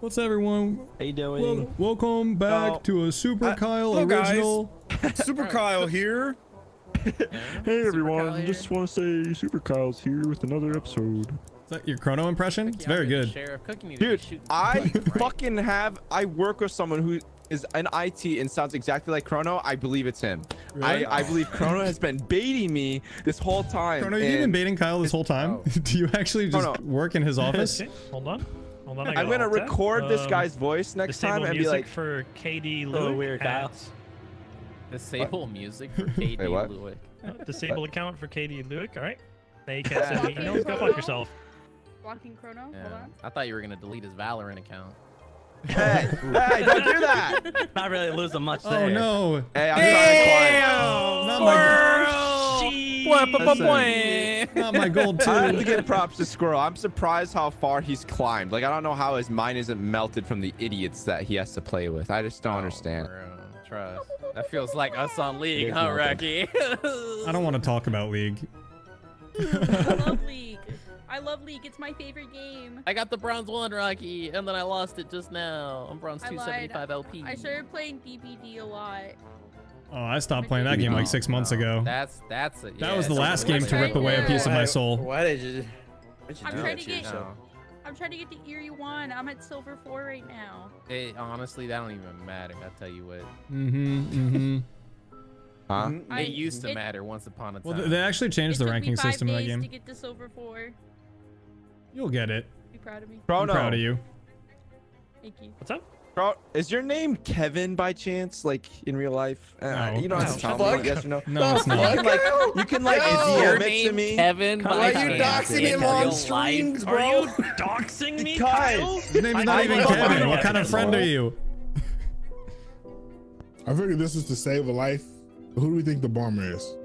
What's up, everyone? How you doing? Well, welcome back oh. to a Super uh, Kyle hello, original. Guys. Super Kyle here. Hey everyone, just want to say Super Kyle's here with another episode. Is that your chrono impression? It's very good. Dude, I fucking have, I work with someone who is an I T and sounds exactly like Chrono. I believe it's him. Really? I, I believe Chrono has been baiting me this whole time. Chrono, you've been baiting Kyle this whole time? Oh. Do you actually just Chrono. work in his office? Hold on. Hold on, I I'm gonna record that. this guy's um, voice next time and be like for K D Lewick. Oh, disable what? music for K D Lewick. Uh, disable what? account for K D Lewick. All right. Now you can't send me emails. Go fuck yourself. Blocking Chrono. Yeah. Hold on. I thought you were gonna delete his Valorant account. Hey, hey, don't do that. Not really losing much there. Oh no. Hey, I'm hey, not quiet. Not my goal too. I have to give props to Squirrel. I'm surprised how far he's climbed. Like, I don't know how his mind isn't melted from the idiots that he has to play with. I just don't oh, understand. Bro. Trust. That feels like us on League, huh, Rocky? I don't want to talk about League. I love League. I love League. It's my favorite game. I got the bronze one, Rocky, and then I lost it just now. I'm bronze two seventy-five L P. I started playing D B D a lot. Oh, I stopped playing that game like six months ago. That's that's it. Yeah, that was the last game to rip away a piece of my soul. Why did you? Did you I'm, trying to get, I'm trying to get to Eerie One. I'm at Silver Four right now. It, honestly, that don't even matter. I tell you what. Mm-hmm. Mm-hmm. Huh? I, it used to it, matter once upon a time. Well, they actually changed it the ranking system in that game. It took me five days to get to Silver Four. You'll get it. Be proud of me. Proud I'm no. proud of you. Thank you. What's up? Is your name Kevin by chance, like in real life? No. Uh, you don't no. have to tell me, yes or no. No, it's not. You can like, you can, like no. D M it to me. Kevin Kyle, by are you doxing him on streams, bro? Are you doxing me, Kyle? His name's not even Kevin. What kind of friend are you? I figured this is to save a life. Who do we think the bomber is?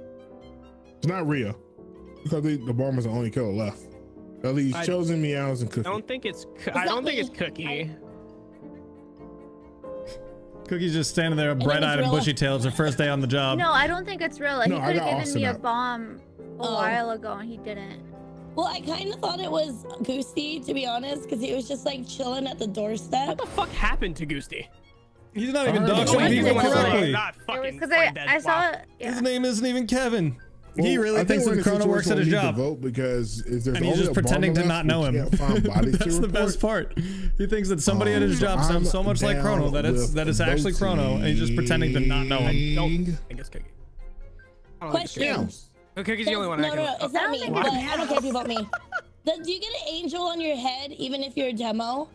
It's not Rhea. Because the bomber's the only killer left. At least I, Chosen, Meows, and Cookie. I don't think it's. I don't think it's Cookie. Cookie's just standing there, bright-eyed and, and bushy-tailed. It's her first day on the job. No, I don't think it's Rilla. No, he could have given me out. a bomb a oh. while ago, and he didn't. Well, I kind of thought it was Goosey, to be honest, because he was just like chilling at the doorstep. What the fuck happened to Goosey? He's not even doxing people correctly. Because I, I saw yeah. his name isn't even Kevin. Well, he really I thinks that Chrono works at his job. Vote because if and he's just pretending to not know him. That's the best part. He thinks that somebody um, at his job sounds so much like Chrono that it's that it's actually Chrono, and he's just pretending to not know him. Nope. I guess Cookie. Questions. No, Cookie's the only one. No, I can no, it's not me. But I don't care if you vote me. Do you get an angel on your head even if you're a demo?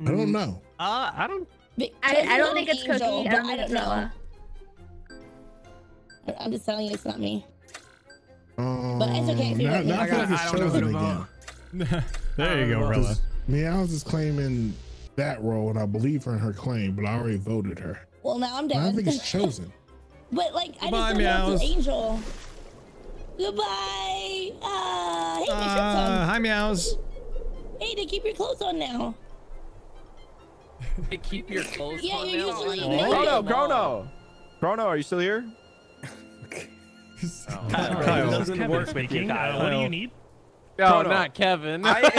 I don't know. Uh, I don't. I I don't think it's Cookie. I don't know. I'm just telling you, it's not me. Um, but it's okay. Now, now I, feel like it's I don't know who again. There you go, Rilla. Meows is claiming that role, and I believe her in her claim, but I already voted her. Well, now I'm dead. I think it's Chosen. But like, I Goodbye, just don't know if it's Angel. Goodbye. Uh, hey, uh, my shirt's on. Hi, Meows. Hey, they keep your clothes on now. They keep your clothes yeah, on now? Yeah, you're usually... Chrono, Chrono. Chrono, are you still here? Oh, Kyle, Kyle. Doesn't Kevin work with you, Kyle. What do you need? No, no. Not Kevin. I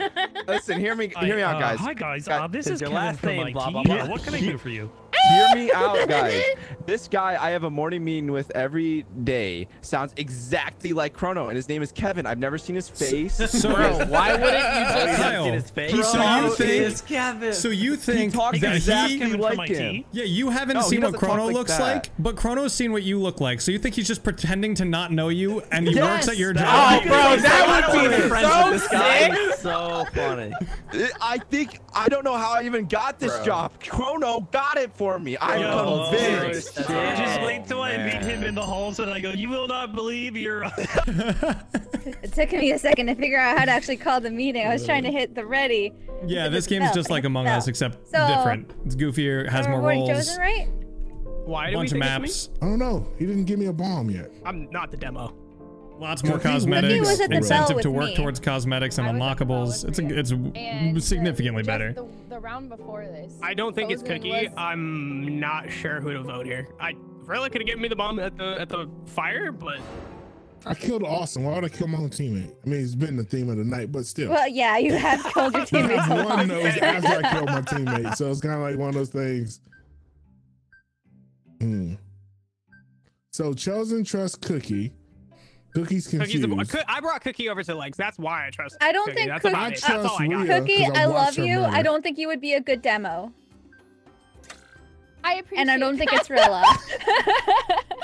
am Listen, hear me, hear me I, uh, out, guys. Hi, guys. Uh, this is Kevin from I T. Blah, blah, blah. What can I do for you? Hear me out, guys. This guy I have a morning meeting with every day sounds exactly like Chrono, and his name is Kevin. I've never seen his face. So bro, why wouldn't you just Kyle, his face? He so, you think, Kevin. so you think he that exactly he like him? Yeah, you haven't no, seen what Chrono like looks that. like, but Chrono's seen what you look like. So you think he's just pretending to not know you, and he yes, works at your job? Oh, bro, that would be so with this guy. So funny. I think I don't know how I even got this bro. job. Chrono got it for me. I'm Yo, convinced. Oh, just wait till I meet him in the halls and I go, you will not believe you're... It took me a second to figure out how to actually call the meeting. I was trying to hit the ready. Yeah, this game is just like Among Us, except so, different. It's goofier, has more roles. Chosen, right? Why do we think maps. It's me? I don't know. He didn't give me a bomb yet. I'm not the demo. Lots more cosmetics, incentive to work me. towards cosmetics and unlockables. It's a, it's and significantly the, better. The, the round before this, I don't think it's Cookie. Was... I'm not sure who to vote here. I really could have given me the bomb at the at the fire, but I killed Austin. Why would I kill my own teammate? I mean, it's been the theme of the night, but still. Well, yeah, you have killed your teammates. One knows after I killed my teammate, so it's kind of like one of those things. Hmm. So Chosen trusts Cookie. Cookie's confused. Cookie's a, I brought Cookie over to Legs. That's why I trust I don't Cookie. think That's Cookie, I trust That's all I got. Cookie, I, I love you. Murder. I don't think you would be a good demo. I appreciate And I don't that. think it's Rilla.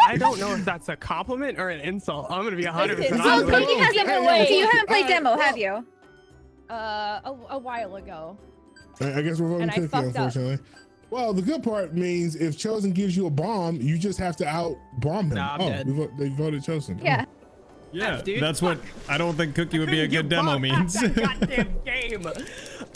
I don't know if that's a compliment or an insult. I'm going to be one hundred percent honest. So Cookie hasn't been waiting. So you haven't played uh, demo, well, have you? Uh, a, a while ago. I guess we're voting and Cookie, unfortunately. Up. Well, the good part means if Chosen gives you a bomb, you just have to out-bomb him. Nah, I'm oh, dead. We vo they voted Chosen. Yeah. Yeah, F, that's what I don't think Cookie would be a good demo means. Goddamn game!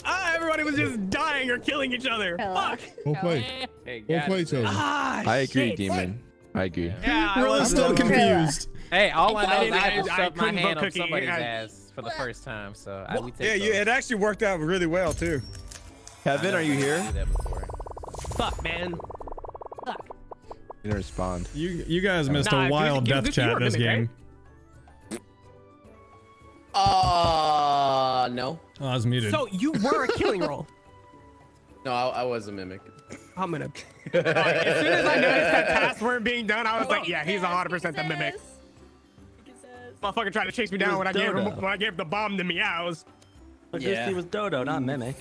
Ah, everybody was just dying or killing each other. Fuck. We'll play. Hey, we'll play each other. Ah, I agree, shit. Demon. I agree. Yeah, I was still confused. Hey, all I know is I just shoved my hand on somebody's I, ass for the first time, so well, I, we take yeah, you, it actually worked out really well too. Kevin, are you here? Fuck, man. Fuck. Didn't respond. You you guys missed nah, a wild death chat this game. Uh, no. Oh, I was muted. So you were a killing roll. No, I, I was a mimic. I'm gonna. Right, as soon as I noticed that tasks weren't being done, I was oh, like, yeah, he's one hundred percent the mimic. Motherfucker tried to chase me down when I, gave him, when I gave the bomb to meows. But yeah. He was Dodo, not mimic.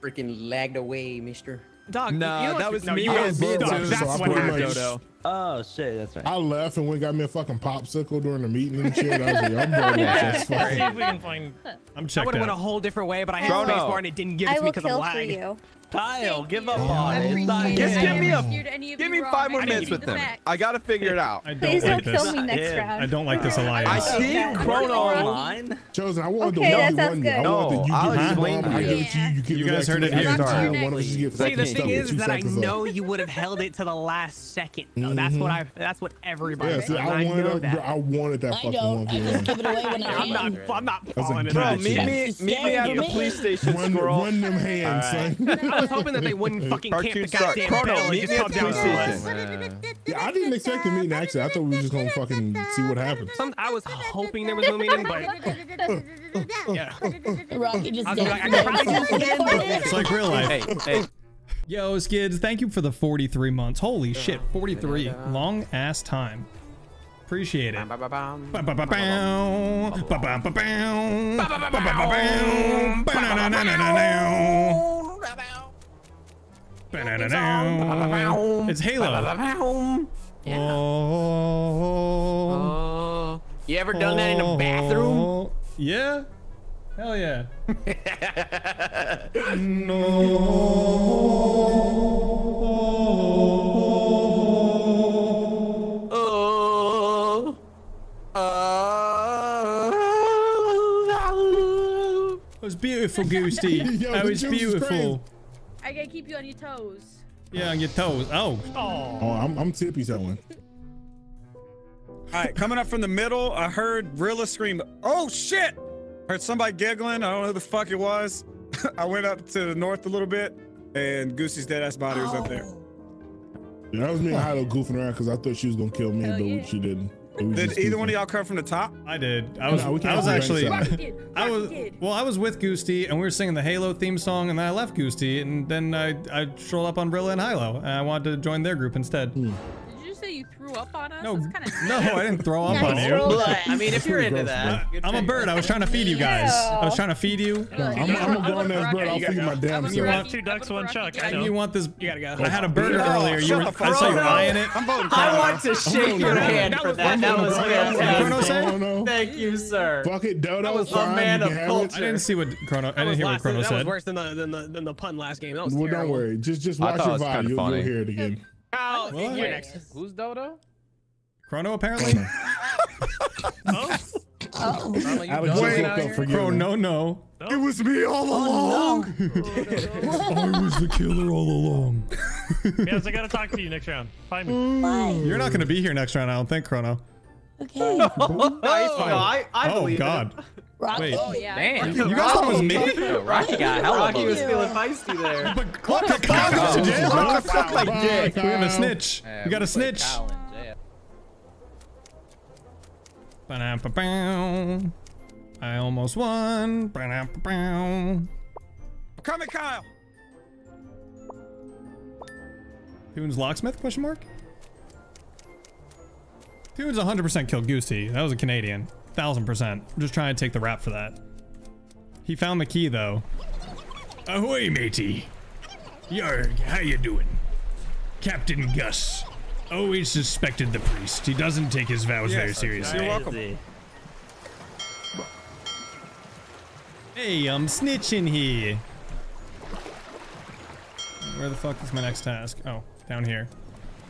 Freaking lagged away, mister. Dog, no, you know that was no, me. I was being Dodo. That's so what happened. Dodo. Oh shit, that's right. I left and went got me a fucking popsicle during the meeting and shit. I was like, I'm going to see if we can find. I'm checking. I would have went a whole different way, but I had spacebar and it didn't give it to me because of lag. Kyle, give up on it. Just give me a, give me five more minutes with them. I gotta figure it out. Please don't kill me next round. I don't like this alliance. I see Chrono online. Chosen, I wanted the one one. No, I'll explain to you. You guys heard it here. See, the thing is that I know you would have held it to the last second. No, that's mm-hmm. what I. That's what everybody. Yeah, see, I, I wanted. Know that. I wanted that I fucking one. I just give it away when I I'm not. I'm not falling in that. Bro, meet me, meet me at the police station. Run, run them hands, right. son. I was hoping that they wouldn't fucking camp the goddamn Chrono, meet me at the police station. Yeah, I didn't expect a meeting. Actually, I thought we were just gonna fucking see what happens. Some, I was hoping there was no meeting, but yeah. Rocky just. It's like real life. Hey, hey. Yo, Skids, thank you for the forty-three months. Holy shit, forty-three. Long ass time. Appreciate it. It's Halo. Oh. You ever done that in a bathroom? Yeah. Hell yeah. No. Oh. Uh, uh, it was beautiful, Goosty. That was beautiful. I gotta keep you on your toes. Yeah, on your toes. Oh. Oh, oh I'm, I'm tippy, that one. All right, coming up from the middle, I heard Rilla scream, oh, shit. Heard somebody giggling. I don't know who the fuck it was. I went up to the north a little bit, and Goosey's dead ass body oh. was up there. Yeah, that was me and Hilo goofing around because I thought she was gonna kill me, Hell but yeah. she didn't. Did either one of y'all come from the top? I did. I was. No, I was actually. Rocky, I was. Well, I was with Goosty, and we were singing the Halo theme song, and then I left Goosty, and then I I strolled up on Brilla and Hilo, and I wanted to join their group instead. Mm. Did you say you threw up on us? No, kinda no, I didn't throw up on you. I mean, if you're into that, I'm a bird. I was trying to feed you guys. I was trying to feed you. Yeah, I'm, I'm, I'm a grown ass bird. I'll feed my damn self. You want two ducks, one chuck. I know. You want this? You gotta go. I had a burger no, earlier. You were, I saw you eyeing it. I'm voting. I want to shake your hand for that. That was fantastic. Thank you, sir. Fuck it, Dodo. That was the man of culture. I didn't see what Chrono. I didn't hear what Chrono said. That was worse than the than the than the pun last game. That was terrible. Well, don't worry. Just just watch your vibe. You'll hear it again. Oh, next. Who's Dodo? Chrono, apparently. Oh. Oh. Chrono, no, no. It was me all along. Oh, no. I was the killer all along. Yes, I gotta talk to you next round. Find me. Bye. You're not gonna be here next round, I don't think, Chrono. Okay. No, no, I, I oh, God. It. Rocky. Wait. Oh, yeah. Man. You guys thought it was me? Rocky got hell Rocky was feeling feisty there. But what the fuck? What the fuck? We have a snitch. Yeah, we got a snitch. Ba-dum-ba-bow. I almost won. Ba-dum-ba-bow. Coming, Kyle. Toon's locksmith? Question mark. Toon's one hundred percent killed Goosey. That was a Canadian. Thousand percent. I'm just trying to take the rap for that. He found the key though. Ahoy, matey. Yo, how you doing? Captain Gus. Always suspected the priest. He doesn't take his vows yes, very seriously. Right. You're welcome. Hey, I'm snitching here. Where the fuck is my next task? Oh, down here.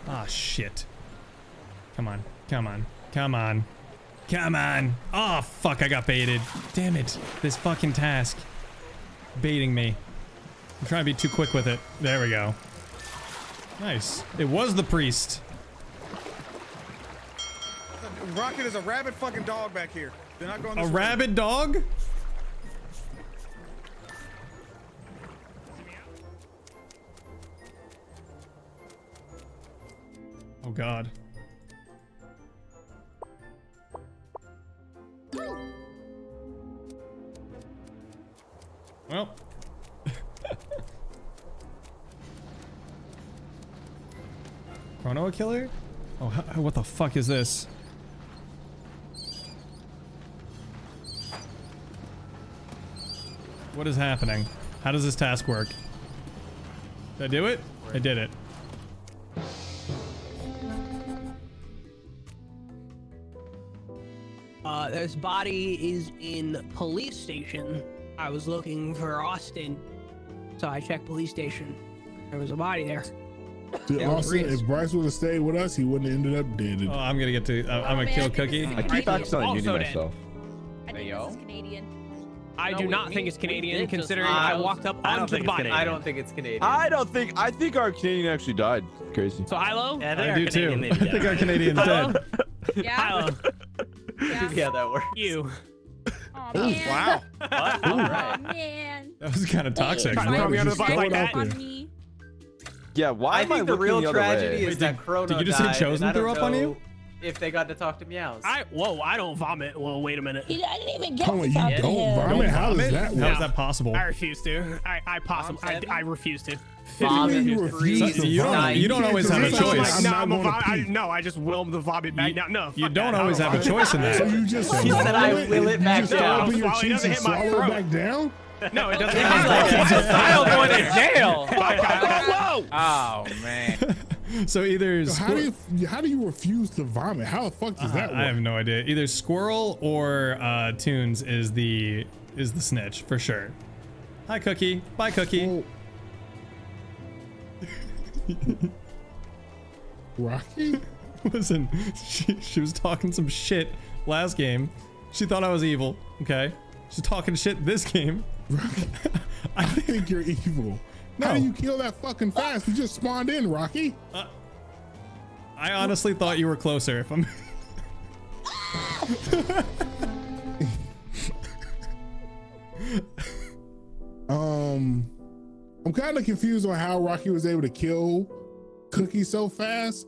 Ah, shit. Come on. Come on. Come on. Come on. Oh, fuck, I got baited. Damn it. This fucking task. Baiting me. I'm trying to be too quick with it. There we go. Nice. It was the priest. Rocket is a rabid fucking dog back here. They're not going this way. A rabid dog? Oh, God. Well. Chrono a killer? Oh, what the fuck is this? What is happening? How does this task work? Did I do it? I did it. Uh, this body is in police station. I was looking for Austin, so I checked police station. There was a body there. Dude, Austin, if Bryce would have stayed with us, he wouldn't have ended up dead. Oh, I'm gonna get to. Uh, oh, I'm man, gonna kill I Cookie. I keep accidentally muting myself. I think this is Canadian. I do no, not we, think it's Canadian, considering just, uh, I walked up onto the body. I don't think it's Canadian. I don't think. I think our Canadian actually died. Crazy. So Hilo? Yeah, I, I do Canadian, too. I think our Canadian's dead. Yeah. Hilo. Yeah. Yeah, that works. You. Oh, man. Wow. What? All right. Oh, man. That was kind of toxic. Wait, why why just like that? On me? Yeah, why I think I the real the tragedy is Wait, that Chrono Did you just say Chosen threw up on you? If they got to talk to Meows. I, whoa, I don't vomit. Well, wait a minute. He, I didn't even get oh, you don't vomit? Don't How vomit? Is that How is that possible? I refuse to. I, I possibly, I, I refuse to. Vomit you, refuse so, you, don't, you don't always have a choice. Like, no, I'm I'm a I, no, I just will the vomit back down. No, you don't that. Always don't have a choice in that. So you just she said I will it back down. Your cheese and swallow it back down? No, it doesn't matter. I'll go to jail. Whoa! Oh, man. So either so how, do you, how do you refuse to vomit? How the fuck does uh, that work? I have no idea. Either Squirrel or uh, Toons is the is the snitch for sure. Hi, Cookie. Bye, Cookie. Oh. Rocky? Listen, she she was talking some shit last game. She thought I was evil. Okay, she's talking shit this game. Rocky, I think you're evil. No. How do you kill that fucking fast? You just spawned in, Rocky. Uh, I honestly thought you were closer. If I'm. um, I'm kind of confused on how Rocky was able to kill Cookie so fast.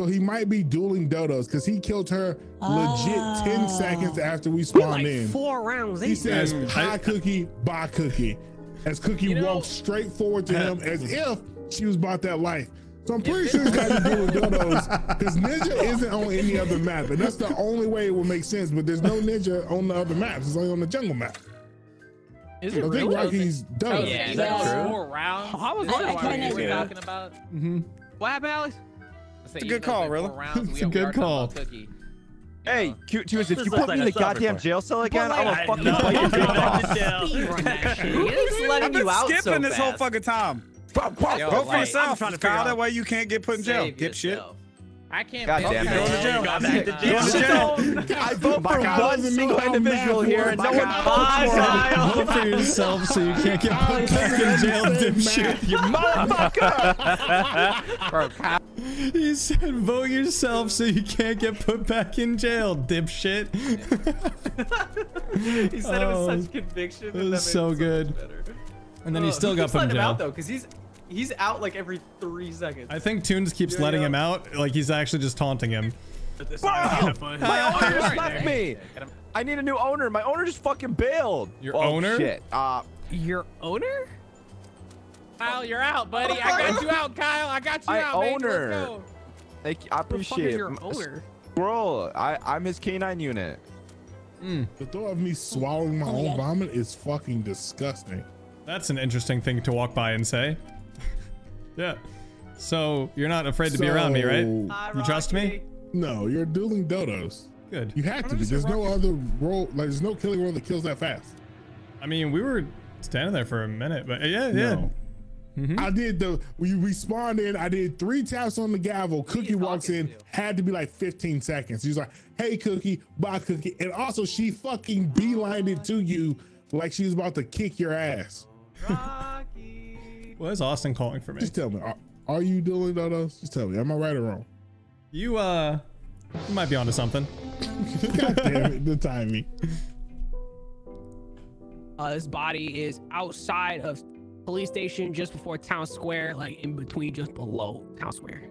So he might be dueling dodos because he killed her oh. legit ten seconds after we spawned like in. Four rounds. He says, "Hi Cookie, bye Cookie," as Cookie you know, walked straight forward to him as if she was about that life. So I'm pretty sure he's got to do with dodos because Ninja isn't on any other map, and that's the only way it will make sense. But there's no Ninja on the other maps; it's only on the jungle map. Is it I think Rocky's done. Yeah, that's four rounds. I was talking about. Mm-hmm. What happened, Alex? It's a good call, really. It's a good call. Hey, Q two, if you put me in the goddamn jail cell again, I'm gonna fucking play your dick off. I've been skipping this whole fucking time. Pop, pop, yo, go for like, yourself. Trying to Kyle, that way you can't get put in jail. Dipshit. I can't. God damn it. Go to jail. I vote for one single individual here, and no one votes for him. Vote for yourself so you can't get put back in jail, dipshit. You motherfucker. Bro, Kyle. He said, vote yourself so you can't get put back in jail, dipshit. He said it with such conviction. It was so good. And then oh, he still he got put in jail. Him out though, because he's he's out like every three seconds. I think Toons keeps yeah, letting yeah. him out, like he's actually just taunting him. My owner just left me. I need a new owner. My owner just fucking bailed. Your oh, owner? Shit. Uh, your owner? Kyle, you're out, buddy. I got you out, Kyle. I got you my out. My owner. Let's go. Thank you. I appreciate your it. Owner? Bro, I I'm his canine unit. Mm. The thought of me swallowing my own vomit is fucking disgusting. That's an interesting thing to walk by and say. Yeah. So you're not afraid to so, be around me, right? Hi, you trust me? No, you're dueling dodos. Good. You have to be. There's no other role. Like, there's no killing role that kills that fast. I mean, we were standing there for a minute, but yeah, yeah. No. Mm-hmm. I did the. We respawned in. I did three taps on the gavel. Cookie walks in. Had to be like fifteen seconds. He's like, "Hey, Cookie, bye, Cookie," and also she fucking beelined it to you like she was about to kick your ass. Rocky. What is Austin calling for me? Just tell me, are, are you doing dodos? Just tell me, am I right or wrong? You uh, you might be onto something. God damn it, the timing. Uh, this body is outside of police station, just before town square, like in between, just below town square.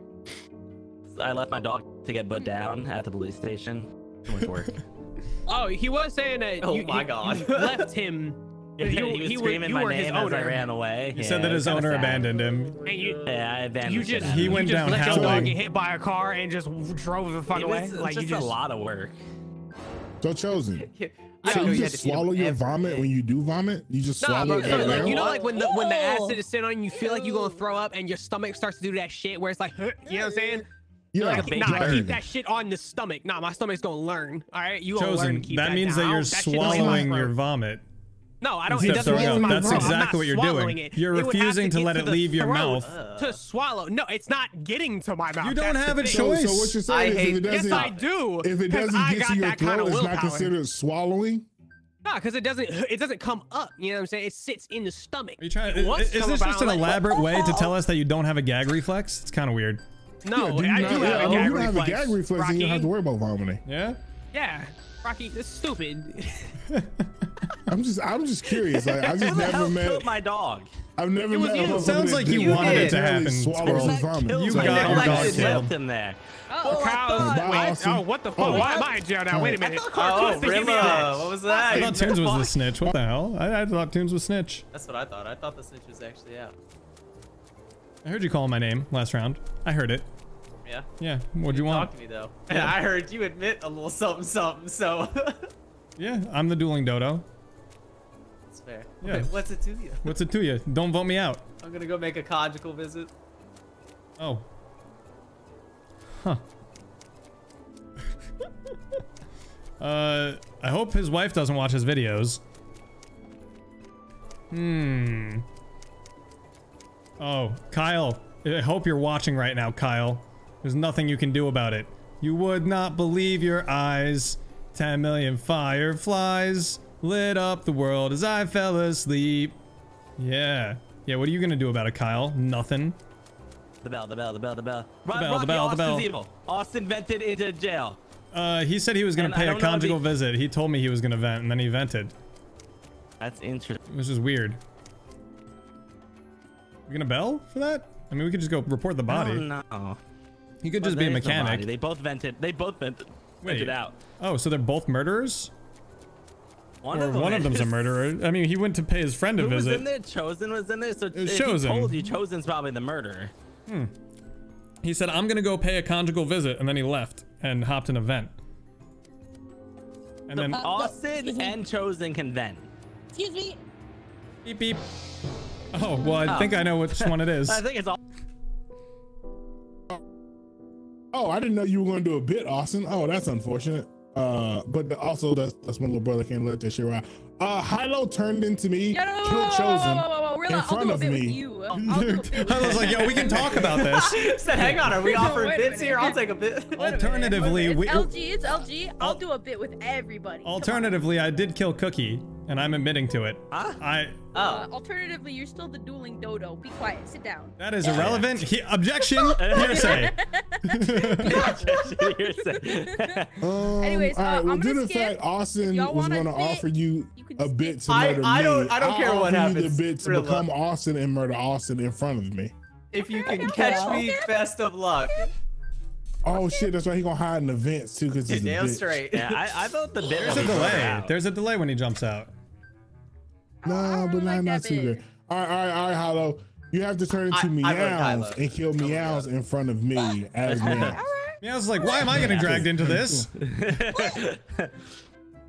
So I left my dog to get put down at the police station. Went to work. Oh, he was saying that. Oh you, my you, god, you left him. You, he was he screaming were, my name as I ran away. You yeah, said that his owner sad. abandoned him. And you, yeah, I abandoned you just, him. He went you just down let howling. Your dog get hit by a car and just drove the fuck away. Like just you just a lot of work. So chosen. I so you, you just swallow your vomit day. When you do vomit? You just nah, swallow it. Like, you know, like when the when the acid is sitting on you, feel like you're gonna throw up, and your stomach starts to do that shit where it's like, you know what I'm saying? Yeah, like, nah, I keep that shit on the stomach. Nah, my stomach's gonna learn. All right, you gonna learn to keep that. That means that you're swallowing your vomit. No, I don't. It doesn't leave my That's throat. exactly what you're doing. It. You're it refusing to, to let it leave your mouth. To swallow. No, it's not getting to my mouth. You don't That's have a choice. So, so what you're saying I is, if it doesn't, yes, I do. If it doesn't get to your throat, it's not considered swallowing. No, because it doesn't. It doesn't come up. You know what I'm saying? It sits in the stomach. Are you trying? Is, is this just an elaborate way to tell us that you don't have a gag reflex? It's kind of weird. No, yeah, I do not, have, yeah, a you don't have a gag reflex, and you don't have to worry about vomiting. Yeah. Yeah. Rocky, that's stupid. I'm just, I'm just curious. Like, I just never met my dog. I've never met. It sounds like you wanted it to happen. You got your dog killed him there. Oh, Kyle! Oh, what the fuck? Why am I in jail now? Wait a minute. Oh, Rilla, what was that? I thought Toons was the snitch. What the hell? I, I thought Toons was snitch. That's what I thought. I thought the snitch was actually out. I heard you calling my name last round. I heard it. Yeah. Yeah. What'd you, you want? Talk to me though. Yeah. I heard you admit a little something, something. So. Yeah, I'm the dueling dodo. That's fair. Yeah. Okay, what's it to you? What's it to you? Don't vote me out. I'm gonna go make a conjugal visit. Oh. Huh. uh, I hope his wife doesn't watch his videos. Hmm. Oh, Kyle. I hope you're watching right now, Kyle. There's nothing you can do about it. You would not believe your eyes. ten million fireflies lit up the world as I fell asleep. Yeah. Yeah, what are you gonna do about it, Kyle? Nothing. The bell, the bell, the bell, the bell. The bell, Rocky, the bell, the bell. Austin's evil. Austin vented into jail. Uh, he said he was gonna and pay a conjugal he... visit. He told me he was gonna vent, and then he vented. That's interesting. This is weird. You gonna bell for that? I mean, we could just go report the body. Oh, no. He could just be a mechanic. They both vented. They both vented. Vented out. Oh, so they're both murderers? One, or of, them one of them's a murderer. I mean, he went to pay his friend a Who visit. Was in there? Chosen was in there. So if Chosen. He told you, Chosen's probably the murderer. Hmm. He said, "I'm gonna go pay a conjugal visit," and then he left and hopped an event. And the then Austin and Chosen can vent. Excuse me. Beep beep. Oh well, I oh. think I know which one it is. I think it's all. Oh, I didn't know you were gonna do a bit, Austin. Oh, that's unfortunate. Uh, but also that's that's when little brother can't let that shit ride. Uh, Hilo turned into me, yo, no, killed Chosen whoa, whoa, whoa, whoa. in like, front of me. Hilo's like, yo, we can talk about this. Said, hang on, are we offering bits here? I'll take a bit. Alternatively, we L G, it's L G. I'll do a bit with everybody. Alternatively, I did kill Cookie, and I'm admitting to it. Huh? I. Oh. Uh, alternatively, you're still the dueling dodo. Be quiet. Sit down. That is irrelevant. He, objection. Hearsay. um, Anyways, uh, right, well, I'm gonna skip. Austin was gonna fit, offer you, you a bit to murder I, I don't, me. I don't. I don't care what happens. You the bit to become luck. Austin and murder Austin in front of me. If you can catch me, best of luck. Oh shit! That's why he gonna hide in events too, because he's damn straight. Yeah, I, I vote the bit. There's a delay. There's a delay when he jumps out. Nah, but not not too good. All right, all right, all right, Hilo. You have to turn into Meows and kill Meows in front of me as Meows. Meows is like, why am I getting dragged into this?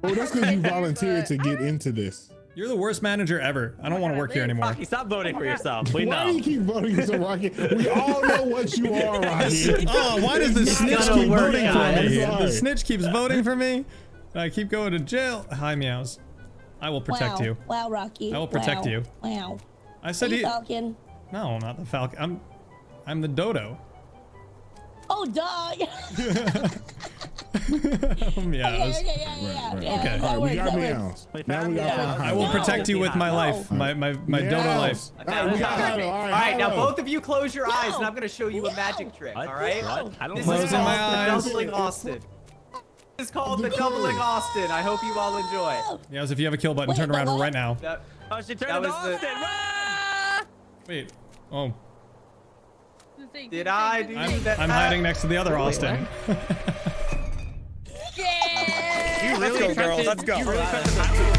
Well, that's because you volunteered to get into this. You're the worst manager ever. I don't want to work here anymore. Rocky, stop voting for yourself. We know. Why do you keep voting for Rocky? We all know what you are, Rocky. Oh, why does the snitch keep voting for me? The snitch keeps voting for me. I keep going to jail. Hi, Meows. I will protect wow. you. Wow, Rocky. I will protect wow. you. Wow. I said he. Falcon. No, not the Falcon. I'm, I'm the Dodo. Oh, duh. oh, Meows. Okay, okay, yeah, yeah, right, yeah. Right. Okay. All right, we got Meows. Now we got Meows. I will protect no, you with my life, no. my my my Meows. Dodo life. Okay, all right, we got all right, all right, now both of you close your no. eyes, and I'm gonna show you no. a magic trick. All right. No. I don't this close is my eyes. Doubling Austin. Is called the doubling Austin. I hope you all enjoy. Yeah, as if you have a kill button, wait, turn around what? right now. That, oh, she turned that was Austin. The... Ah! Wait. Oh. Did I do I'm, that? I'm hiding next to the other Austin. Wait, yeah. You really, girls. Let's go. You really